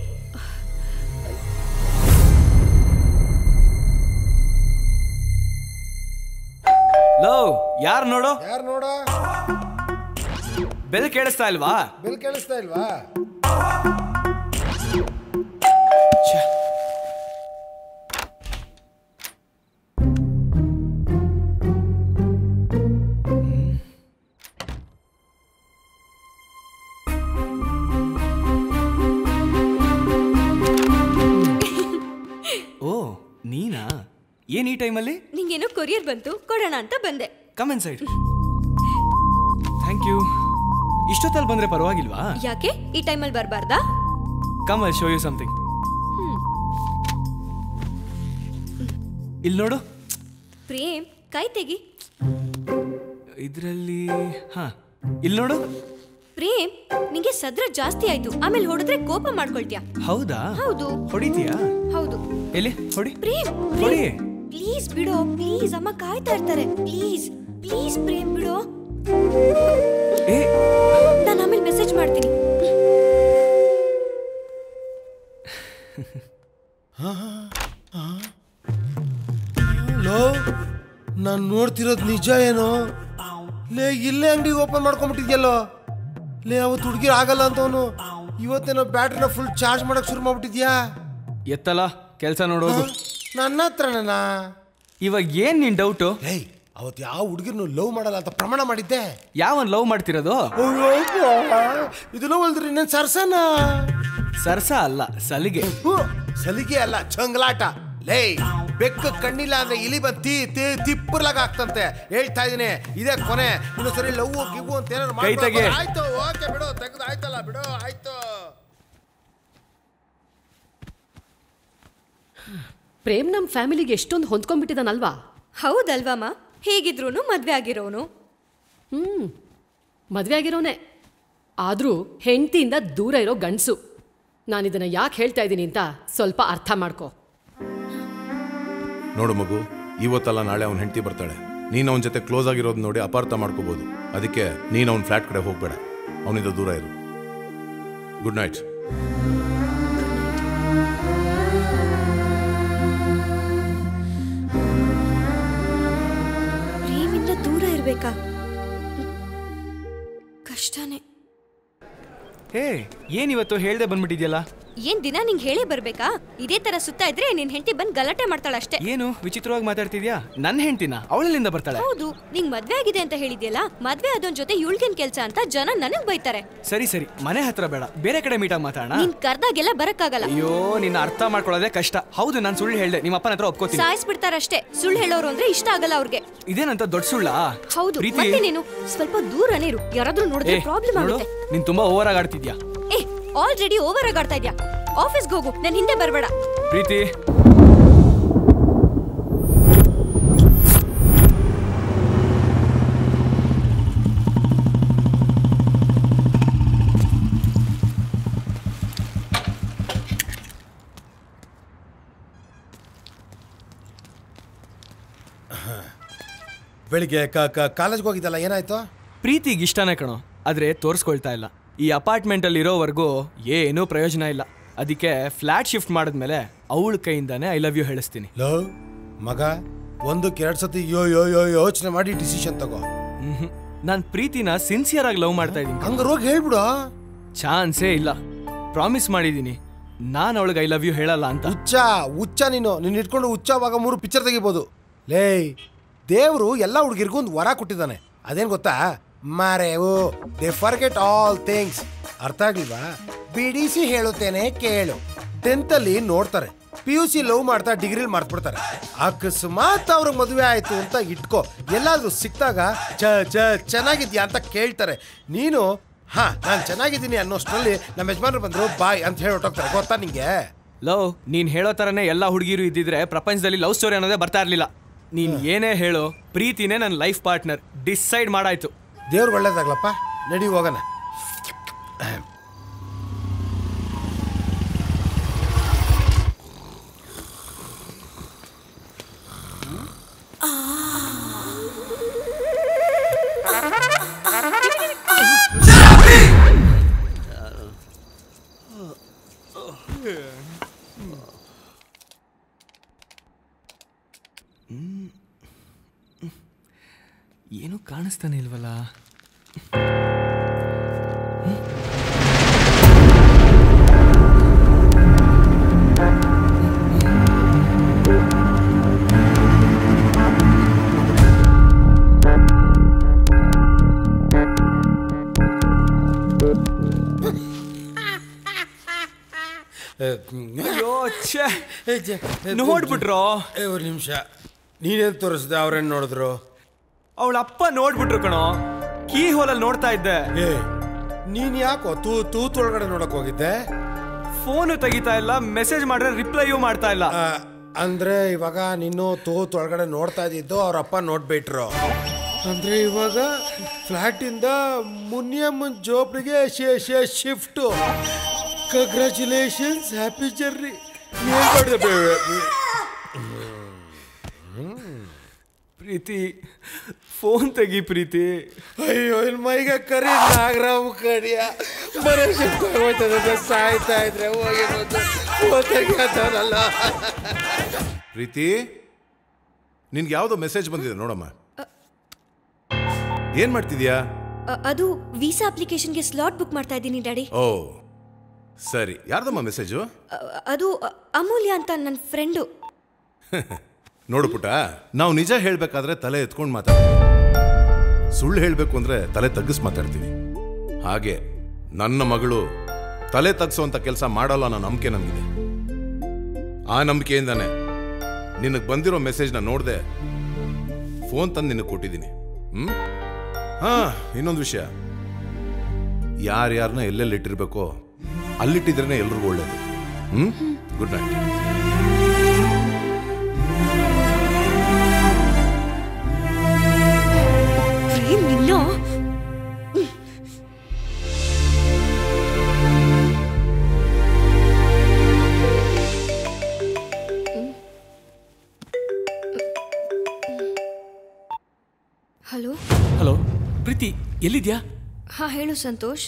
ಲೋ, ಯಾರು ನೋಡು? ಯಾರು ನೋಡು? ಬೆಲ್ ಕೇಳಿಸ್ತಾ ಇಲ್ವಾ? ಬೆಲ್ ಕೇಳಿಸ್ತಾ ಇಲ್ವಾ? ಓ ನೀನಾ? ಏನ್ ಈ ಟೈಮಲ್ಲಿ? ನಿಂಗೇನೋ ಕೊರಿಯರ್ ಬಂತು ಕೊಡೋಣ ಅಂತ ಬಂದೆ. Come inside. Thank you. ಇಷ್ಟೊತ್ತಲ್ಲಿ ಬಂದ್ರೆ ಪರವಾಗಿಲ್ವಾ? ಯಾಕೆ ಈ ಟೈಮಲ್ಲಿ ಬರಬಾರ್ದಾ? Come I show you something. ಇಲ್ಲಿ ನೋಡು. ಪ್ರೇಮ್ ಕೈ ತೆಗಿ. ಇದರಲ್ಲಿ ಹಾ, ಇಲ್ಲಿ ನೋಡು. ಪ್ರೇಮ್ ನಿಂಗೆ ಸದ್ರ ಜಾಸ್ತಿ ಆಯ್ತು, ಆಮೇಲೆ ಹೊಡೆದ್ರೆ ಕೋಪ ಮಾಡ್ಕೊಳ್ತೀಯಾ. ಹೌದಾ? ಹೌದು. ಹೊಡಿತೀಯಾ? ಹೌದು. ಎಲ್ಲಿ ಹೊಡಿ. ಪ್ರೇಮ್ ಹೊಡಿ ಪ್ಲೀಸ್. ಬಿಡೋ ಪ್ಲೀಸ್, ಅಮ್ಮ ಕಾಯ್ತಾ ಇರ್ತಾರೆ. ಪ್ಲೀಸ್ ಪ್ಲೀಸ್ ಪ್ರೇಮ್ ಬಿಡೋ. ನಾನು ಆಮೇಲೆ ಮೆಸೇಜ್ ಮಾಡ್ತೀನಿ. ನಾನು ನೋಡ್ತಿರೋದು ನಿಜ ಏನೋ? ಲೇ ಇಲ್ಲೇ ಅಂಗಡಿ ಓಪನ್ ಮಾಡ್ಕೊಂಡ್ಬಿಟ್ಟಿದ್ಯಲ್ಲೋ. ಲೇ ಅವತ್ತು ಹುಡುಗಿರು ಆಗಲ್ಲ ಅಂತವನು ಇವತ್ತೇನೋ ಬ್ಯಾಟ್ರಿನ ಫುಲ್ ಚಾರ್ಜ್ ಮಾಡಕ್ ಶುರು ಮಾಡ್ಬಿಟ್ಟಿದ್ಯಾ. ಎತ್ತಲ್ಲ ಕೆಲಸ ನೋಡೋದು ನನ್ನ ಹತ್ರನ. ಇವಾಗ ಏನ್ ನಿನ್ ಡೌಟು? ಅವತ್ತು ಯಾವ ಹುಡುಗಿರ್ನು ಲವ್ ಮಾಡಲ್ಲ ಅಂತ ಪ್ರಮಾಣ ಮಾಡಿದ್ದೆ. ಯಾವನ್ ಲವ್ ಮಾಡ್ತಿರೋದು? ಇದನ್ನ ಒಲ್ದ್ರಿ ನನ್ ಸರ್ಸನ. ಸರ್ಸ ಅಲ್ಲ ಸಲಿಗೆ. ಸಲಿಗೆ ಅಲ್ಲ ಚಂಗ್ಲಾಟ. ಲೇ ಬೆಕ್ಕ ಕಣ್ಣಿಲ್ಲ ಅಂದ್ರೆ ಇಲಿ ಬತ್ತಿ ತಿಪ್ಪರ್ಲಾಗ ಆಗ್ತಂತೆ. ಹೇಳ್ತಾ ಇದೀನಿ ಇದೇ ಕೊನೆ. ಇನ್ನೊಂದ್ಸರಿ ಲವ್ ಗಿವು ಅಂತ ಏನಾರು ಮಾಡಿ. ಆಯ್ತು ಓಕೆ ಬಿಡು, ತೆಗ್ದು ಆಯ್ತಲ್ಲ ಬಿಡು. ಆಯ್ತು ಪ್ರೇಮ್ ನಮ್ಮ ಫ್ಯಾಮಿಲಿಗೆ ಎಷ್ಟೊಂದು ಹೊಂದ್ಕೊಂಡ್ಬಿಟ್ಟಿದ್ದಾನಲ್ವಾ? ಹೌದಲ್ವಮ್ಮ, ಹೇಗಿದ್ರು ಮದುವೆ ಆಗಿರೋನು. ಮದುವೆ ಆಗಿರೋನೇ, ಆದರೂ ಹೆಂಡತಿಯಿಂದ ದೂರ ಇರೋ ಗಂಡಸು. ನಾನಿದನ್ನು ಯಾಕೆ ಹೇಳ್ತಾ ಇದ್ದೀನಿ ಅಂತ ಸ್ವಲ್ಪ ಅರ್ಥ ಮಾಡ್ಕೊ. ನೋಡು ಮಗು, ಇವತ್ತಲ್ಲ ನಾಳೆ ಅವ್ನ ಹೆಂಡತಿ ಬರ್ತಾಳೆ. ನೀನು ಅವನ ಜೊತೆ ಕ್ಲೋಸ್ ಆಗಿರೋದು ನೋಡಿ ಅಪಾರ್ಥ ಮಾಡ್ಕೋಬೋದು. ಅದಕ್ಕೆ ನೀನು ಅವ್ನ ಫ್ಲ್ಯಾಟ್ ಕಡೆ ಹೋಗಬೇಡ, ಅವನಿಂದ ದೂರ ಇರು. Good night. ದೂರ ಕಷ್ಟನೇ. ಹೇ ಏನು ಇವತ್ತು ಹೇಳ್ದೆ ಬಂದ್ಬಿಟ್ಟಿದ್ಯಲ್ಲ? ಏನು ದಿನ ನಿಂಗೆ ಹೇಳೇ ಬರಬೇಕಾ? ಇದೇ ತರ ಸುತ್ತಾ ಇದ್ರೆ ನಿನ್ನ ಹೆಂಟಿ ಬಂದು ಗಲಾಟೆ ಮಾಡ್ತಾಳೆ ಅಷ್ಟೇ. ಏನು ವಿಚಿತ್ರವಾಗಿ ಮಾತಾಡ್ತಿದ್ಯಾ? ನನ್ನ ಹೆಂಟಿನಾ? ಅವಳಲ್ಲಿಂದ ಬರ್ತಾಳೆ? ಹೌದು, ನಿಂಗೆ ಮದುವೆ ಆಗಿದೆ ಅಂತ ಹೇಳಿದ್ಯಲ್ಲ, ಮದುವೆ ಆದೊಂದು ಜೊತೆ ಯುಳ್ಗಿನ ಕೆಲಸ ಅಂತ ಜನ ನನಗೆ ಬೈತಾರೆ. ಸರಿ ಸರಿ, ಮನೆ ಹತ್ರ ಬೇಡ, ಬೇರೆ ಕಡೆ ಮೀಟ್ ಆಗಿ ಮಾತಾಡೋಣ. ನೀನು ಕರೆದಾಗೆಲ್ಲ ಬರಕ್ಕಾಗಲ್ಲ. ಅಯ್ಯೋ, ನಿನ್ನ ಅರ್ಥ ಮಾಡ್ಕೊಳ್ಳೋದೇ ಕಷ್ಟ. ಹೌದು, ನಾನು ಸುಳ್ಳು ಹೇಳ್ದೆ, ನಿಮ್ಮ ಅಪ್ಪನ ಹತ್ರ ಒಪ್ಕೋತೀನಿ. ಸಾಯಿಸ್ಬಿಡ್ತಾರೆ ಅಷ್ಟೇ, ಸುಳ್ಳು ಹೇಳೋರು ಅಂದ್ರೆ ಇಷ್ಟ ಆಗಲ್ಲ ಅವ್ರಿಗೆ. ಇದೇನಂತ ದೊಡ್ಡ ಸುಳ್ಳಾ? ಹೌದು, ಮತ್ತೆ ನೀನು ಸ್ವಲ್ಪ ದೂರನೇ ಇರು, ಯಾರಾದರೂ ನೋಡಿದ್ರೆ ಪ್ರಾಬ್ಲಮ್ ಆಗುತ್ತೆ. ನೀನು ತುಂಬಾ ಓವರ್ ಆಗಿ ಆಡ್ತಿದ್ಯಾ. ಆಲ್ರೆಡಿ ಓವರ್ ಆಗಾಡ್ತಾ ಇದ್ಯಾ. ಆಫೀಸ್ಗೆ ಹೋಗು, ನನ್ನ ಹಿಂದೆ ಬರಬೇಡ. ಪ್ರೀತಿ, ಬೆಳಿಗ್ಗೆ ಕಾಲೇಜ್ಗೆ ಹೋಗಿದ್ದಲ್ಲ, ಏನಾಯ್ತು? ಪ್ರೀತಿಗೆ ಇಷ್ಟನೇ ಕಣೋ, ಆದರೆ ತೋರಿಸ್ಕೊಳ್ತಾ ಇಲ್ಲ. ಈ ಅಪಾರ್ಟ್ಮೆಂಟಲ್ಲಿ ಇರೋವರೆಗೂ ಏನೂ ಪ್ರಯೋಜನ ಇಲ್ಲ. ಅದಕ್ಕೆ ಫ್ಲ್ಯಾಟ್ ಶಿಫ್ಟ್ ಮಾಡಿದ್ಮೇಲೆ ಅವಳ ಕೈಯಿಂದಾನೆ ಐ ಲವ್ ಯು ಹೇಳಿಸ್ತೀನಿ. ಲವ್ ಮಗ, ಒಂದಕ್ಕೆರಡು ಸತಿ ಯೋ ಯೋ ಯೋ ಯೋಚನೆ ಮಾಡಿ ಡಿಸಿಷನ್ ತಗೋ. ನಾನು ಪ್ರೀತಿನ ಸಿನ್ಸಿಯರ್ ಆಗಿ ಲವ್ ಮಾಡ್ತಾ ಇದ್ದೀನಿ. ಹಂಗಾರೆ ಹೋಗಿ ಹೇಳ್ಬಿಡು. ಚಾನ್ಸೇ ಇಲ್ಲ, ಪ್ರಾಮಿಸ್ ಮಾಡಿದ್ದೀನಿ ನಾನು ಅವಳಿಗೆ ಐ ಲವ್ ಯು ಹೇಳಲ್ಲ ಅಂತ. ಹುಚ್ಚ ಹುಚ್ಚ ನೀನು, ನೀನು ಇಟ್ಕೊಂಡು ಹುಚ್ಚಾವಾಗ ಮೂರು ಪಿಕ್ಚರ್ ತೆಗಿಬೋದು. ಲೇ, ದೇವರು ಎಲ್ಲ ಹುಡುಗಿರ್ಗೂ ಒಂದು ವರ ಕೊಟ್ಟಿದ್ದಾನೆ. ಅದೇನು ಗೊತ್ತಾ? ಮರೆವು. They forget all things. ಅರ್ಥ ಆಗ್ಲಿವಾ? ಬಿಡಿಸಿ ಹೇಳುತ್ತೇನೆ ಕೇಳು. ಟೆಂತ್ ಅಲ್ಲಿ ನೋಡ್ತಾರೆ, ಪಿ ಯು ಸಿ ಲವ್ ಮಾಡ್ತಾ ಡಿಗ್ರಿಲಿ ಮಾಡ್ಬಿಡ್ತಾರೆ. ಅಕಸ್ಮಾತ್ ಅವ್ರಿಗೆ ಮದುವೆ ಆಯ್ತು ಅಂತ ಇಟ್ಕೋ, ಎಲ್ಲಾದ್ರೂ ಸಿಕ್ತಾಗ ಚೆನ್ನಾಗಿದ್ಯಾ ಅಂತ ಕೇಳ್ತಾರೆ. ನೀನು ಹಾ ನಾನು ಚೆನ್ನಾಗಿದ್ದೀನಿ ಅನ್ನೋಷ್ಟರಲ್ಲಿ ನಮ್ಮ ಯಜಮಾನ್ರು ಬಂದ್ರು ಬಾಯ್ ಅಂತ ಹೇಳಿ ಹೊಟ್ಟೋಗ್ತಾರೆ. ಗೊತ್ತಾ ನಿಂಗೆ? ಲವ್, ನೀನ್ ಹೇಳೋ ಥರನೇ ಎಲ್ಲ ಹುಡುಗಿರು ಇದ್ದಿದ್ರೆ ಪ್ರಪಂಚದಲ್ಲಿ ಲವ್ ಸ್ಟೋರಿ ಅನ್ನೋದೇ ಬರ್ತಾ ಇರ್ಲಿಲ್ಲ. ನೀನ್ ಏನೇ ಹೇಳೋ, ಪ್ರೀತಿನೇ ನನ್ನ ಲೈಫ್ ಪಾರ್ಟ್ನರ್. ಡಿಸೈಡ್ ಮಾಡಾಯ್ತು. ದೇವ್ರು ಒಳ್ಳೇದಾಗ್ಲಪ್ಪ. ನಡಿ ಹೋಗೋಣ. ಏನು ಕಾಣಿಸ್ತಾನೆ ಇಲ್ವಲ್ಲ? ನೋಡ್ಬಿಟ್ರೋ? ಒಂದು ನಿಮಿಷ, ನೀನೇನು ತೋರಿಸ್ದೆ? ಅವ್ರೇನು ನೋಡಿದ್ರು? ಅವಳ ಅಪ್ಪ ನೋಡ್ಬಿಟ್ರು ಕಣೋ, ಕೀ ಹೋಲಲ್ಲಿ ನೋಡ್ತಾ ಇದ್ದೆ. ನೀನ್ ಯಾಕೋ ತೂತೊಳಗಡೆ ನೋಡಕ್ ಹೋಗಿದ್ದೆ? ಫೋನು ತೆಗಿತಾ ಇಲ್ಲ, ಮೆಸೇಜ್ ಮಾಡಿದ್ರೆ ರಿಪ್ಲೈಯೂ ಮಾಡ್ತಾ ಇಲ್ಲ. ಅಂದ್ರೆ ಇವಾಗ ನೀನು ತೂತೊಳಗಡೆ ನೋಡ್ತಾ ಇದ್ದಿದ್ದು ಅವ್ರ ಅಪ್ಪ ನೋಡ್ಬಿಟ್ರು ಅಂದ್ರೆ ಇವಾಗ ಫ್ಲಾಟಿಂದ ಮುನಿಯಮ್ಮನ ಜೋಪ್ರಿಗೆ shift. Congratulations, happy journey. Preethi, phone ತೆಗಿ ಪ್ರೀತಿ. ಅಯ್ಯೋ, ಮೈಗೆ ಕರಿ ನಾಗರಾಮ್ ಕಡಿಯ ಸಾಯ್ತಾ ಇದ್ರೆ ಹೋಗಿಲ್ಲ. ಪ್ರೀತಿ, ನಿನ್ಗೆ ಯಾವುದೋ ಮೆಸೇಜ್ ಬಂದಿದೆ ನೋಡಮ್ಮ. ಏನ್ ಮಾಡ್ತಿದ್ಯಾ? ಅದು ವೀಸಾ ಅಪ್ಲಿಕೇಶನ್ಗೆ ಸ್ಲಾಟ್ ಬುಕ್ ಮಾಡ್ತಾ ಇದ್ದೀನಿ ಡ್ಯಾಡಿ. ಓ ಸರಿ, ಯಾರ್ದಮ್ಮ ಮೆಸೇಜು? ಅದು ಅಮೂಲ್ಯ ಅಂತ ನನ್ನ ಫ್ರೆಂಡು. ನೋಡು ಪುಟ, ನಾವು ನಿಜ ಹೇಳಬೇಕಾದ್ರೆ ತಲೆ ಎತ್ಕೊಂಡು ಮಾತಾಡ್ತೀವಿ, ಸುಳ್ಳು ಹೇಳಬೇಕು ಅಂದರೆ ತಲೆ ತಗ್ಗಿಸಿ ಮಾತಾಡ್ತೀವಿ. ಹಾಗೆ ನನ್ನ ಮಗಳು ತಲೆ ತಗ್ಸೋವಂಥ ಕೆಲಸ ಮಾಡೋಲ್ಲ ಅನ್ನೋ ನಂಬಿಕೆ ನಮಗಿದೆ. ಆ ನಂಬಿಕೆಯಿಂದಾನೆ ನಿನಗೆ ಬಂದಿರೋ ಮೆಸೇಜ್ನ ನೋಡಿದೆ, ಫೋನ್ ತಂದು ನಿನಗೆ ಕೊಟ್ಟಿದ್ದೀನಿ. ಹಾಂ, ಇನ್ನೊಂದು ವಿಷಯ, ಯಾರ್ಯಾರನ್ನ ಎಲ್ಲೆಲ್ಲಿ ಇಟ್ಟಿರಬೇಕೋ ಅಲ್ಲಿಟ್ಟಿದ್ರೇ ಎಲ್ರಿಗೂ ಒಳ್ಳೇದು. Good night. Hello hello Preethi, ಎಲ್ಲಿದ್ಯಾ? ಹಾ ಹೇಳು ಸಂತೋಷ್.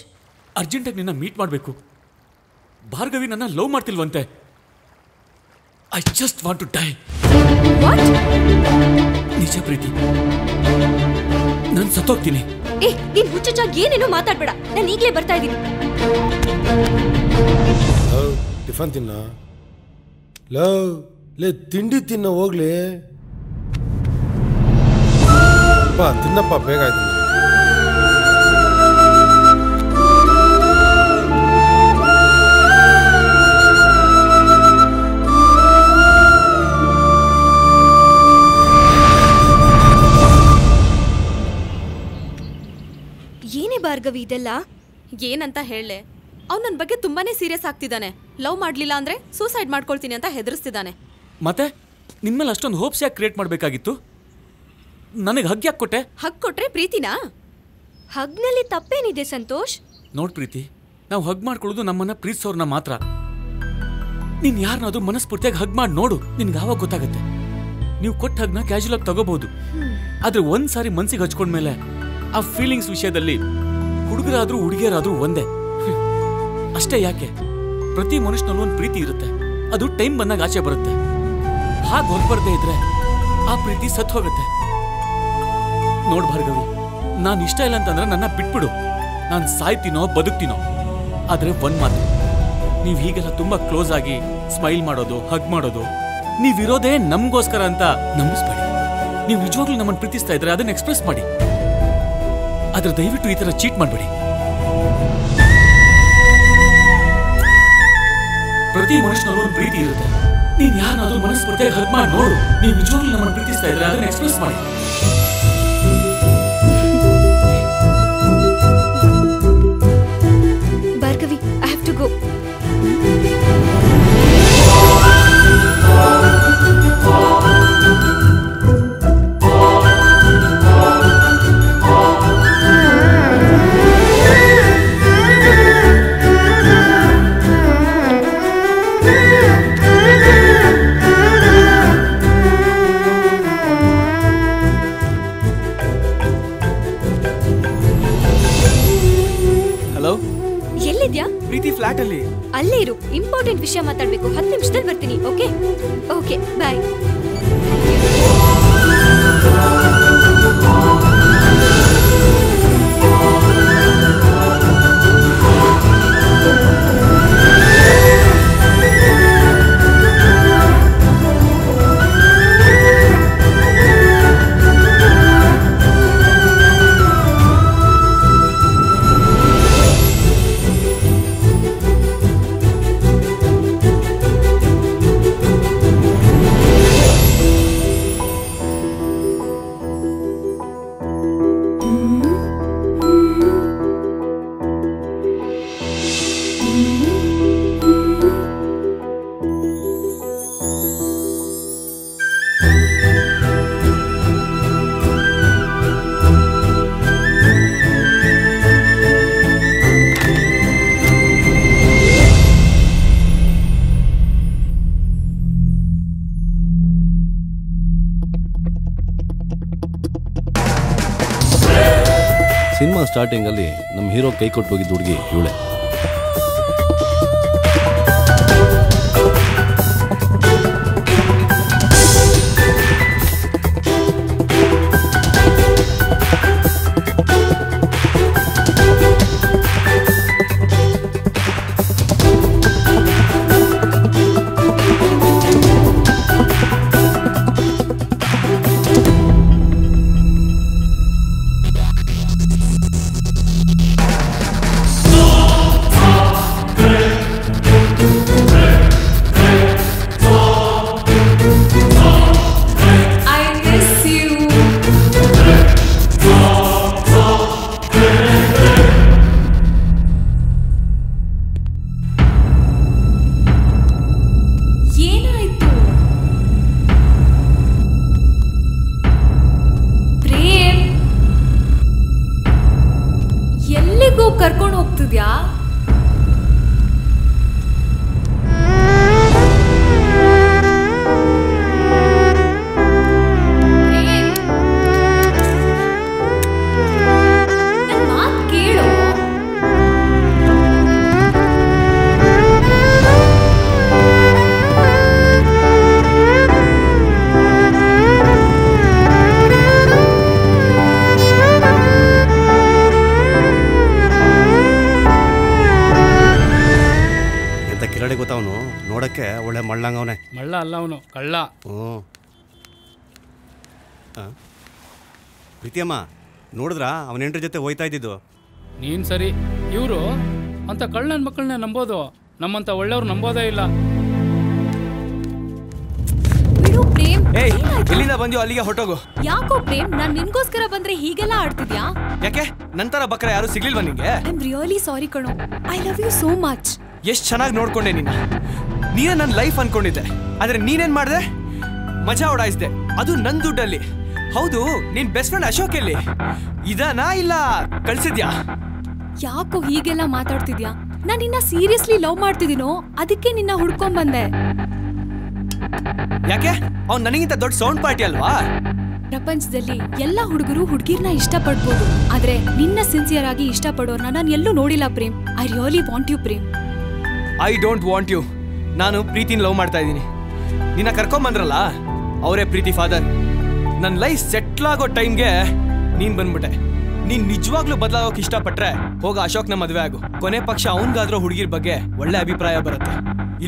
ಅರ್ಜೆಂಟಾಗಿ ನಿನ್ನ ಮೀಟ್ ಮಾಡಬೇಕು. ಭಾರ್ಗವಿ ನನ್ನ ಲವ್ ಮಾಡ್ತಿಲ್ವಂತೆ. I just want to die. ನಿಜ ಪ್ರೀತಿ, ನಾನು ಸತ್ತೋಗ್ತೀನಿ. ಏ ನೀನು ಹುಚ್ಚುಚ್ಚಾಗಿ ಏನೇನೋ ಮಾತಾಡಬೇಡ, ನಾನು ಈಗಲೇ ಬರ್ತಾ ಇದ್ದೀನಿ. ಲವ್ ಟಿಫನ್ ತಿನ್ನ, ಲವ್ ಲೇ ತಿಂಡಿ ತಿನ್ನ, ಹೋಗ್ಲಿ ಬಾ ತಿನ್ನಪ್ಪ ಬೇಗ ಆಯ್ತು. ಭಾರ್ಗವಿ ಇದೆಲ್ಲ ಏನಂತ ಹೇಳಲೆ? ಅವ್ನು ನನ್ನ ಬಗ್ಗೆ ತುಂಬಾನೇ ಸೀರಿಯಸ್ ಆಗ್ತಿದ್ದಾನೆ. ಲವ್ ಮಾಡಲಿಲ್ಲ ಅಂದ್ರೆ ಸೂಸೈಡ್ ಮಾಡ್ಕೊಳ್ತೀನಿ ಅಂತ ಹೆದರಿಸ್ತಿದ್ದಾನೆ. ಮತ್ತೆ ನಿಮ್ಮಲ್ಲಿ ಅಷ್ಟೊಂದು ಹೋಪ್ಸ್ ಯಾಕೆ ಕ್ರಿಯೇಟ್ ಮಾಡಬೇಕಾಗಿತ್ತು? ನನಗೆ ಹಗ್ ಯಾಕೆ ಕೊಟ್ಟೆ? ಹಗ್ ಕೊಟ್ರೆ ಪ್ರೀತಿನಾ? ಹಗ್ನಲ್ಲಿ ತಪ್ಪೇನಿದೆ ಸಂತೋಷ್? ನೋಡ್ ಪ್ರೀತಿ, ನಾವು ಹಗ್ ಮಾಡ್ಕೊಳ್ಳೋದು ನಮ್ಮನ್ನ ಪ್ರೀತಿಸೋರ್ನ ಮಾತ್ರ. ನೀನ್ ಯಾರನ್ನಾದ್ರೂ ಮನಸ್ಫೂರ್ತಿಯಾಗಿ ಹಗ್ ಮಾಡಿ ನೋಡು, ನಿನ್ಗೆ ಆವಾಗ ಗೊತ್ತಾಗುತ್ತೆ. ನೀವು ಕೊಟ್ಟ ಹಗ್ನ ಕ್ಯಾಶುಯಲ್ ಆಗಿ ತಗೋಬಹುದು, ಆದ್ರೆ ಒಂದ್ಸಾರಿ ಮನ್ಸಿಗೆ ಹಚ್ಕೊಂಡ್ಮೇಲೆ ಆ ಫೀಲಿಂಗ್ಸ್ ವಿಷಯದಲ್ಲಿ ಹುಡುಗರಾದ್ರೂ ಹುಡುಗಿಯರಾದ್ರೂ ಒಂದೇ ಅಷ್ಟೇ. ಯಾಕೆ? ಪ್ರತಿ ಮನುಷ್ಯನಲ್ಲೂ ಒಂದು ಪ್ರೀತಿ ಇರುತ್ತೆ, ಅದು ಟೈಮ್ ಬಂದಾಗ ಆಚೆ ಬರುತ್ತೆ. ಹಾಗೆ ಹೊರಬರದೇ ಇದ್ರೆ ಆ ಪ್ರೀತಿ ಸತ್ತು ಹೋಗುತ್ತೆ. ನೋಡ್ ಭಾರ್ಗವಿ, ನಾನು ಇಷ್ಟ ಇಲ್ಲ ಅಂತಂದ್ರೆ ನನ್ನ ಬಿಟ್ಬಿಡು. ನಾನು ಸಾಯ್ತೀನೋ ಬದುಕ್ತೀನೋ, ಆದರೆ ಒಂದು ಮಾತು, ನೀವು ಹೀಗೆಲ್ಲ ತುಂಬಾ ಕ್ಲೋಸ್ ಆಗಿ ಸ್ಮೈಲ್ ಮಾಡೋದು ಹಗ್ ಮಾಡೋದು, ನೀವಿರೋದೇ ನಮಗೋಸ್ಕರ ಅಂತ ನಂಬಿಸ್ಬೇಡಿ. ನೀವು ನಿಜವಾಗ್ಲೂ ನಮ್ಮನ್ನು ಪ್ರೀತಿಸ್ತಾ ಇದ್ರೆ ಅದನ್ನು ಎಕ್ಸ್ಪ್ರೆಸ್ ಮಾಡಿ, ಆದ್ರೆ ದಯವಿಟ್ಟು ಈ ತರ ಚೀಟ್ ಮಾಡಬೇಡಿ. ಪ್ರತಿ ಮನುಷ್ಯನಲ್ಲೂ ಒಂದು ಪ್ರೀತಿ ಇರುತ್ತೆ. ನೀನ್ ಯಾರನ್ನಾದ್ರೂ ಮನಸ್ಫೂರ್ತಿಯಾಗಿ ಹಗ್ ಮಾಡಿ ನೋಡು. ನೀವು ನಿಜವಾಗ್ಲೂ ನಮ್ಮನ್ನು ಪ್ರೀತಿಸ್ತಾ ಇದ್ರೆ ಅದನ್ನ ಎಕ್ಸ್ಪ್ರೆಸ್ ಮಾಡಿ. Bhargavi, I have to go. ಅಲ್ಲೇ ಇರು, ಇಂಪಾರ್ಟೆಂಟ್ ವಿಷಯ ಮಾತಾಡಬೇಕು. 10 ನಿಮಿಷದಲ್ಲಿ ಬರ್ತೀನಿ. Okay okay bye. ಸಿನಿಮಾ ಸ್ಟಾರ್ಟಿಂಗಲ್ಲಿ ನಮ್ಮ ಹೀರೋ ಕೈ ಕೊಟ್ಟು ಹೋಗಿದ್ದ ಹುಡುಗಿ ಇವಳೆ. ಗಾಡಿ ಗೊತ್ತವನು ನೋಡಕ್ಕೆ ಒಳ್ಳೆ ಮಳ್ಳಂಗವನೇ ಮಳ್ಳ ಅಲ್ಲ ಅವನು ಕಳ್ಳ ಪ್ರೀತಿಯಮ್ಮ ನೋಡಿದ್ರಾ ಅವನ ಎಂಟ್ರ ಜೊತೆ ಹೋಯ್ತಾ ಇದ್ದಿದ್ದು ನೀನ್ ಸರಿ ಇವರು ಅಂತ ಕಳ್ಳನ ಮಕ್ಕಳನ್ನ ನಂಬೋದು ನಮ್ಮಂತ ಒಳ್ಳೆಯವರು ನಂಬೋದೇ ಇಲ್ಲ मजा ओडाइसदे ಅದು ನನ್ನ ದುಡ್ಡಲ್ಲಿ ಹೌದು ನಿನ್ ಬೆಸ್ಟ್ ಫ್ರೆಂಡ್ ಅಶೋಕ್ ಇಲ್ಲಿ ಇದನಾ ಇಲ್ಲ ಕಳ್ಸಿದ್ಯಾ ಯಾಕೋ ಹೀಗೆಲ್ಲ ಮಾತಾಡ್ತಿದ್ಯಾ ನಾನು ನಿನ್ನ ಸೀರಿಯಸ್ಲಿ ಲವ್ ಮಾಡ್ತಿದಿನೋ ಅದಕ್ಕೆ ನಿನ್ನ ಹುಡುಕೊಂಡು ಬಂದೆ ಯಾಕೆ ಅವನು ನನಗಿಂತ ದೊಡ್ಡ ಸೌಂಡ್ ಪಾರ್ಟಿ ಅಲ್ವಾ ಪ್ರಪಂಚದಲ್ಲಿ ಎಲ್ಲ ಹುಡುಗರು ಹುಡುಗಿರನ್ನ ಇಷ್ಟಪಡಬಹುದು ಆದರೆ ನಿನ್ನ ಸಿನ್ಸಿಯರ್ ಆಗಿ ಇಷ್ಟಪಡೋರನ್ನ ನಾನು ಎಲ್ಲೂ ನೋಡಿಲ್ಲ Prem I really want you Prem I don't want you ನಾನು ಪ್ರೀತಿನ ಲವ್ ಮಾಡ್ತಾ ಇದ್ದೀನಿ ನಿನ್ನ ಕರ್ಕೊಂಡು ಬಂದ್ರಲ್ಲ ಅವರೇ ಪ್ರೀತಿ ಫಾದರ್ ನನ್ನ ಲೈಫ್ ಸೆಟ್ಲ್ ಆಗೋ ಟೈಮ್ ಗೆ ನೀನ್ ಬಂದ್ಬಿಟ್ಟೆ ನೀನ್ ನಿಜವಾಗ್ಲೂ ಬದಲಾಗೋಕೆ ಇಷ್ಟಪಟ್ರೆ ಹೋಗ ಅಶೋಕ್ನ ಮದುವೆ ಆಗು ಕೊನೆ ಪಕ್ಷ ಅವನಿಗಾದ್ರೂ ಹುಡುಗಿರ ಬಗ್ಗೆ ಒಳ್ಳೆ ಅಭಿಪ್ರಾಯ ಬರುತ್ತೆ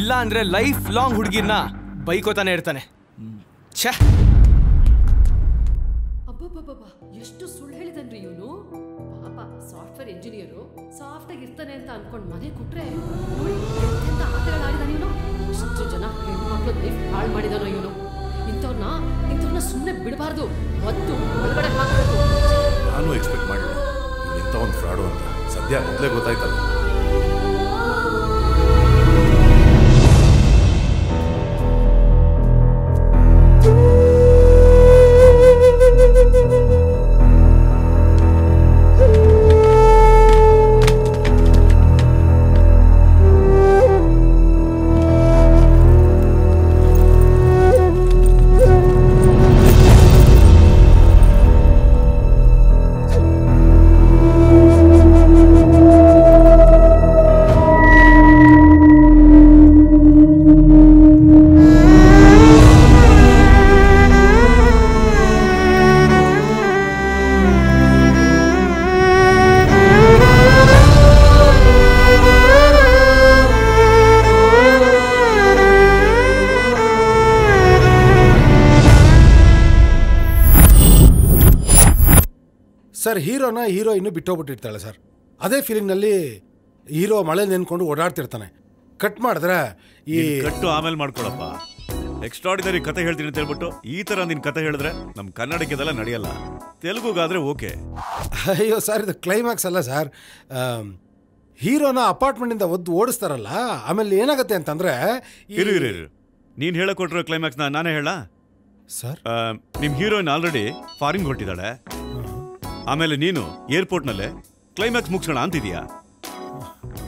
ಇಲ್ಲ ಅಂದ್ರೆ ಲೈಫ್ ಲಾಂಗ್ ಹುಡುಗಿರನ್ನ ಬೈಕೋತಾನೆ ಇರ್ತಾನೆ ಛೆ ಅಬ್ಬಬ್ಬಬ್ಬಾ ಎಷ್ಟು ಸುಳ್ಳು ಹೇಳಿದನ್ರಿ ಇವನು ಪಾಪ ಸಾಫ್ಟ್ವೇರ್ ಇಂಜಿನಿಯರ್ ಸಾಫ್ಟ್ ಆಗಿ ಇರ್ತಾನೆ ಅಂತ ಅನ್ಕೊಂಡು ಮನೆ ಕೊಟ್ರೆ ಎಂತ ಆಟಗಳು ಆಡಿದಾನೆ ಇವನು ಎಷ್ಟು ಜನ ಹೆಣ್ಮಕ್ಳು ಲೈಫ್ ಹಾಳು ಮಾಡಿದಾನೋ ಇವನು ಇಂಥವ್ರನ್ನ ಸುಮ್ಮನೆ ಬಿಡಬಾರ್ದು ಹೊತ್ತು ಒಳಗಡೆ ಹಾಕಬೇಕು ನಾನು ಎಕ್ಸ್ಪೆಕ್ಟ್ ಮಾಡಿಲ್ಲ ಇಂಥ ಒಂದು ಫ್ರಾಡು ಅಂತ ಸದ್ಯ ಮೊದಲೇ ಗೊತ್ತಾಯ್ತಲ್ಲ सर हीरोना हीरोइन बिट्टोबिट्टिर्ताळे सर अदे फीलिंग नल्ली हीरो मळे नेंद्कोंडु ओडाड्तिर्ताने कट माडिद्रे ई कट्टु आमेले माड्कोळप्प एक्स्ट्राऑर्डिनरी कथे हेळ्तीनि ಅಂತ ಹೇಳ್ಬಿಟ್ಟು ಈ ತರ ನಿನ್ ಕಥೆ ಹೇಳಿದ್ರೆ ನಮ್ಮ ಕನ್ನಡಕ್ಕೆದಲ್ಲ ನಡೆಯಲ್ಲ ತೆಲುಗುಗಾದ್ರೆ ಓಕೆ ಅಯ್ಯೋ ಸರ್ ಇದು ಕ್ಲೈಮ್ಯಾಕ್ಸ್ ಅಲ್ಲ ಸರ್ ಹೀರೋನ ಅಪಾರ್ಟ್ಮೆಂಟ್ ಇಂದ ಒದ್ದು ಓಡಿಸ್ತಾರಲ್ಲ ಆಮೇಲೆ ಏನಾಗುತ್ತೆ ಅಂತಂದ್ರೆ ಇರು ಇರು ನೀನು ಹೇಳಿಕೊಟ್ರೋ ಕ್ಲೈಮ್ಯಾಕ್ಸ್ ನಾನೇ ಹೇಳಾ ಸರ್ ನಿಮ್ಮ ಹೀರೋಯಿನ್ ಆಲ್ರೆಡಿ ಫಾರಿನ್ ಹೊರಟಿದ್ದಾಳೆ ಆಮೇಲೆ ನೀನು ಏರ್‌ಪೋರ್ಟ್ ನಲ್ಲಿ ಕ್ಲೈಮ್ಯಾಕ್ಸ್ ಮುಗಿಸೋಣ ಅಂತಿದ್ದೀಯಾ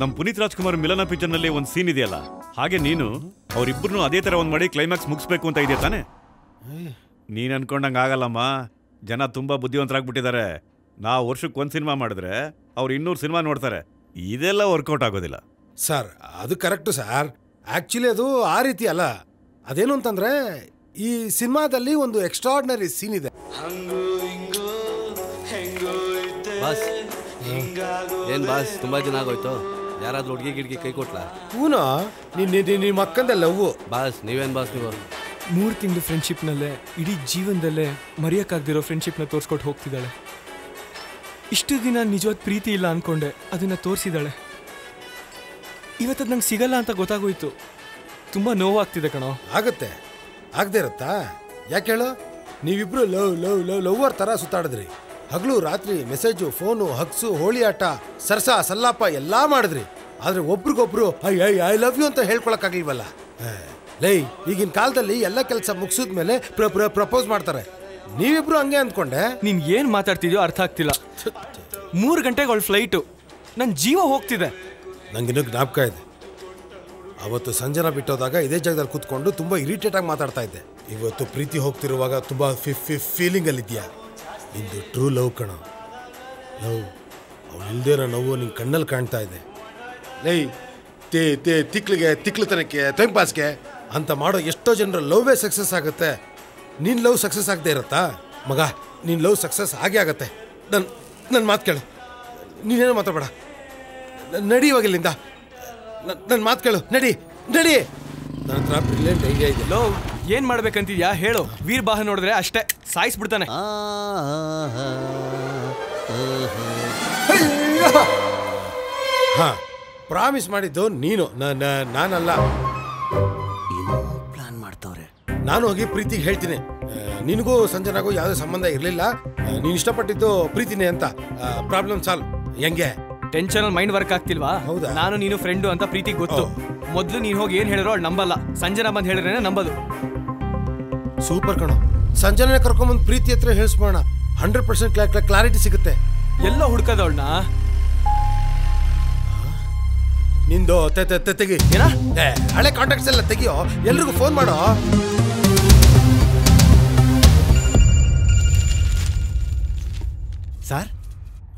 ನಮ್ಮ ಪುನೀತ್ ರಾಜ್‌ಕುಮಾರ್ ಮಿಲನ ಪಿಕ್ಚರ್ ನಲ್ಲಿ ಒಂದು ಸೀನ್ ಇದೆಯಲ್ಲ ಹಾಗೆ ನೀನು ಅವರಿಬ್ಬರನ್ನೂ ಅದೇ ತರ ಒಂದು ಮಾಡಿ ಕ್ಲೈಮ್ಯಾಕ್ಸ್ ಮುಗಿಸಬೇಕು ಅಂತ ಇದೆಯಾ ತಾನೆ ನೀನು ಅನ್ಕೊಂಡಂಗೆ ಆಗಲ್ಲಮ್ಮ ಜನ ತುಂಬಾ ಬುದ್ಧಿವಂತರಾಗ್ಬಿಟ್ಟಿದ್ದಾರೆ ನಾವು ವರ್ಷಕ್ಕೆ ಒಂದು ಸಿನಿಮಾ ಮಾಡಿದ್ರೆ ಅವರು 200 ಸಿನಿಮಾ ನೋಡ್ತಾರೆ ಇದೆಲ್ಲ ವರ್ಕೌಟ್ ಆಗೋದಿಲ್ಲ ಸರ್ ಅದು ಕರೆಕ್ಟ್ ಸರ್ ಆಕ್ಚುಲಿ ಅದು ಆ ರೀತಿ ಅಲ್ಲ ಅದೇನು ಅಂತಂದ್ರೆ ಈ ಸಿನಿಮಾದಲ್ಲಿ ಒಂದು ಎಕ್ಸ್ಟ್ರಾಆರ್ಡಿನರಿ ಸೀನ್ ಇದೆ बस ऐन बस तुम चेना यार हुड़गी गिड़गी कई कोटला हूना मकंद लव बस नहीं बस मूर् तिंग फ्रेंडशिपे इडी जीवनदे मरियो फ्रेंडशिप तोर्सकोट होता इष्ट दिन निजवाद प्रीति इला अंदे अदान तोर्सदाड़े इवत नंग सिगल अंत गोतु तुम नोव्ते कणो आगते आगदे याके लव लव लव लवर तर सुताड़ी हगलू रात्रि मेसेजु फोनु हक्सु होली आट सरसा सल्लाप एल्ला माडिद्रि आद्रे ओब्रिगोब्रु ऐ लव यू अंत हेळ्कोळ्ळक्कागलिल्वल्ल ले ईगिन कालदल्लि एल्ल केलस मुगिसिद मेले प्रपोज माड्तारे नीविब्रु अंगे अंद्कोंडे नीनु एनु माताड्तिद्यो अर्थ आग्तिल्ल 3 गंटेगे ओळ् फ्लैट नन्न जीव होग्तिदे नंगे इन्नु ज्ञापक इदे आवत्तु संजना बिट्टोदाग इदे जागदल्लि कूत्कोंडु तुम्बा इरिटेट आगि माताड्ता इद्दे इवत्तु प्रीति होग्तिरुवाग तुम्बा फीलिंग अल्लि इद्य्या ಇದು ಟ್ರೂ ಲವ್ ಕಣ ಲವ್ ಅವಳಿಲ್ದೇ ಇರೋ ನೋವು ನಿನ್ನ ಕಣ್ಣಲ್ಲಿ ಕಾಣ್ತಾ ಇದೆ ಲೇ ತೇ ತೇ ತಿಕ್ಲಿಗೆ ತಿಕ್ಲತನಕ್ಕೆ ಟೈಮ್ ಪಾಸ್ಗೆ ಅಂತ ಮಾಡೋ ಎಷ್ಟೋ ಜನರ ಲವ್ವೇ ಸಕ್ಸಸ್ ಆಗುತ್ತೆ ನಿನ್ನ ಲವ್ ಸಕ್ಸಸ್ ಆಗದೆ ಇರುತ್ತಾ ಮಗ ನಿನ್ನ ಲವ್ ಸಕ್ಸಸ್ ಆಗೇ ಆಗುತ್ತೆ ನನ್ನ ಮಾತು ಕೇಳು ನೀನೇನು ಮಾತಾಡಬೇಡ ನಡಿ ಇವಾಗ ಇಲ್ಲಿಂದ ನನ್ನ ಮಾತು ಕೇಳು ನಡಿ ನಡಿ. ನನ್ನತ್ರ ಬ್ರಿಲಿಯಂಟ್ ಐಡಿಯಾ ಇದೆ. ಲೋ ಏನು ಮಾಡಬೇಕಂತಿದ್ಯಾ ಹೇಳು. ವೀರ್ ಬಾಹ ನೋಡಿದ್ರೆ ಅಷ್ಟೇ ಸಾಯಿಸಿ ಬಿಡ್ತಾನೆ. ಹಾ ಪ್ರಾಮಿಸ್ ಮಾಡಿದ್ದು ನೀನು ನಾನಲ್ಲ. ಏನು ಪ್ಲಾನ್ ಮಾಡ್ತವ್ರೆ? ನಾನು ಹೋಗಿ ಪ್ರೀತಿಗೆ ಹೇಳ್ತೀನಿ ನಿನಗೂ ಸಂಜನಾಗೂ ಯಾವುದೇ ಸಂಬಂಧ ಇರಲಿಲ್ಲ, ನೀನು ಇಷ್ಟಪಟ್ಟಿದ್ದು ಪ್ರೀತಿನೇ ಅಂತ. Problem solve. ಹೆಂಗೆ? ಟೆನ್ಷನ್ ಅಲ್ಲಿ ಮೈಂಡ್ ವರ್ಕ್ ಆಗ್ತಿಲ್ವಾ? ನಾನು ನೀನು ಫ್ರೆಂಡು ಅಂತ ಪ್ರೀತಿಗೆ ಗೊತ್ತು. ಮೊದಲು ನೀನು ಹೋಗಿ ಏನು ಹೇಳಿರೋ ಅವಳು ನಂಬಲ್ಲ, ಸಂಜನಾ ಬಂದು ಹೇಳಿದ್ರೇನೆ ನಂಬೋದು. ಸೂಪರ್ ಕಣೋ, ಸಂಜನಾನೇ ಕರ್ಕೊಂಬಂದು ಪ್ರೀತಿ ಹತ್ರ ಹೇಳಿಸ್ಬೋಣ. 100% ಕ್ಲಾರಿಟಿ ಸಿಗುತ್ತೆ. ಎಲ್ಲ ಹುಡ್ಕೋದವಳನ್ನ ನಿಂದು ತೆಗಿ. ಏನಾ ಹಳೆ ಕಾಂಟ್ಯಾಕ್ಟ್ಸ್ ಎಲ್ಲ ತೆಗಿಯೋ, ಎಲ್ರಿಗೂ ಫೋನ್ ಮಾಡೋ. ಸರ್.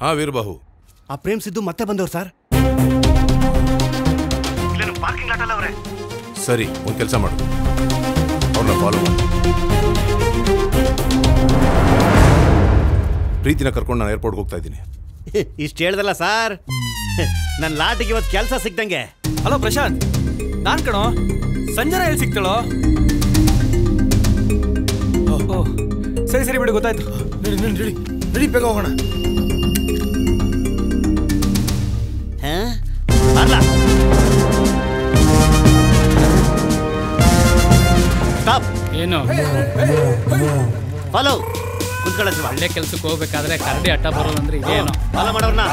ಹಾಂ ವೀರಬಾಹು, ಆ ಪ್ರೇಮ್ ಸಿದ್ದು ಮತ್ತೆ ಬಂದವ್ರು ಸರ್. ಪಾರ್ಕಿಂಗ್ ಲಾಟಲ್ಲ ಅವರೇ. ಸರಿ, ಒಂದು ಕೆಲಸ ಮಾಡು, ಅವ್ರನ್ನ ಫಾಲೋ. ಪ್ರೀತಿನ ಕರ್ಕೊಂಡು ನಾನು ಏರ್ಪೋರ್ಟ್ಗೆ ಹೋಗ್ತಾ ಇದ್ದೀನಿ. ಇಷ್ಟು ಹೇಳ್ದಲ್ಲ ಸರ್, ನನ್ನ ಲಾಟಿಗೆ ಇವತ್ತು ಕೆಲಸ ಸಿಗ್ದಂಗೆ. ಹಲೋ ಪ್ರಶಾಂತ್, ನಾನು ಕಣೋ. ಸಂಜನಾ ಎಲ್ಲಿ ಸಿಗ್ತಾಳೋ? ಓಹೋ, ಸರಿ ಸರಿ ಬಿಡಿ, ಗೊತ್ತಾಯ್ತು. ನಡಿ ನಡಿ ಬೇಗ ಹೋಗೋಣ. ಅಲ್ಲ ಸ್ಟಾಪ್. ಏನು ಫಾಲೋ ಕುತ್ಕೊಳ್ಳೋದು? ಒಳ್ಳೆ ಕೆಲಸಕ್ಕೆ ಹೋಗ್ಬೇಕಾದ್ರೆ ಕರಡಿ ಅಟ್ಟ ಬರೋದಂದ್ರೆ ಇದೇನು? ಫಾಲೋ ಮಾಡೋರ್ನ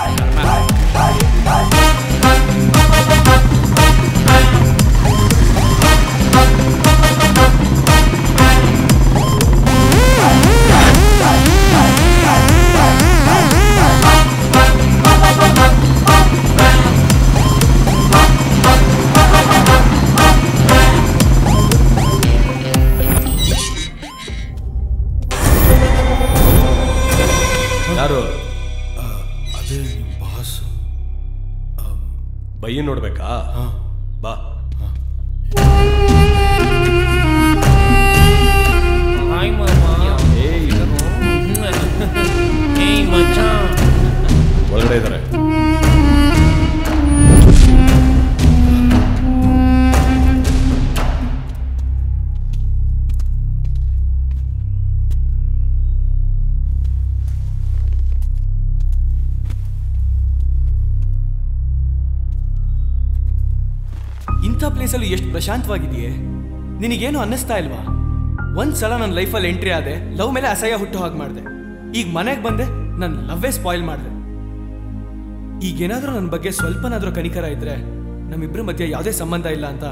ಬಯ್ಯ ನೋಡ್ಬೇಕಾ? ಬಾ. ಒಳಗಡೆ ಇದ್ದಾರೆ. ಪ್ಲೇಸಲ್ಲಿ ಎಷ್ಟು ಪ್ರಶಾಂತವಾಗಿದೆಯೇ, ನಿನಗೇನು ಅನ್ನಿಸ್ತಾ ಇಲ್ವಾ? ಒಂದ್ಸಲ ನನ್ನ ಲೈಫಲ್ಲಿ ಎಂಟ್ರಿ ಆದೆ, ಲವ್ ಮೇಲೆ ಅಸಹ್ಯ ಹುಟ್ಟು ಹಾಗೆ ಮಾಡಿದೆ. ಈಗ ಮನೆಗೆ ಬಂದೆ, ನನ್ನ ಲವ್ವೇ ಸ್ಪಾಯಿಲ್ ಮಾಡಿದೆ. ಈಗೇನಾದರೂ ನನ್ನ ಬಗ್ಗೆ ಸ್ವಲ್ಪನಾದರೂ ಕನಿಕರ ಇದ್ರೆ, ನಮ್ಮಿಬ್ಬರ ಮಧ್ಯೆ ಯಾವುದೇ ಸಂಬಂಧ ಇಲ್ಲ ಅಂತ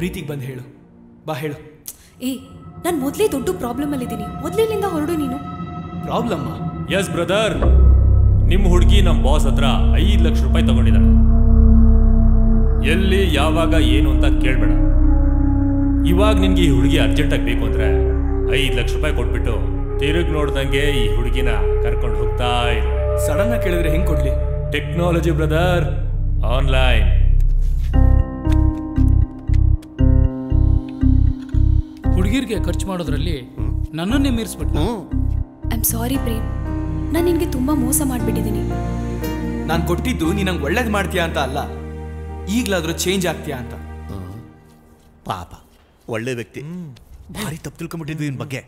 ಪ್ರೀತಿಗೆ ಬಂದು ಹೇಳು. ಬಾ ಹೇಳು. ಏ, ನಾನು ಮೊದಲೇ ದೊಡ್ಡ ಪ್ರಾಬ್ಲಮ್ ಅಲ್ಲಿ ಇದ್ದೀನಿ, ಮೊದಲಿನಿಂದ ಹೊರಡು ನೀನು. ಪ್ರಾಬ್ಲಮ್? ಎಸ್ ಬ್ರದರ್, ನಿಮ್ಮ ಹುಡುಗಿ ನಮ್ಮ ಬಾಸ್ ಹತ್ರ 5 ಲಕ್ಷ ರೂಪಾಯಿ ತಗೊಂಡಿದ್ದಾಳೆ. ಎಲ್ಲಿ ಯಾವಾಗ ಏನು ಅಂತ ಕೇಳಬೇಡ. ಇವಾಗ ನಿನ್ಗೆ ಈ ಹುಡುಗಿ ಅರ್ಜೆಂಟಾಗಿ ಬೇಕು ಅಂದರೆ 5 ಲಕ್ಷ ರೂಪಾಯಿ ಕೊಟ್ಬಿಟ್ಟು ತಿರುಗಿ ನೋಡ್ದಂಗೆ ಈ ಹುಡುಗಿನ ಕರ್ಕೊಂಡು ಹೋಗ್ತಾ ಇಲ್ಲ. ಸಡನ್ ಆಗಿ ಕೇಳಿದ್ರೆ ಹೆಂಗೆ ಕೊಡ್ಲಿ? Technology brother, online. ಹುಡುಗಿರ್ಗೆ ಖರ್ಚು ಮಾಡೋದ್ರಲ್ಲಿ ನನ್ನನ್ನೇ ಮೀರಿಸ್ಬಿಟ್ಟು. ಐ ಆಮ್ ಸಾರಿ ಪ್ರೇಮ್, ನಾನು ನಿನಗೆ ತುಂಬ ಮೋಸ ಮಾಡಿಬಿಟ್ಟಿದ್ದೀನಿ. ನಾನು ಕೊಟ್ಟಿದ್ದು ನೀನು ನಂಗೆ ಒಳ್ಳೇದು ಮಾಡ್ತೀಯಾ ಅಂತ ಅಲ್ಲ, ಈಗಲಾದರೂ ಚೇಂಜ್ ಆಗ್ತೀಯಾ ಅಂತ. ಪಾಪ, ಒಳ್ಳೆ ವ್ಯಕ್ತಿ. ಭಾರಿ ತಪ್ಪು ತಿಳ್ಕೊಂಬಿಟ್ಟಿದ್ವಿ ನಿನ್ನ ಬಗ್ಗೆ.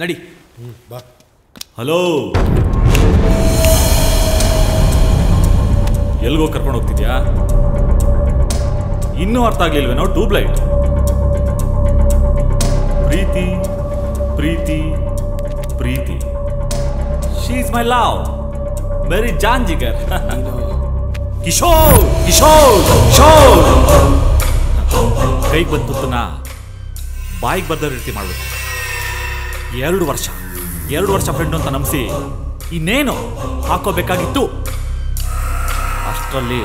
ನಡಿ ಬಾ. ಹಲೋ, ಎಲ್ಗೋ ಕರ್ಕೊಂಡು ಹೋಗ್ತಿದ್ಯಾ? ಇನ್ನೂ ಅರ್ಥ ಆಗ್ಲಿಲ್ವೇ? ನಾವು tubelight. Preethi Preethi Preethi, she is my love. Very ಜಾಂಜಿಗರ್. ಕಿಶೋರ್ ಕಿಶೋರ್ ಕಿಶೋರ್. ಕೈಗೆ ಬಂದ ತುತ್ತನ್ನ ಬಾಯಿಗೆ ಬರ್ದ ರೀತಿ ಮಾಡಬೇಕು. 2 ವರ್ಷ ಫ್ರೆಂಡು ಅಂತ ನಂಬಿಸಿ ಇನ್ನೇನು ಹಾಕೋಬೇಕಾಗಿತ್ತು, ಅಷ್ಟರಲ್ಲಿ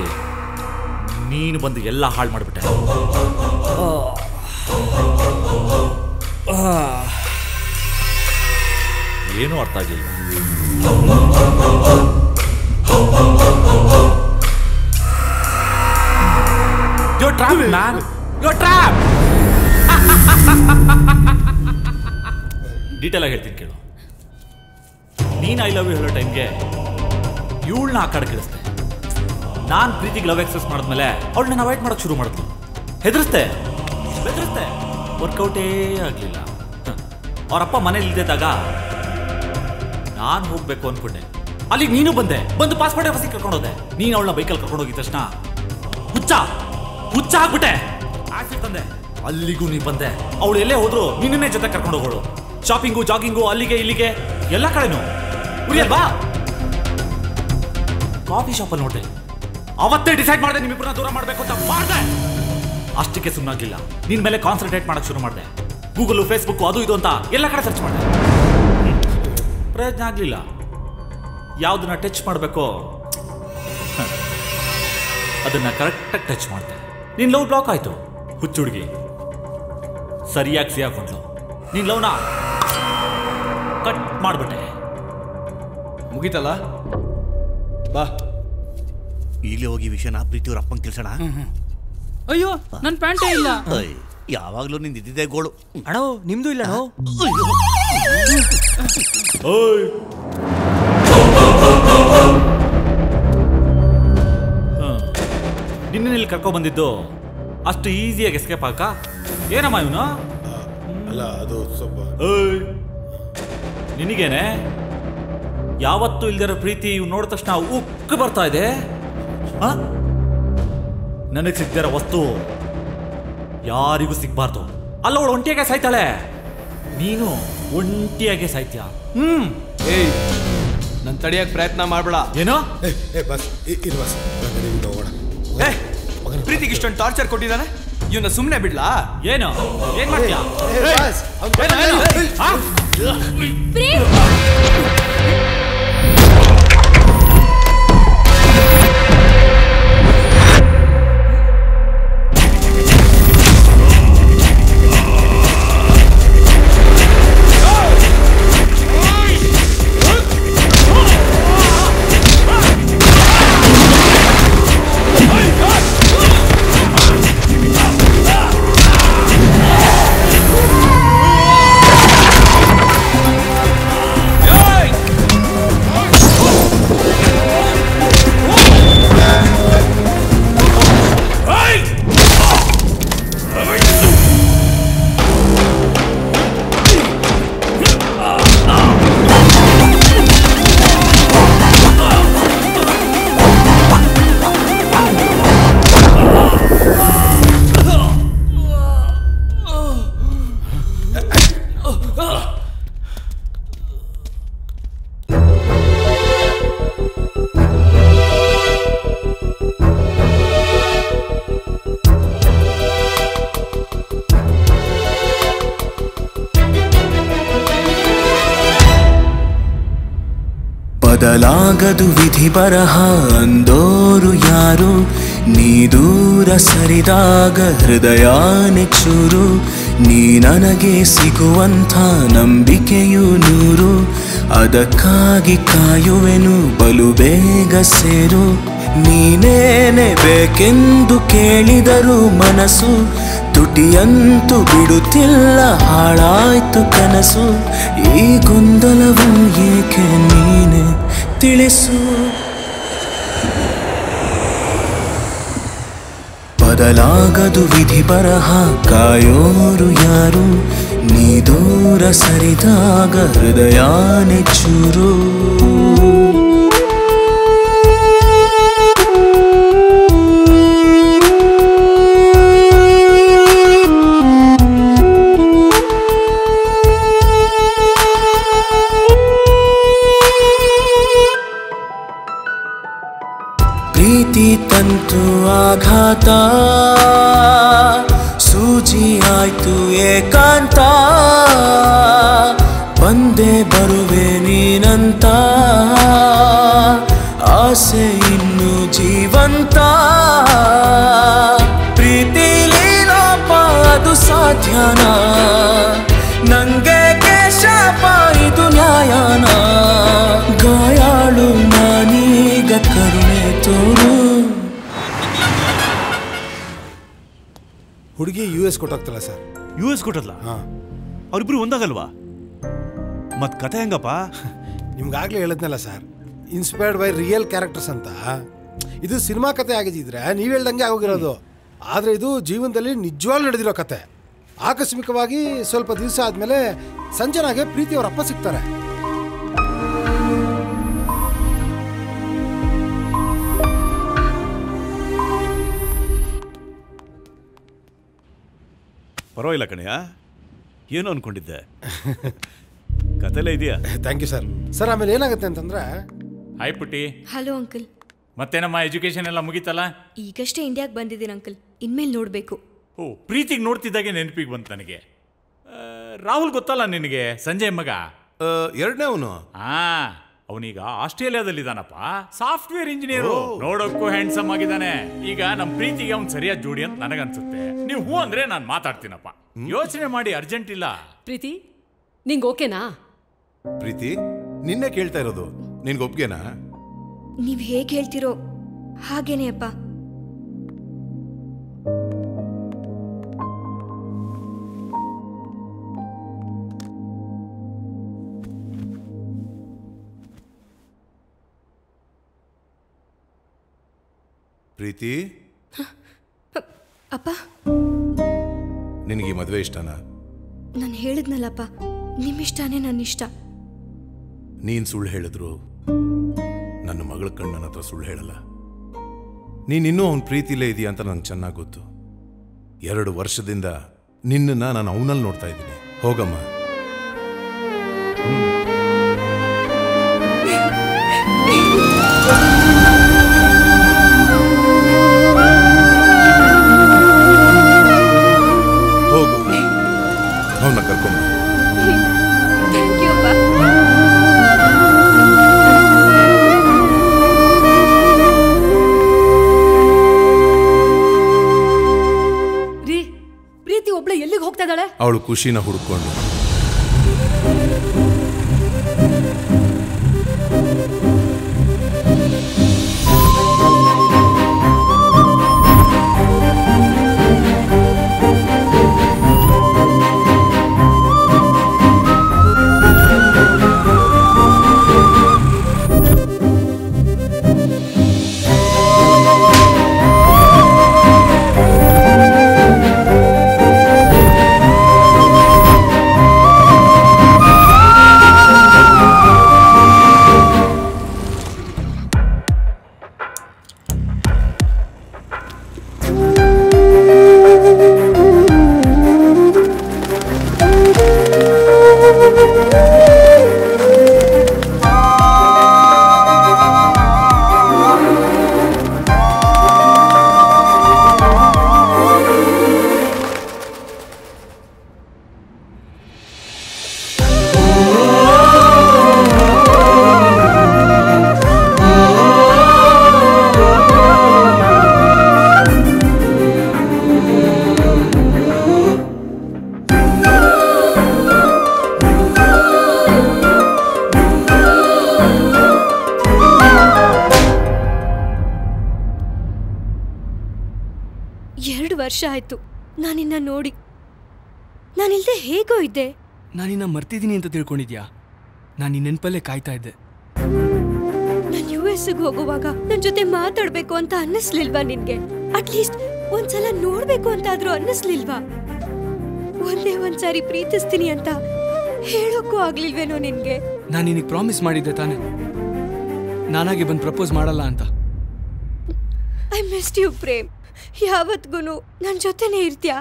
ನೀನು ಬಂದು ಎಲ್ಲ ಹಾಳು ಮಾಡಿಬಿಟ್ಟೆ. ಏನೂ ಅರ್ಥ ಆಗಿಲ್ಲ. You're trapped, man. You're trapped. Detail ಆಗಿ ಹೇಳ್ತೀನಿ ಕೇಳು. ನೀನು ಐ ಲವ್ ಯು ಹೇಳೋ ಟೈಮ್ಗೆ ಇವಳನ್ನ ಆ ಕಡೆ ಕಳಿಸ್ದೆ. ನಾನು ಪ್ರೀತಿಗೆ ಲವ್ ಎಕ್ಸ್ಪ್ರೆಸ್ ಮಾಡಿದ್ಮೇಲೆ ಅವಳನ್ನ ಅವಾಯ್ಡ್ ಮಾಡೋಕ್ಕೆ ಶುರು ಮಾಡಿದ್ಲು. ಹೆದರಿಸ್ತೆ ವರ್ಕೌಟೇ ಆಗಲಿಲ್ಲ. ಅವರಪ್ಪ ಮನೇಲಿ ಇದ್ದಾಗ ನಾನು ಹೋಗಬೇಕು ಅನ್ಕೊಂಡೆ. ಅಲ್ಲಿಗೆ ನೀನು ಬಂದು ಪಾಸ್ಪೋರ್ಟ್ ಆಫೀಸಿಗೆ ಕರ್ಕೊಂಡು ಹೋದೆ. ನೀನು ಅವಳನ್ನ ಬೈಕಲ್ಲಿ ಕರ್ಕೊಂಡು ಹೋಗಿದ ತಕ್ಷಣ ಹುಚ್ಚ ಆಗ್ಬಿಟ್ಟೆ. ಆಕ್ಸಿಡೆಂಟ್ ತಂದೆ. ಅಲ್ಲಿಗೂ ನೀ ಬಂದೆ. ಅವಳು ಎಲ್ಲೇ ಹೋದ್ರು ನಿನ್ನನ್ನೇ ಜೊತೆ ಕರ್ಕೊಂಡು ಹೋಗೋಳು. ಶಾಪಿಂಗು ಜಾಗಿಂಗು ಅಲ್ಲಿಗೆ ಇಲ್ಲಿಗೆ ಎಲ್ಲ ಕಡೆನೂ ಉರಿಯಲ್ವಾ. ಕಾಫಿ ಶಾಪಲ್ಲಿ ನೋಡಿದೆ. ಅವತ್ತೇ ಡಿಸೈಡ್ ಮಾಡಿದೆ ನಿಮ್ಮಿಬ್ಬರನ್ನ ದೂರ ಮಾಡಬೇಕು ಅಂತ ಮಾಡಿದೆ. ಅಷ್ಟಕ್ಕೆ ಸುಮ್ಮನಾಗಿಲ್ಲ. ನಿನ್ನ ಮೇಲೆ ಕಾನ್ಸಂಟ್ರೇಟ್ ಮಾಡೋಕ್ಕೆ ಶುರು ಮಾಡಿದೆ. ಗೂಗಲು ಫೇಸ್ಬುಕ್ಕು ಅದು ಇದು ಅಂತ ಎಲ್ಲ ಕಡೆ ಸರ್ಚ್ ಮಾಡಿದೆ. ಪ್ರಯತ್ನ ಆಗಲಿಲ್ಲ. ಯಾವುದನ್ನ ಟಚ್ ಮಾಡಬೇಕೋ ಅದನ್ನು ಕರೆಕ್ಟಾಗಿ ಟಚ್ ಮಾಡಿದೆ. ನಿನ್ನ ಲವ್ ಬ್ಲಾಕ್ ಆಯಿತು. ಹುಚ್ಚುಡುಗಿ ಸರಿಯಾಗಿ ಸಿಕ್ಕೊಂಡ್ಲು. ನಿನ್ನ ಲವ್ನ ಕಟ್ ಮಾಡಿಬಿಟ್ಟೆ. ಮುಗೀತಲ್ಲ. ಬಾ ಈಗಲೇ ಹೋಗಿ ವಿಷಯನ ಪ್ರೀತಿಯವ್ರ ಅಪ್ಪಂಗೆ ತಿಳಿಸೋಣ. ಅಯ್ಯೋ ನನ್ನ ಪ್ಯಾಂಟೇ ಇಲ್ಲ. ಯಾವಾಗಲೂ ನಿಂದು ಇದ್ದಿದ್ದೆ ಗೋಳು. ಅಣ್ಣ ನಿಮ್ಮದು ಇಲ್ಲ. ನಿನ್ನಲ್ಲಿ ಕರ್ಕೊ ಬಂದಿದ್ದು ಅಷ್ಟು ಈಸಿಯಾಗಿ ಎಸ್ಕೇಪ್ ಆಕ ಏನಮ್ಮ ಇವನು? ಅಲ್ಲ ಅದು ಸ್ವಲ್ಪ ನಿನಗೇನೆ ಯಾವತ್ತೂ ಇಲ್ದಿರೋ ಪ್ರೀತಿ ಇವ್ ನೋಡಿದ ತಕ್ಷಣ ಉಕ್ಕ ಬರ್ತಾ ಇದೆ. ನನಗೆ ಸಿಗ್ದಿರೋ ವಸ್ತು ಯಾರಿಗೂ ಸಿಗ್ಬಾರ್ದು. ಅಲ್ಲ ಅವಳು ಒಂಟಿಯಾಗೆ ಸಾಯ್ತಾಳೆ, ನೀನು ಒಂಟಿಯಾಗೆ ಸಾಯ್ತೀಯ. ಏಯ್ ನನ್ನ ತಡೆಯಕ್ಕೆ ಪ್ರಯತ್ನ ಮಾಡಬೇಡ. ಏನೋ ಪ್ರೀತಿಗೆ ಇಷ್ಟೊಂದು ಟಾರ್ಚರ್ ಕೊಟ್ಟಿದ್ದಾನೆ, ಇವನ್ನ ಸುಮ್ಮನೆ ಬಿಡ್ಲಾ? ಏನೋ ಏನ್ ಮಾಡ್ತೀಯಾ? ಬದಲಾಗದು ವಿಧಿ ಬರಹ ಅಂದೋರು ಯಾರು? ನೀ ದೂರ ಸರಿದಾಗ ಹೃದಯನೇ ಚೂರು. ನೀ ನನಗೆ ಸಿಗುವಂಥ ನಂಬಿಕೆಯು ನೂರು. ಅದಕ್ಕಾಗಿ ಕಾಯುವೆನು ಬಲು ಬೇಗ ಸೇರು. ನೀನೇನೆ ಬೇಕೆಂದು ಕೇಳಿದರು ಮನಸ್ಸು, ತುಟಿಯಂತೂ ಬಿಡುತ್ತಿಲ್ಲ ಹಾಳಾಯ್ತು ಕನಸು. ಈ ಗೊಂದಲವು ಏಕೆ ನೀನೆ ತಿಳಿಸು. ಬದಲಾಗದು ವಿಧಿ ಬರಹ ಕಾಯೋರು ಯಾರು? ನೀ ದೂರ ಸರಿದಾಗ ಹೃದಯನೇ ಚೂರು. ಪ್ರೀತಿ ತಂತು ಆಘಾತ, ಸೂಜಿ ಆಯ್ತು ಏಕಾಂತ. ಬಂದೇ ಬರುವೆ ನೀನಂತ, ಆಸೆ ಇನ್ನು ಜೀವಂತ. ಪ್ರೀತಿಲೇನಪ್ಪ ಅದು ಸಾಧ್ಯನ? ನಂಗೆ ಶಾಪ ಇದು ನ್ಯಾಯನ? ಗಾಯಾಳು ನಾನೀಗ ಕರುಣೆ ತೋರು. ಹುಡುಗಿ US ಕೊಟ್ಟಾಗ್ತಲ್ಲ ಸರ್. US ಕೊಟ್ಟಲ್ಲ? ಹಾಂ. ಅವರಿಬ್ಬರು ಒಂದಾಗಲ್ವಾ? ಮತ್ತು ಕತೆ ಹೆಂಗಪ್ಪ? ನಿಮ್ಗಾಗಲೇ ಹೇಳಿದ್ನಲ್ಲ sir, inspired by real characters ಅಂತ. ಇದು ಸಿನಿಮಾ ಕತೆ ಆಗಿದ್ದಿದ್ರೆ ನೀವು ಹೇಳ್ದಂಗೆ ಆಗೋಗಿರೋದು. ಆದರೆ ಇದು ಜೀವನದಲ್ಲಿ ನಿಜವಾಗಿ ನಡೆದಿರೋ ಕಥೆ. ಆಕಸ್ಮಿಕವಾಗಿ ಸ್ವಲ್ಪ ದಿವಸ ಆದಮೇಲೆ ಸಂಜನಾಗೆ ಪ್ರೀತಿ ಅವರ ಅಪ್ಪ ಸಿಗ್ತಾರೆ. ಪರವಾಗಿಲ್ಲ ಕಣಯ್ಯ, ಏನು ಅನ್ಕೊಂಡಿದ್ದೆ, ಕಥೆಲೇ ಇದೆಯಾ? Thank you sir. ಸರ್ ಆಮೇಲೆ ಏನಾಗುತ್ತೆ ಅಂತಂದ್ರೆ. ಹಾಯ್ ಪುಟ್ಟಿ. Hello uncle. ಮತ್ತೆ ನಮ್ಮ ಎಜುಕೇಶನ್ ಎಲ್ಲ ಮುಗಿತಲ್ಲ? ಈಗಷ್ಟೇ ಇಂಡಿಯಾಗೆ ಬಂದಿದ್ದೀನಿ ಅಂಕಲ್, ಇನ್ಮೇಲೆ ನೋಡಬೇಕು. ಓ, ಪ್ರೀತಿಗೆ ನೋಡ್ತಿದ್ದಾಗೆ ನೆನಪಿಗೆ ಬಂತು ನನಗೆ. ರಾಹುಲ್ ಗೊತ್ತಲ್ಲ ನಿನಗೆ, ಸಂಜಯ್ ಮಗ, ಎರಡನೇ ಅವನು. ಹಾಂ, ಅವನೀಗ ಆಸ್ಟ್ರೇಲಿಯಾದಲ್ಲಿದ್ದಾನಪ್ಪ, ಸಾಫ್ಟ್ವೇರ್ ಇಂಜಿನಿಯರು. ನೋಡೋಕ್ಕೂ ಹ್ಯಾಂಡ್ಸಮ್ ಆಗಿದ್ದಾನೆ. ಈಗ ನಮ್ಮ ಪ್ರೀತಿಗೆ ಅವ್ನು ಸರಿಯಾದ ಜೋಡಿ ಅಂತ ನನಗನ್ಸುತ್ತೆ. ನೀವು ಹೂ ಅಂದರೆ ನಾನು ಮಾತಾಡ್ತೀನಪ್ಪ, ಯೋಚನೆ ಮಾಡಿ, ಅರ್ಜೆಂಟ್ ಇಲ್ಲ. ಪ್ರೀತಿ, ನಿಂಗೆ ಓಕೆನಾ? ಪ್ರೀತಿ, ನಿನ್ನೆ ಕೇಳ್ತಾ ಇರೋದು, ನಿನ್ಗೆ ಒಪ್ಗೆನಾ? ನೀವು ಹೇಗೆ ಹೇಳ್ತಿರೋ ಹಾಗೇನೆ ಅಪ್ಪ. ಪ್ರೀತಿ, ಅಪ್ಪ, ನಿನಗೆ ಮದುವೆ ಇಷ್ಟನಾ? ನಾನು ಹೇಳಿದ್ನಲ್ಲಪ್ಪ, ನಿಮ್ಮಿಷ್ಟಾನೇ ನನ್ನ ಇಷ್ಟ. ನೀನು ಸುಳ್ಳು ಹೇಳಿದ್ರು ನನ್ನ ಮಗಳ ಕಣ್ಣು ನನ್ನ ಹತ್ರ ಸುಳ್ಳು ಹೇಳಲ್ಲ. ನೀನಿನ್ನೂ ಅವನ ಪ್ರೀತಿಲೇ ಇದೆಯಾ ಅಂತ ನಂಗೆ ಚೆನ್ನಾಗಿ ಗೊತ್ತು. 2 ವರ್ಷದಿಂದ ನಿನ್ನನ್ನು ನಾನು ಅವನಲ್ಲಿ ನೋಡ್ತಾ ಇದ್ದೀನಿ. ಹೋಗಮ್ಮ. ಅವಳು ಖುಷಿನ ಹುಡುಕೊಂಡು ಆಯ್ತು. ನಾನಿನ್ನ ನೋಡಿ, ನಾನಿಲ್ದೆ ಹೇಗೋ ಇದ್ದೆ. ನಾನಿನ್ನ ಮರ್ತಿದ್ದೀನಿ ಅಂತ ತಿಳ್ಕೊಂಡಿದ್ಯಾ? ನಾನು ನಿನ್ನ ನೆನಪಲ್ಲೇ ಕಾಯ್ತಾ ಇದ್ದೆ. ನಾನು ಯುಎಸ್ಗೆ ಹೋಗುವಾಗ ನನ್ನ ಜೊತೆ ಮಾತಾಡ್ಬೇಕು ಅಂತ ಅನ್ನಿಸ್ಲಿಲ್ವಾ ನಿನ್ಗೆ? ಅಟ್ಲೀಸ್ಟ್ ಒಂದ್ಸಲ ನೋಡ್ಬೇಕು ಅಂತ ಆದ್ರೂ ಅನ್ನಿಸ್ಲಿಲ್ವಾ? ಒಂದೇ ಒಂದ್ಸಾರಿ ಪ್ರೀತಿಸ್ತೀನಿ ಅಂತ ಹೇಳೋಕ್ಕೂ ಆಗ್ಲಿಲ್ವೇನೋ ನಿನ್ಗೆ? ನಾನು ನಿನಗೆ ಪ್ರಾಮಿಸ್ ಮಾಡಿದ್ದೆ ತಾನೆ, ನಾನಾಗೆ ಬಂದು ಪ್ರಪೋಸ್ ಮಾಡಲ್ಲ ಅಂತ. I missed you Prem. ಯಾವತ್ಗೂ ನನ್ನ ಜೊತೆನೇ ಇರ್ತೀಯಾ?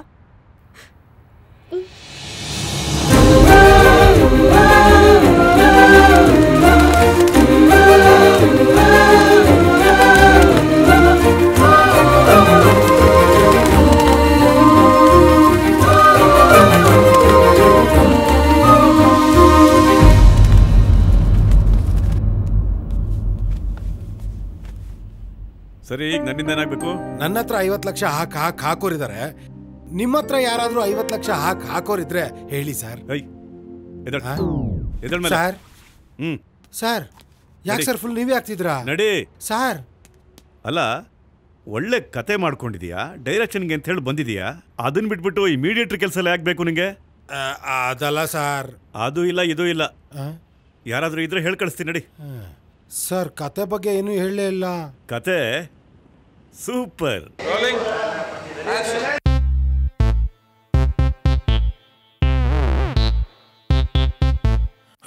ಸರಿ, ಈಗ ನನ್ನಿಂದ ಏನಾಗಬೇಕು? ನನ್ನ ಹತ್ರ 50 ಲಕ್ಷ ಹಾಕೋರಿದ್ದಾರೆ. ನಿಮ್ಮ ಹತ್ರ ಯಾರಾದರೂ 50 ಲಕ್ಷ ಹಾಕೋರಿದ್ರೆ ಹೇಳಿ ಸರ್. ಸರ್, ಸರ್ ಯಾಕೆ ಸರ್ ಫುಲ್ ನೀವೇ ಆಗ್ತಿದ್ರಾ? ನಡಿ ಸರ್. ಅಲ್ಲ, ಒಳ್ಳೆ ಕತೆ ಮಾಡ್ಕೊಂಡಿದೀಯಾ, ಡೈರೆಕ್ಷನ್ಗೆ ಅಂತ ಹೇಳಿ ಬಂದಿದೀಯಾ, ಅದನ್ನ ಬಿಟ್ಬಿಟ್ಟು ಈ ಮೀಡಿಯೇಟ್ರ್ ಕೆಲಸ ಎಲ್ಲ ಯಾಕೆ ಬೇಕು ನಿಂಗೆ? ಅದಲ್ಲ ಸರ್, ಅದು ಇಲ್ಲ ಇದು ಇಲ್ಲ. ಯಾರಾದರೂ ಇದ್ರೆ ಹೇಳಿ ಕಳಿಸ್ತೀನಿ. ನಡಿ ಸರ್, ಕತೆ ಬಗ್ಗೆ ಏನು ಹೇಳಲೇ ಇಲ್ಲ. ಕತೆ ಸೂಪರ್. है।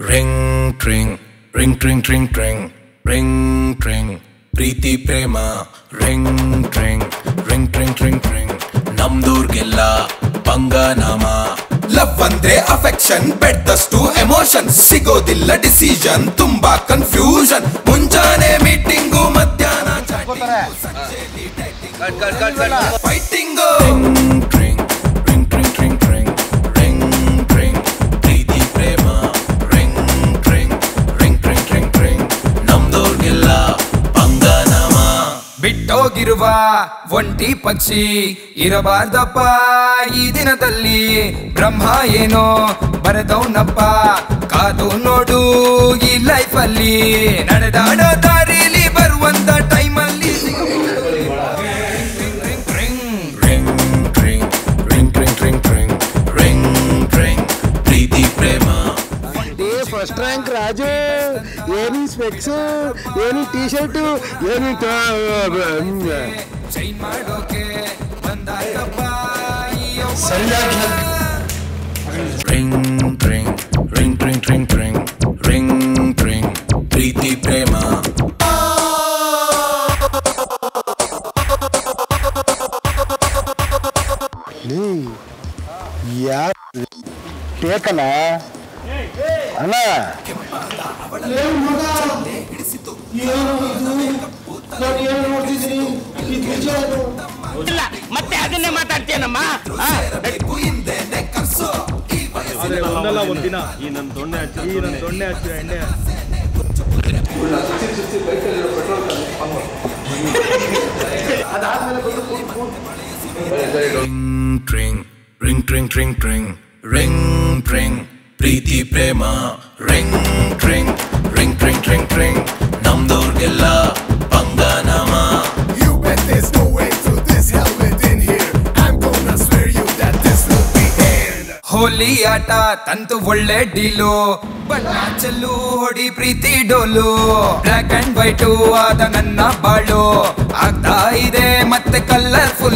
रिंग ट्रिंग रिंग ट्रिंग ट्रिंग ट्रिंग रिंग ट्रिंग प्रीति प्रेम रिंग ट्रिंग रिंग ट्रिंग ट्रिंग ट्रिंग नम्दूर्गेल्ल पंಗನಾಮ लव अंद्रे अफेक्षन बेडदस्तु एमोशन सिगोदिल्ल डिसीजन तुम्बा कंफ्यूजन मुंजाने मीटिंग मध्याह्न चैटिंग संजे dating cut cut cut fighting ट्रिंग ट्रिंग ट्रिंग ट्रिंग ट्रिंग रिंग ट्रिंग प्रीति प्रेम रिंग ट्रिंग रिंग ट्रिंग ट्रिंग ट्रिंग नम्दूर्गेल्ल पंಗನಾಮ बिट्टोगिरुव ಒಂಟಿ ಪಕ್ಷಿ ಇರಬಾರದಪ್ಪ ಈ ದಿನದಲ್ಲಿ ಬ್ರಹ್ಮ ಏನೋ ಬರೆದವನಪ್ಪ ಕಾದು ನೋಡು ಈ ಲೈಫ್ ಅಲ್ಲಿ ನಡೆದಾಡೋ ದಾರಿಲಿ ಬರುವಂತ ಟೈಮ್ ಅಲ್ಲಿ ring ring ring ring ring ring ring ring ಪ್ರೀತಿ ಪ್ರೇಮ ಫಸ್ಟ್ ರ್ಯಾಂಕ್ ರಾಜು ಏನಿ ಸ್ಪೆಕ್ಸ್ ಏನಿ ಟಿ ಶರ್ಟ್ ಏನಿ ಚೈನ್ ಮಾಡೋಕೆ ಬಂದಾಯ್ತಪ್ಪ ಸರಿಯಾಗಿ ring ring ring ring ring ring ring ring ಪ್ರೀತಿ ಪ್ರೇಮ ನೀ ಯಾ ಟೇಕನ ಅಣ್ಣ ಏ ಮಗ ಏನು ಇದು ನಾನು ಏನು ನೋಡ್ತಿದ್ದೀನಿ मत अदन्ने माताड्तीयनम्मा प्रीति प्रेम रिंग ट्रिंग रिंग ट्रिंग ट्रिंग ट्रिंग नम्दूर्गेल्ल पंಗನಾಮ होली आट तंतु ओल्ले डीलो बल्ला चलू होडी प्रीति डोलो ब्लैक एंड व्हाइट आद नन्ना बाळो आगता इदे मत्ते कलरफुल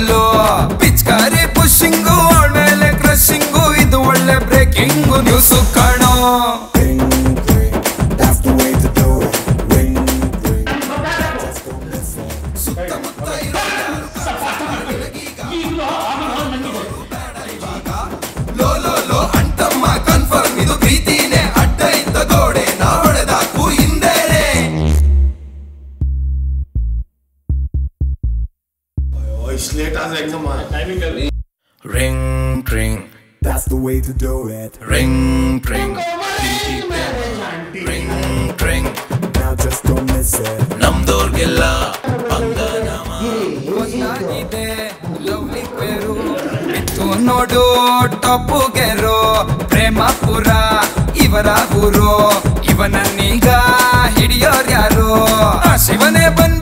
पिचकारी पुशिंग और मेले क्रशिंग इदु ओल्ले ब्रेकिंग न्यूज़ काणो Ring, ring. That's the way to do it. Ring, ring. Ring, ring. Now just don't miss it. ನಮ್ದೂರ್ಗೆಲ್ಲ ಪಂಗನಾಮ ಗೊತ್ತಾಗಿದೆ ಲವ್ಲಿ ಪೇರು ಬಿತ್ತು ನೋಡು ಟಪ್ಪುಗೆರೋ ಪ್ರೇಮಪುರ ಇವರ ಊರು ಇವನನ್ನೀಗ ಹಿಡಿಯೋರು ಯಾರು ಶಿವನೇ